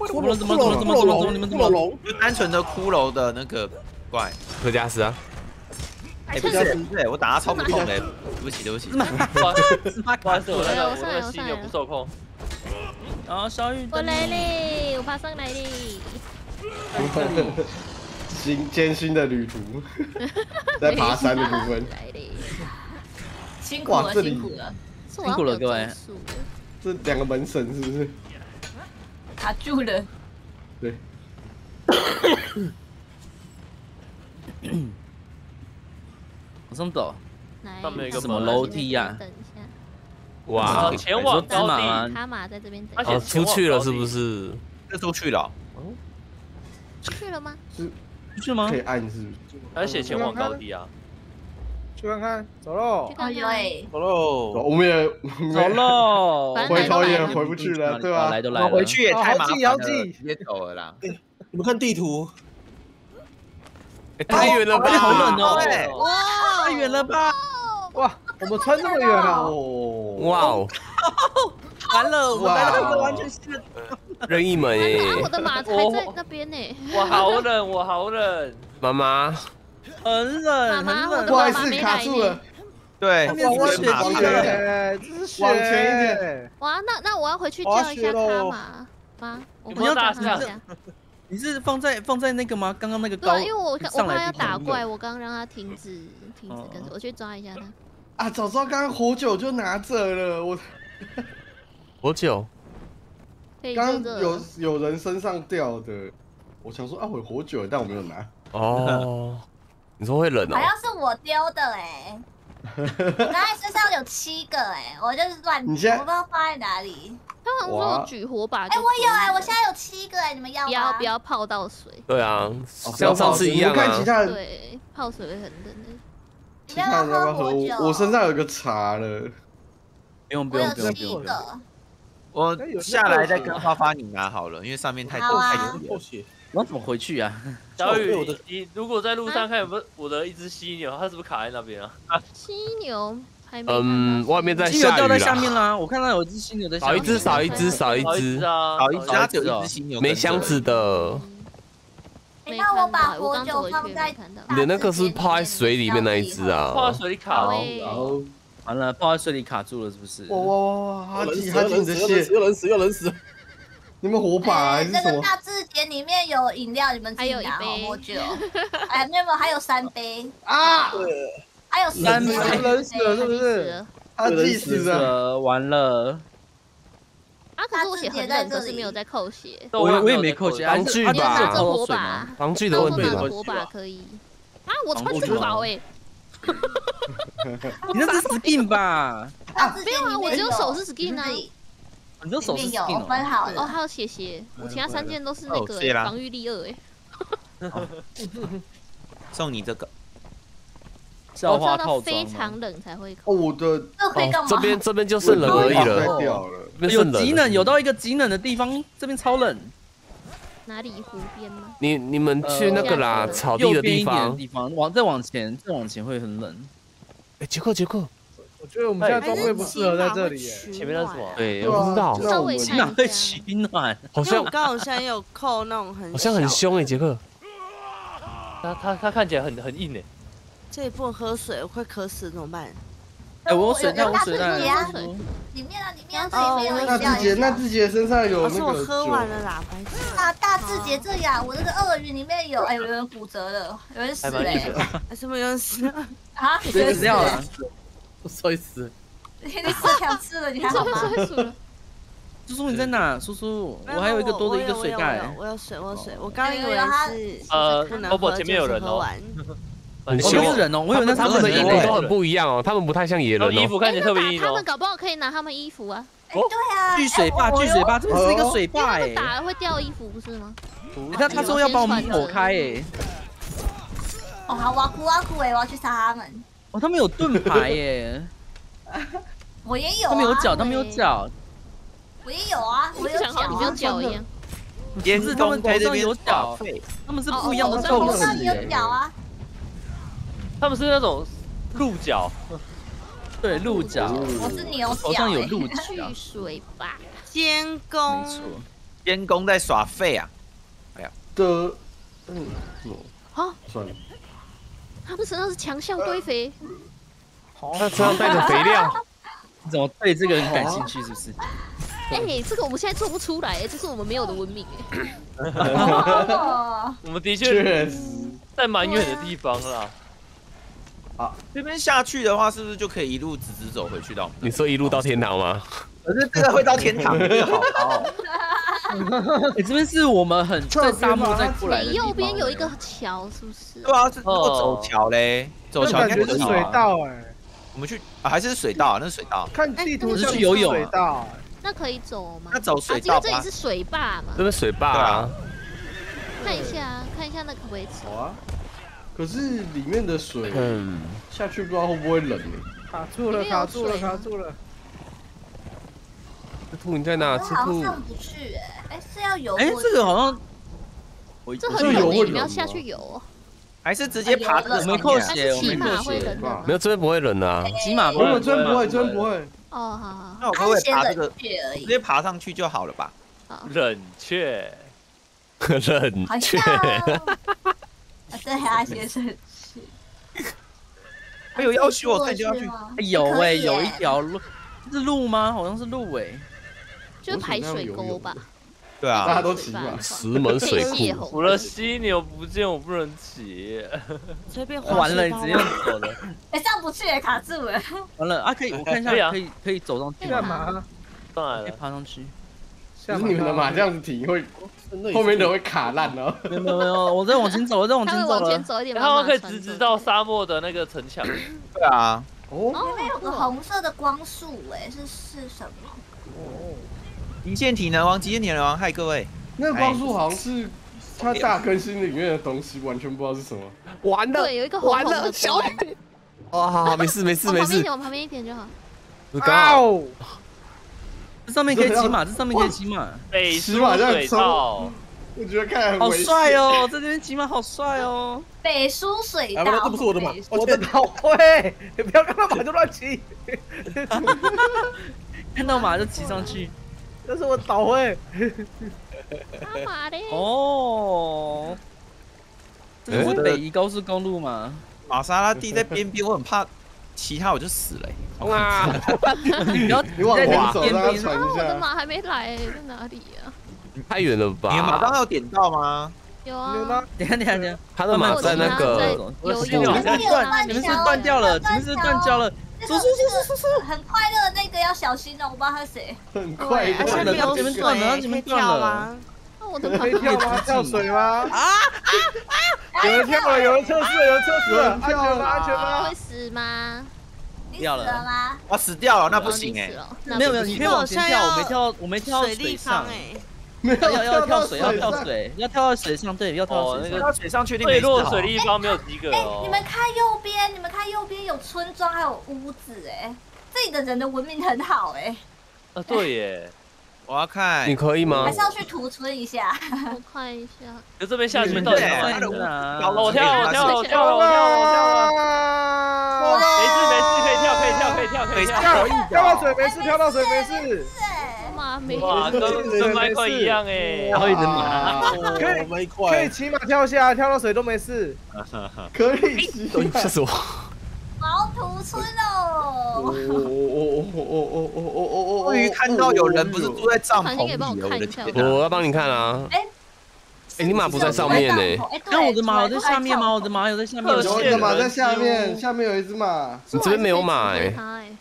怎么了？怎么了？怎么了？怎么了？你们怎么了？就单纯的骷髅的那个怪。科加斯啊。哎，不是不是，我打他操不控嘞，对不起对不起。不好意思，我那个我那个犀牛不受控。然后小雨，我来嘞，我爬上来嘞。艰艰辛的旅途，在爬山的部分。辛苦了辛苦了，辛苦了各位。这两个门神是不是？卡住了。对。 往上走，上面有一个什么楼梯呀？等一下，哇，前往高地，卡玛在这边等。哦，出去了是不是？这出去了。哦，出去了吗？是，出去吗？可以按是。他写前往高地啊。去看看，走喽。哎呦哎，走喽，我们也走喽，回头也回不去了，对吧？来都来了，回去也太麻烦了，别走了啦。 你们看地图，太远了吧，好冷哦！哇，太远了吧！哇，我们穿这么远啊！哇哦，完了，我来到一个完全新的任意门哎！我的马还在那边呢！我好冷，我好冷，妈妈，很冷，很冷，不好意思，卡住了。对，我雪地了，这是雪。往前一点。哇，那那我要回去叫一下他嘛，妈，我们要打一下。 你是放在放在那个吗？刚刚那个高，对，因为我我怕要打怪，我刚让他停止停止跟着，我去抓一下他。啊，早知道刚刚火酒就拿着了，我火酒。刚有有人身上掉的，我想说啊，我火酒，但我没有拿。哦，你说会冷哦？好像是我丢的哎，我刚才身上有七个哎，我就是乱，我不知道放在哪里。 他好像说举火把，哎，我有哎，我现在有七个哎，你们要不要不要泡到水？对啊，像上次一样啊。对，泡水会很冷的。其他人要喝酒，我身上有个茶了。不用不用不用不用。我下来再跟花花你拿好了，因为上面太多太多血。我怎么回去啊？小雨，你如果在路上看有没有我的一只犀牛，它是不是卡在那边啊？犀牛。 嗯，外面在下雨掉在下面啦，我看到有只犀牛在下面。少一只，少一只，少一只，少一只，它只有一只犀牛。没箱子的。那我把火酒放在……你的那个是泡在水里面那一只啊？泡在水里卡了，完了，泡在水里卡住了，是不是？哇哇哇！哈吉哈吉，你的血又冷死又冷死！你们火把那个大字节里面有饮料，你们自己拿火酒。哎，没有，还有三杯啊！ 还有三名人死了，是不是？他自己死了，完了。啊，可是我血很冷，可是没有在扣血。我我也没扣血，防具吧，火把，防具的问题吧。火把可以。啊，我穿珠宝哎。你那是 skin 吧？啊，没有啊，我只有手是 skin 而已。你这手是 skin 分好哦，还有血鞋，我其他三件都是那个防御力二哎。送你这个。 校花套装，非常冷才会扣。我的这边这边就剩冷而已了，有极冷，有到一个极冷的地方，这边超冷。哪里？湖边吗？你你们去那个啦，草地的地方，地方往再往前，再往前会很冷。哎，杰克杰克，我觉得我们现在装备不适合在这里。前面那是什么？对，我不知道。稍微起暖，起暖。好像我刚好像有扣那种很，好像很凶哎，杰克。他他他看起来很很硬哎。 这里不能喝水，我快渴死，怎么办？哎，我有水袋，我有水袋。里面啊，里面啊，里面有。那志杰，那志杰身上有那个酒。我喝完了啦，白痴。啊，大志杰这样，我这个鳄鱼里面有，哎，有人骨折了，有人死嘞。什么有人死？啊？谁死掉了？我摔死。你死两次了，你还好吗？叔叔你在哪？叔叔，我还有一个多的一个水袋。我有水，我有水。我刚以为是呃，不不，前面有人哦。 很凶是人哦，我以为那他们的衣服都很不一样哦，他们不太像野人哦。衣服看起来特别硬哦。他们搞不好可以拿他们衣服啊。哦，对啊。巨水坝，巨水坝，这是一个水坝哎。打了会掉衣服不是吗？他他说要把我们火开哎。哦，好哇酷哇酷哎，我要去杀他们。哦，他们有盾牌耶。我也有。他们有脚，他们有脚。我也有啊，我有脚，你没有脚一样。也是他们头上有脚，他们是不一样的斗士哎。 他们是那种鹿角，对鹿角，我是牛角，头上有鹿角。去水吧，监工，没错，监工在耍废啊！哎呀，的，嗯，好，算了，他们身上是强效堆肥。好，他身上带着肥料。你怎么对这个人感兴趣？是不是？哎，这个我们现在做不出来，这是我们没有的文明。我们的确在蛮远的地方啦。 好，这边下去的话，是不是就可以一路直直走回去到？你说一路到天堂吗？可是这个会到天堂，好高。你这边是我们很在沙漠再过来的。右边有一个桥，是不是？对啊，是走桥嘞，走桥应该是水道哎。我们去啊，还是水道？那是水道。看地图是游泳水道，那可以走吗？那走水道吧。这里是水坝嘛？这边水坝啊。看一下，看一下那可不可以走啊？ 可是里面的水，嗯，下去不知道会不会冷哎。卡住了，卡住了，卡住了。这兔你在哪？这兔上不去哎，哎是要游？哎，这个好像，这很冷哎，你要下去游。还是直接爬？我没扣血，我没扣血。没有，这边不会冷啊。骑马不会，这边不会，这边不会。哦，好好。那我可不可以爬这个？直接爬上去就好了吧？冷却，冷却。 对啊，先生是。还有要去，我看就要去。有哎，有一条路，是路吗？好像是路哎，就是排水沟吧。对啊，大家都骑吧。石门水库。除了犀牛不见，我不能骑。随便完了，你直接走了。哎，上不去哎，卡住了。完了啊，可以，我看一下，可以可以走上去干嘛？上来了，爬上去。 可是你们的马这样子停会，后面的会卡烂哦。没有没有，我再往前走，我再往前走。往前走一点，然后可以直直到沙漠的那个城墙。对啊。哦。那边有个红色的光束，哎，是是什么？哦。极限体能王，极限体能王，嗨各位。那个光束好像是它大更新里面的东西，完全不知道是什么。完了，有一个红红的小雨。哦，好好，没事没事没事。往旁边一点就好。Go。 这上面可以骑马，这上面可以骑马。北苏水道，我觉得看好帅哦，在这边骑马好帅哦。北苏水道，这不是我的马，我的马会，你不要看到马就乱骑，看到马就骑上去，这是我倒会。干嘛的？哦，这是我的北宜高速公路嘛。玛莎拉蒂在边边，我很怕。 其他我就死了、欸。哇！你要你往哪走？那个船一下。我的马还没来、欸，在哪里呀、啊？太远了吧？你的马刚刚有点到吗？有啊。等下等下等下，他的马在那个。我的天哪！你们是断掉了，你们是断交了。走走走走走！很快乐那个要小心哦，我不知道他是谁。很快乐。他们你们断了，你们断了。那我的马可以跳吗？跳水吗？啊啊啊！ 有人跳了，有人测试，有人测试了，安全吗？安全吗？会死吗？掉了吗？我死掉了，那不行哎！没有没有，你看我先跳，我没跳，我没跳到水上哎！没有，要要跳水，要跳水，要跳到水上，对，要跳到水上。跳到水上确定坠落水立方没有几个哦。你们看右边，你们看右边有村庄还有屋子哎，这里的人的文明很好哎。啊对耶。 我要看，你可以吗？还是要去屠村一下，我看一下。就这边下去到底哪里啊？我跳，我跳，我跳，我跳，我跳！没事没事，可以跳，可以跳，可以跳，可以跳！跳到水没事，跳到水没事。妈咪，哇，跟跟麦块一样哎，然后一直马，可以可以骑马跳下，跳到水都没事。可以，吓死我！毛屠村哦。 哦哦哦哦哦哦！终于看到有人不是住在帐篷里了，我要帮你看啊！哎，哎，你马不在上面呢？那我的马有在下面吗？我的马有在下面。我的马在下面，下面有一只马。你这边没有马哎？哎，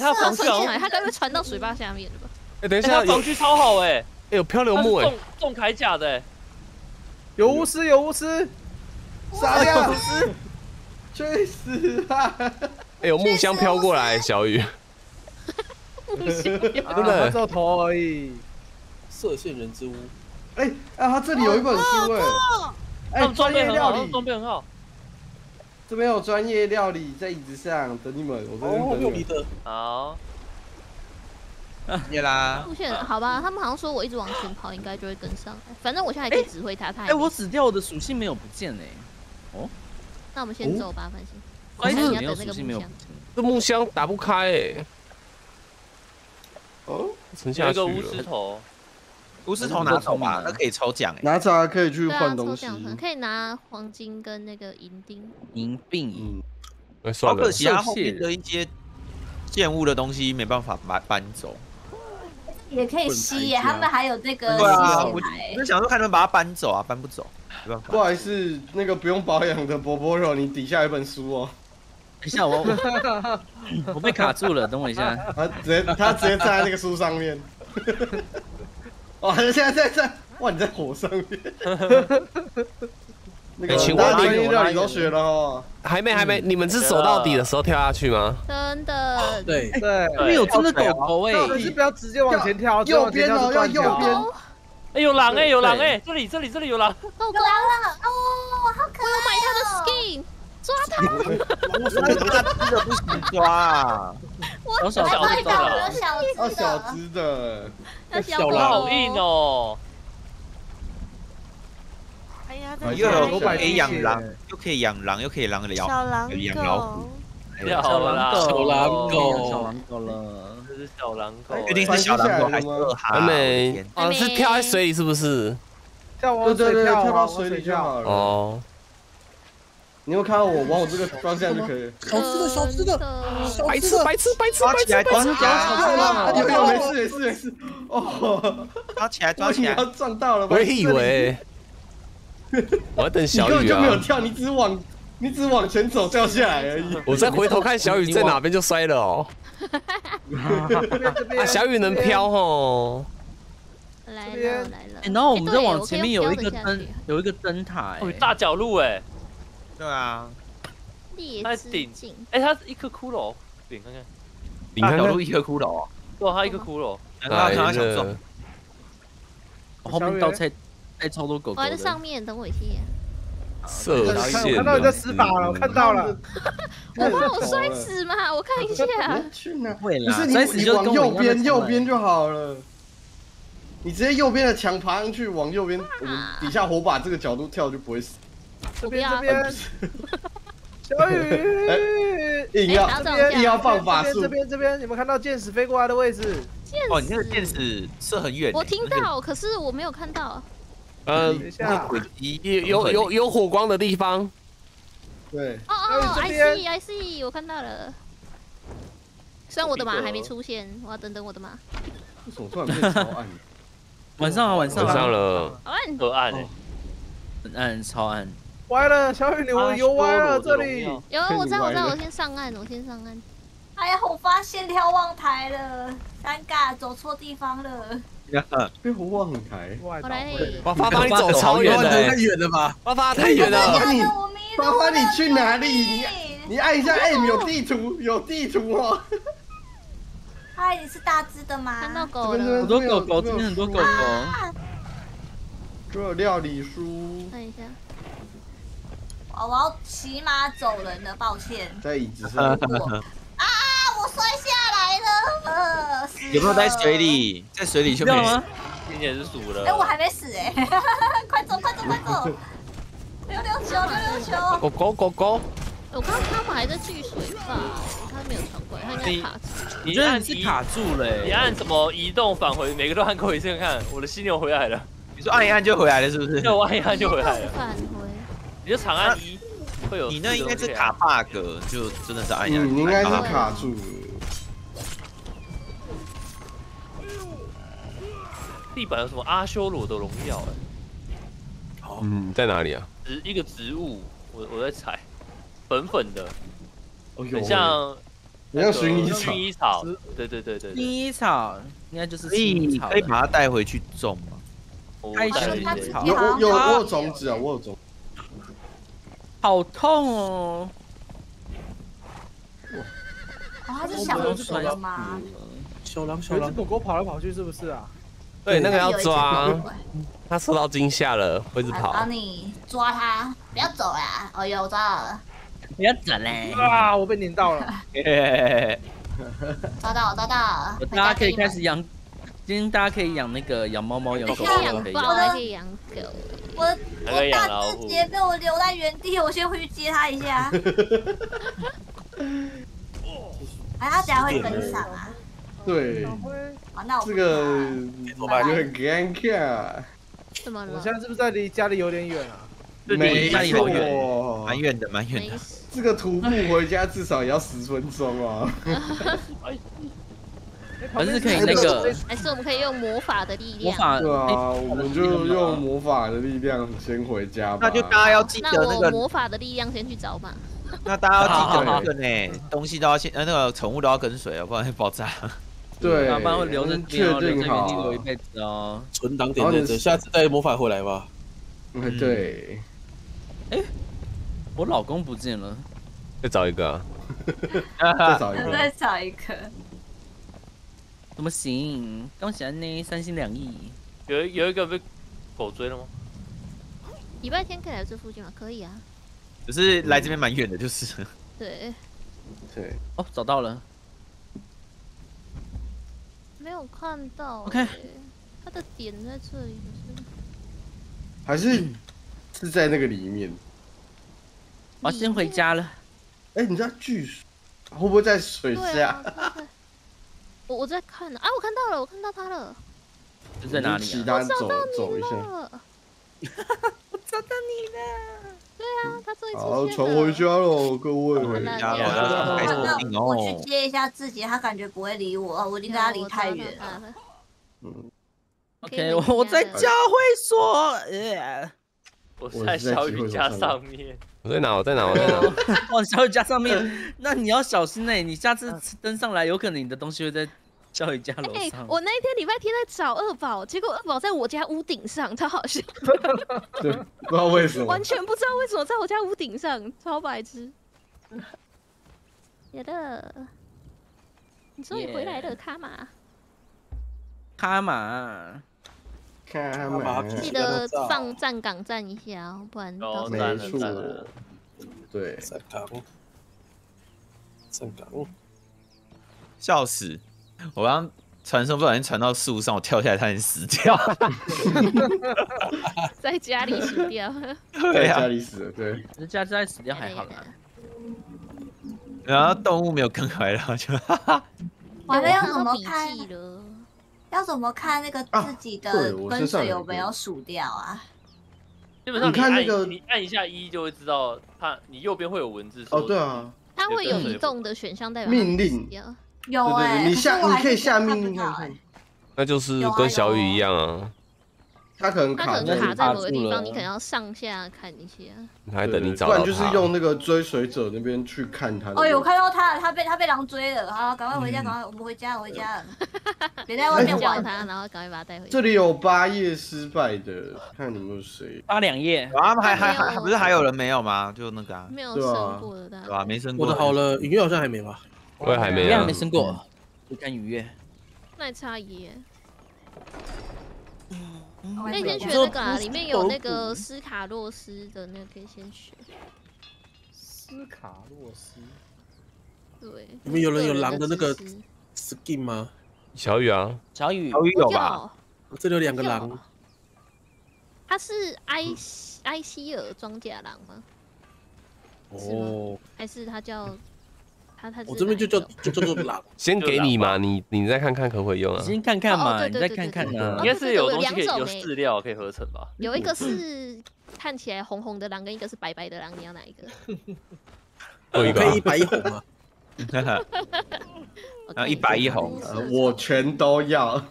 它防水，它该不会传到水坝下面了吧？哎，等一下，防区超好哎！哎，有漂流木哎，重铠甲的，有巫师，有巫师，杀掉巫师，去死啊！哎，有木箱飘过来，小雨。 真的，照头而已。射线人之屋，哎啊，他这里有一本书哎，哎，专业料理，装备很好。这边有专业料理在椅子上等你们，我在这等你们。好，谢啦。目前好吧，他们好像说我一直往前跑，应该就会跟上。反正我现在可以指挥他，他哎，我死掉，我的属性没有不见哎。哦，那我们先走吧，反正。哎，你要等那个木箱，这木箱打不开哎。 哦，沉下去了。有一个巫师头，巫师头拿走吧，那可以抽奖哎。拿走还可以去换东西，可以拿黄金跟那个银锭。银锭银。哎，算了。好可惜啊，后面的一些建物的东西没办法搬搬走。也可以吸耶，他们还有这个。对啊，我就想说看能把它搬走啊，搬不走，没办法。不好意思，那个不用保养的波波肉，你底下有本书哦。 等一下，我 我, 我被卡住了，等我一下。他直接他直接站在那个书上面。哇，现在在在，哇，你在火上面。那个青蛙专业料理都学了哦。还没还没，你们是走到底的时候跳下去吗？真的。对对，因为有真的狗头哎。你是不要直接往前跳，右边哦，要右边。哎，有狼哎，有狼哎，这里这里这里有狼。有狼了哦，好可爱。我要买他的 skin。 抓他！我抓大只的不行抓啊！我小只的，要小只的，要小狼好硬哦！哎呀，又有可以养狼，又可以养狼，又可以养老虎，养老虎，小狼狗，小狼狗，小狼狗了，这是小狼狗，确定是小狼狗还是二哈？没，哦，是跳在水里是不是？跳往水里，跳到水里就好了。哦。 你有看到我往我这个方向就可以。小吃的，小吃的，白痴，白痴，白痴，抓起来，抓起来！有有没事没事没事。哦，抓起来，抓起来！撞到了。我也以为。我在等小雨啊。你根本就没有跳，你只往你只往前走掉下来而已。我再回头看小雨在哪边就摔了哦。啊，小雨能飘哦。 来了来了。然后我们再往前面有一个灯，有一个灯塔，哎，大角鹿哎。 对啊，它顶，哎，它一颗骷髅，顶看看，大角鹿一颗骷髅，对，它一颗骷髅，它它想走，后面倒菜，哎，超多狗狗。我在上面，等我一下。射线，我看到你在死法了，我看到了。我怕我摔死嘛，我看一下。去哪？不是你，你往右边，右边就好了。你直接右边的墙爬上去，往右边，我们底下火把这个角度跳就不会死。 这边这边，小雨，硬要这边硬要放法术，这边这边，你们看到箭矢飞过来的位置？哦，你那个箭矢射很远。我听到，可是我没有看到。呃，有有有火光的地方。对。哦哦 ，I see I see， 我看到了。虽然我的马还没出现，我要等等我的马。为什么突然变超暗？晚上啊，晚上了。好暗，很暗哎，很暗，超暗。 歪了，小雨，我游歪了，这里有，我知道，我知道，我先上岸，我先上岸。哎呀，我发现瞭望台了，尴尬，走错地方了。被瞭望台，我来，八八八，你走超远了，太远了吧？八八太远了，八八你去哪里？你你按一下 M 有地图，有地图哦。哎，你是大只的吗？看到狗了，很多狗狗，这边很多狗狗。这有料理书，看一下。 哦，我要骑马走人了，抱歉。在椅子上。啊！我摔下来了。有没有在水里？在水里就没了。今天是输了。哎，我还没死哎！快走，快走，快走！溜溜球，溜溜球！狗狗，狗狗！我刚刚他们还在聚水吧？他没有传过来，他应该卡住。你按是卡住了，你按什么移动返回？每个都按过一次看，我的犀牛回来了。你说按一按就回来了是不是？对，我按一按就回来了。 你就长按一，会有你那应该是卡 bug， 就真的是按一下。你应该是卡住。地板有什么阿修罗的荣耀？哎，嗯，在哪里啊？植一个植物，我我在采，粉粉的，很像，很像薰衣草。薰衣草，对对对对。薰衣草应该就是薰衣草，可以把它带回去种吗？开薰衣草，有有我有种子啊，我有种。 好痛哦！哇，它是小狼狗吗？小狼小狼狗狗跑来跑去是不是啊？对，那个要抓。它受到惊吓了，会一直跑。帮你抓它，不要走啦！哦呦，我抓到了。不要走嘞！哇，我被粘到了。抓到，抓到。大家可以开始养，今天大家可以养那个养猫猫、养狗狗，可以养，可以养狗。 我我大只姐被我留在原地，我先回去接她一下。哎，她等下会跟上啊。对。啊，那我这个我感觉很尴尬。怎么了？我现在是不是在离家里有点远啊？没错，蛮远的，蛮远的。这个徒步回家至少也要十分钟啊。 还是可以那个，还是我们可以用魔法的力量。对啊，我们就用魔法的力量先回家吧。那就大家要记得那个魔法的力量先去找嘛。那大家要记得那个呢，东西都要先，呃，那个宠物都要跟随啊，不然会爆炸。对，不然会留着，确定好，留一辈子哦。存档点在这，下次带魔法回来吧。对。哎，我老公不见了。再找一个。再找一个。再找一个。 怎么行？刚喜欢呢，三心两意。有有一个被狗追了吗？礼拜天可以来这附近吗？可以啊。只是来这边蛮远的，就是。对。对。哦，找到了。没有看到、欸。OK。它的点在这里，不是？还是是在那个里面。我要先回家了。哎、欸，你知道巨水会不会在水下？ 我我在看呢啊，我看到了，我看到他了。这在哪里、啊？其他人走走一下。我找到你了。对啊，他终于出现了。好，船回家喽，各位回家了。那我去接一下自己，他感觉不会理我，我离他离太远了。嗯。OK， 我我在教会所。呃。我在小雨家上面。 我在哪？我在哪？我在哪？往小雨家上面，那你要小心哎、欸！你下次登上来，有可能你的东西会在小雨家楼上、欸。我那一天礼拜天在找二宝，结果二宝在我家屋顶上，超好笑。对，不知道为什么。完全不知道为什么在我家屋顶上，超白痴。有的，你终于回来了，卡玛。卡玛。 记得上站岗站一下哦，不然到时候没错。对，站岗，站岗，笑死！我刚传送不小心传到树上，我跳下来差点死掉。在家里死掉。在家里死了，对。在家在死掉还好啦。然后动物没有跟回来，就哈哈。我们要怎么看？ 要怎么看那个自己的跟水有没有数掉啊？基本上你看那个，你按一下一就会知道，它你右边会有文字。哦，对啊，它会有移动的选项代表命令。有哎，你下你可以下命令看看。那就是跟小雨一样啊，它可能卡在某个地方，你可能要上下看一下。还等你找，不然就是用那个追随者那边去看它。哦，有看到它，它被它被狼追了，好，赶快回家，赶快我们回家，回家。 别在外面玩他，然后赶快把他带回去。这里有八页失败的，看你们谁八两页啊？还还还不是还有人没有吗？就那个啊，没有升过的，对吧？没升过。我的好了，雨月好像还没吧？我也还没，我还没升过。我看雨月，那差一页。我可以先学那个啊，里面有那个斯卡洛斯的那个，可以先学。斯卡洛斯，对。你们有人有狼的那个 skin 吗？ 小雨啊，小雨，小雨有吧？这里有两个狼。他是埃埃希尔装甲狼吗？哦，还是他叫他他？我这边就叫就叫做狼。先给你嘛，你你再看看可不可以用啊？先看看嘛，你再看看啊。应该是有东西可以有饲料可以合成吧？有一个是看起来红红的狼，跟一个是白白的狼，你要哪一个？我可以一白一红啊。 啊，一白一红，我全都要，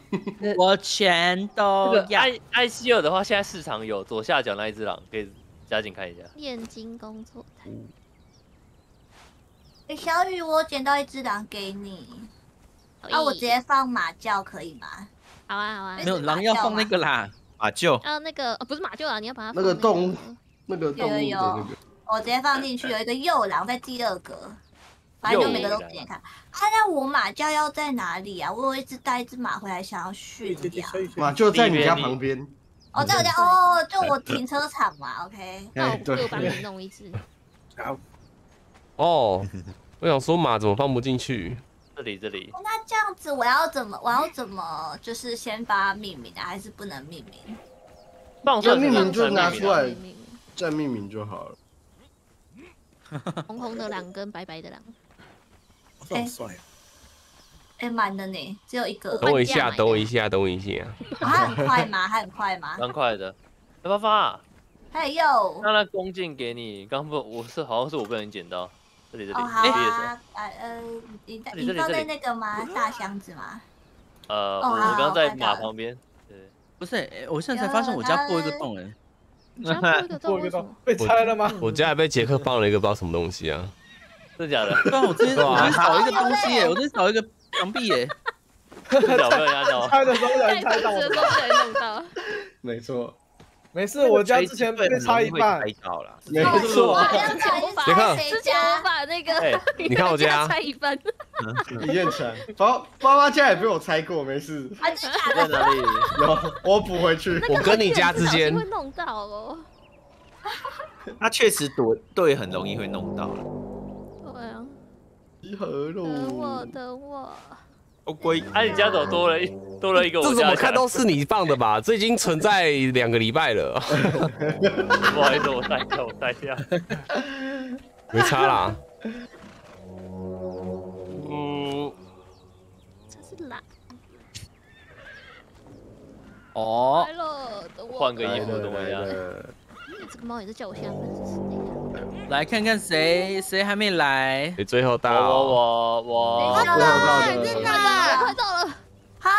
我全都要。艾艾希尔的话，现在市场有左下角那一只狼，可以加紧看一下。炼金工作台。哎、欸，小雨，我捡到一只狼给你。啊，我直接放马厩可以吗？好啊，好啊。没有狼要放那个啦，马厩。啊，那个、哦、不是马厩啊，你要把它放、那個、那个动物，那个动物的那个。有有有，我直接放进去，有一个幼狼在第二格。 反正就每个都点看。啊，那我马厩要在哪里啊？我有一只带一只马回来，想要驯养。马就在你家旁边。哦，在我家哦，就我停车场嘛。OK， 那我就帮你弄一只。好。哦，我想说马怎么放不进去？这里这里。那这样子我要怎么？我要怎么？就是先发命名的，还是不能命名？放上命名就拿出来，再命名就好了。红红的狼跟白白的狼。 好帅！哎，满了呢，只有一个。抖一下，抖一下，抖一下。它很快吗？它很快吗？蛮快的。哎，爸爸。哎呦。让它弓箭给你。刚不，我是好像是我被人捡到。这里这里。哦，好啊。哎呃，你你放在那个吗？大箱子吗？呃，我刚在马旁边。对。不是，我现在才发现我家破一个洞哎。 破一个洞被拆了吗？我家还被杰克放了一个不知道什么东西啊！真的假的？对啊，我今天我今天少一个东西耶，我今天少一个墙壁耶。拆的时候不小心拆到，拆的时候不小心弄到。没错，没事，我家之前被拆一半。没错，杰克，之前我把那个你看我家拆一半，李彦成，爸爸爸家也被我拆过，没事。啊，真的？在哪里？有，我补回去。我跟你家之间。 弄到哦，他确实躲对很容易会弄到了。对啊，集合喽！等我，等我。哦龟，哎，你家怎么多了多了一个？这怎么看都是你放的吧？这已经存在两个礼拜了。不好意思，我带一下，我带一下。没差啦。嗯，这是哪？ 哦，换个衣服怎么样？这个猫也是叫我下班。来看看谁谁还没来。你最后到，我我我。最后到的，真的快到了。哈？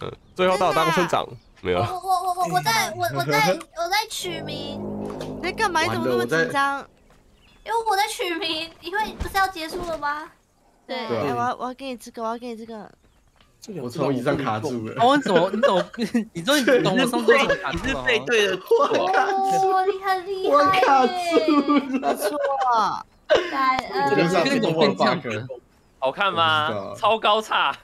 嗯，最后到当村长没有？我我我我在我我在我在取名。你在干嘛？你怎么那么紧张？因为我在取名，因为不是要结束了吗？对，我要我要给你这个，我要给你这个。 我从椅上卡住了。我怎么？你怎么？你终于懂我从椅上卡住了。你是背对的。哇，你很厉害。我卡住了。错。感恩。这种变相的，好看吗？超高叉。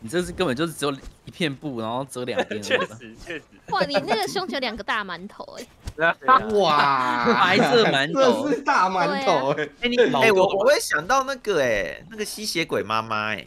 你这是根本就是只有一片布，然后折两边。确实，确实。哇，你那个胸前两个大馒头哎。 哇，白色馒头，这是大馒头哎。哎你哎我我会想到那个哎那个吸血鬼妈妈哎。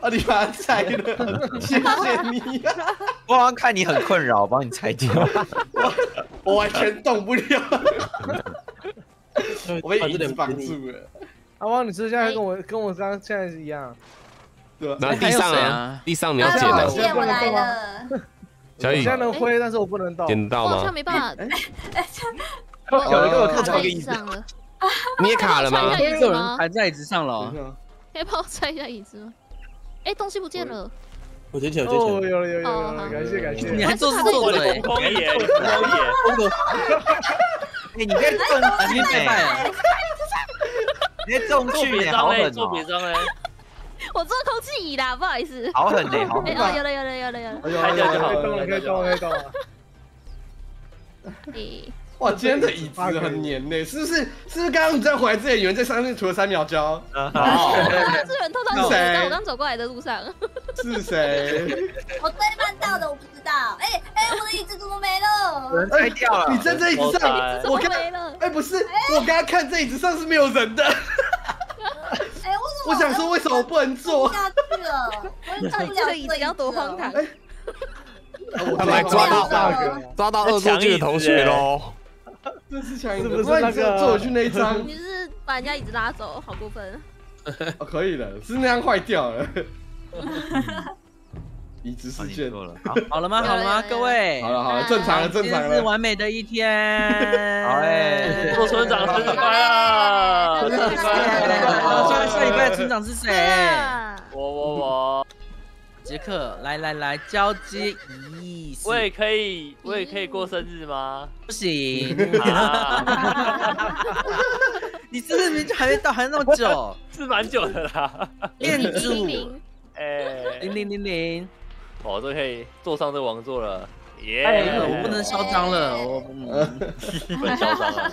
啊，你把它拆了，谢谢你。我好像看你很困扰，我帮你拆掉。我完全动不了。我被椅子绑住了。阿汪，你是现在跟我跟我刚刚现在是一样？对。那地上啊，地上你要捡啊。谢我来了。小雨，我现在能挥，但是我不能动。捡到吗？我好像没办法。 有一个我卡在椅子上了，你也卡了吗？有人还在椅子上了，可以帮我拆一下椅子吗？哎，东西不见了，我捡起来，我捡起来，有了有了，感谢感谢，你还做事做的哎，光野光野，哎，你在正你在，你在重去哎，好狠哦！我做空气椅的，不好意思，好狠哎，好狠！哦，有了有了有了有了，可以动了可以动了可以动了，你。 哇，今天的椅子很黏嘞，是不是？是不是刚刚你在回来之前，有人在上面涂了三秒胶？啊，是人偷到我的，我刚走过来的路上。是谁？我被绊到的，我不知道。哎哎，我的椅子怎么没了？人拆掉了。你在这椅子上，我没了。哎，不是，我刚刚看这椅子上是没有人的。哎，我想说为什么不能坐下去了？我到底这个椅子要多荒唐？我来抓到抓到恶作剧的同学喽！ 这是抢椅子，不是那个坐我去那一张。你是把人家椅子拉走，好过分。可以了，是那样坏掉了。椅子事件了，好了吗？好了吗？各位，好了好了，正常了正常了，是完美的一天。好哎，做村长生日快乐！生日快乐！下礼拜的村长是谁？我我我，杰克，来来来，交接仪。 我也可以，我也可以过生日吗？不行，你生日明就还没到，还那么久，是蛮久的啦。恋主，哎，零零零零，我都可以坐上这王座了，耶！我不能嚣张了，我不能嚣张了，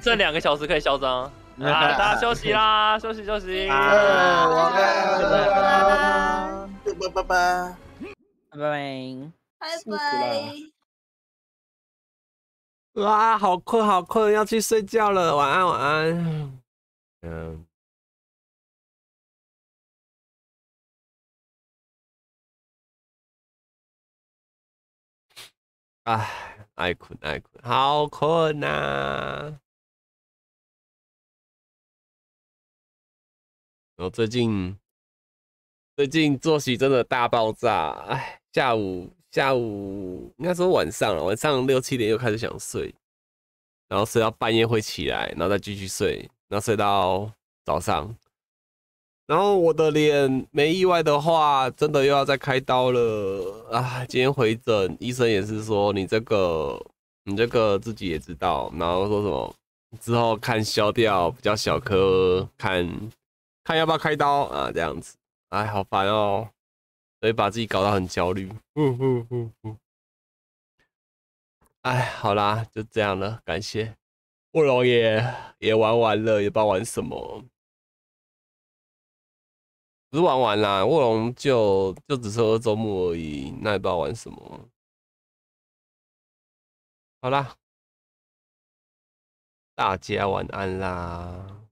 剩两个小时可以嚣张。啊，大家休息啦，休息休息。拜拜拜拜。 拜拜，啊，好困，好困，要去睡觉了，晚安，晚安。嗯，哎，爱困，爱困，好困啊！我最近。 最近作息真的大爆炸，哎，下午下午应该说晚上了，晚上六七点又开始想睡，然后睡到半夜会起来，然后再继续睡，然后睡到早上，然后我的脸没意外的话，真的又要再开刀了啊！今天回诊，医生也是说你这个你这个自己也知道，然后说什么之后看消掉比较小颗，看看要不要开刀啊，这样子。 哎，好烦哦！所以把自己搞到很焦虑。嗯嗯嗯嗯。哎，好啦，就这样了。感谢卧龙也也玩完了，也不知道玩什么。不是玩完啦，卧龙就就只剩周末而已，那也不知道玩什么。好啦，大家晚安啦。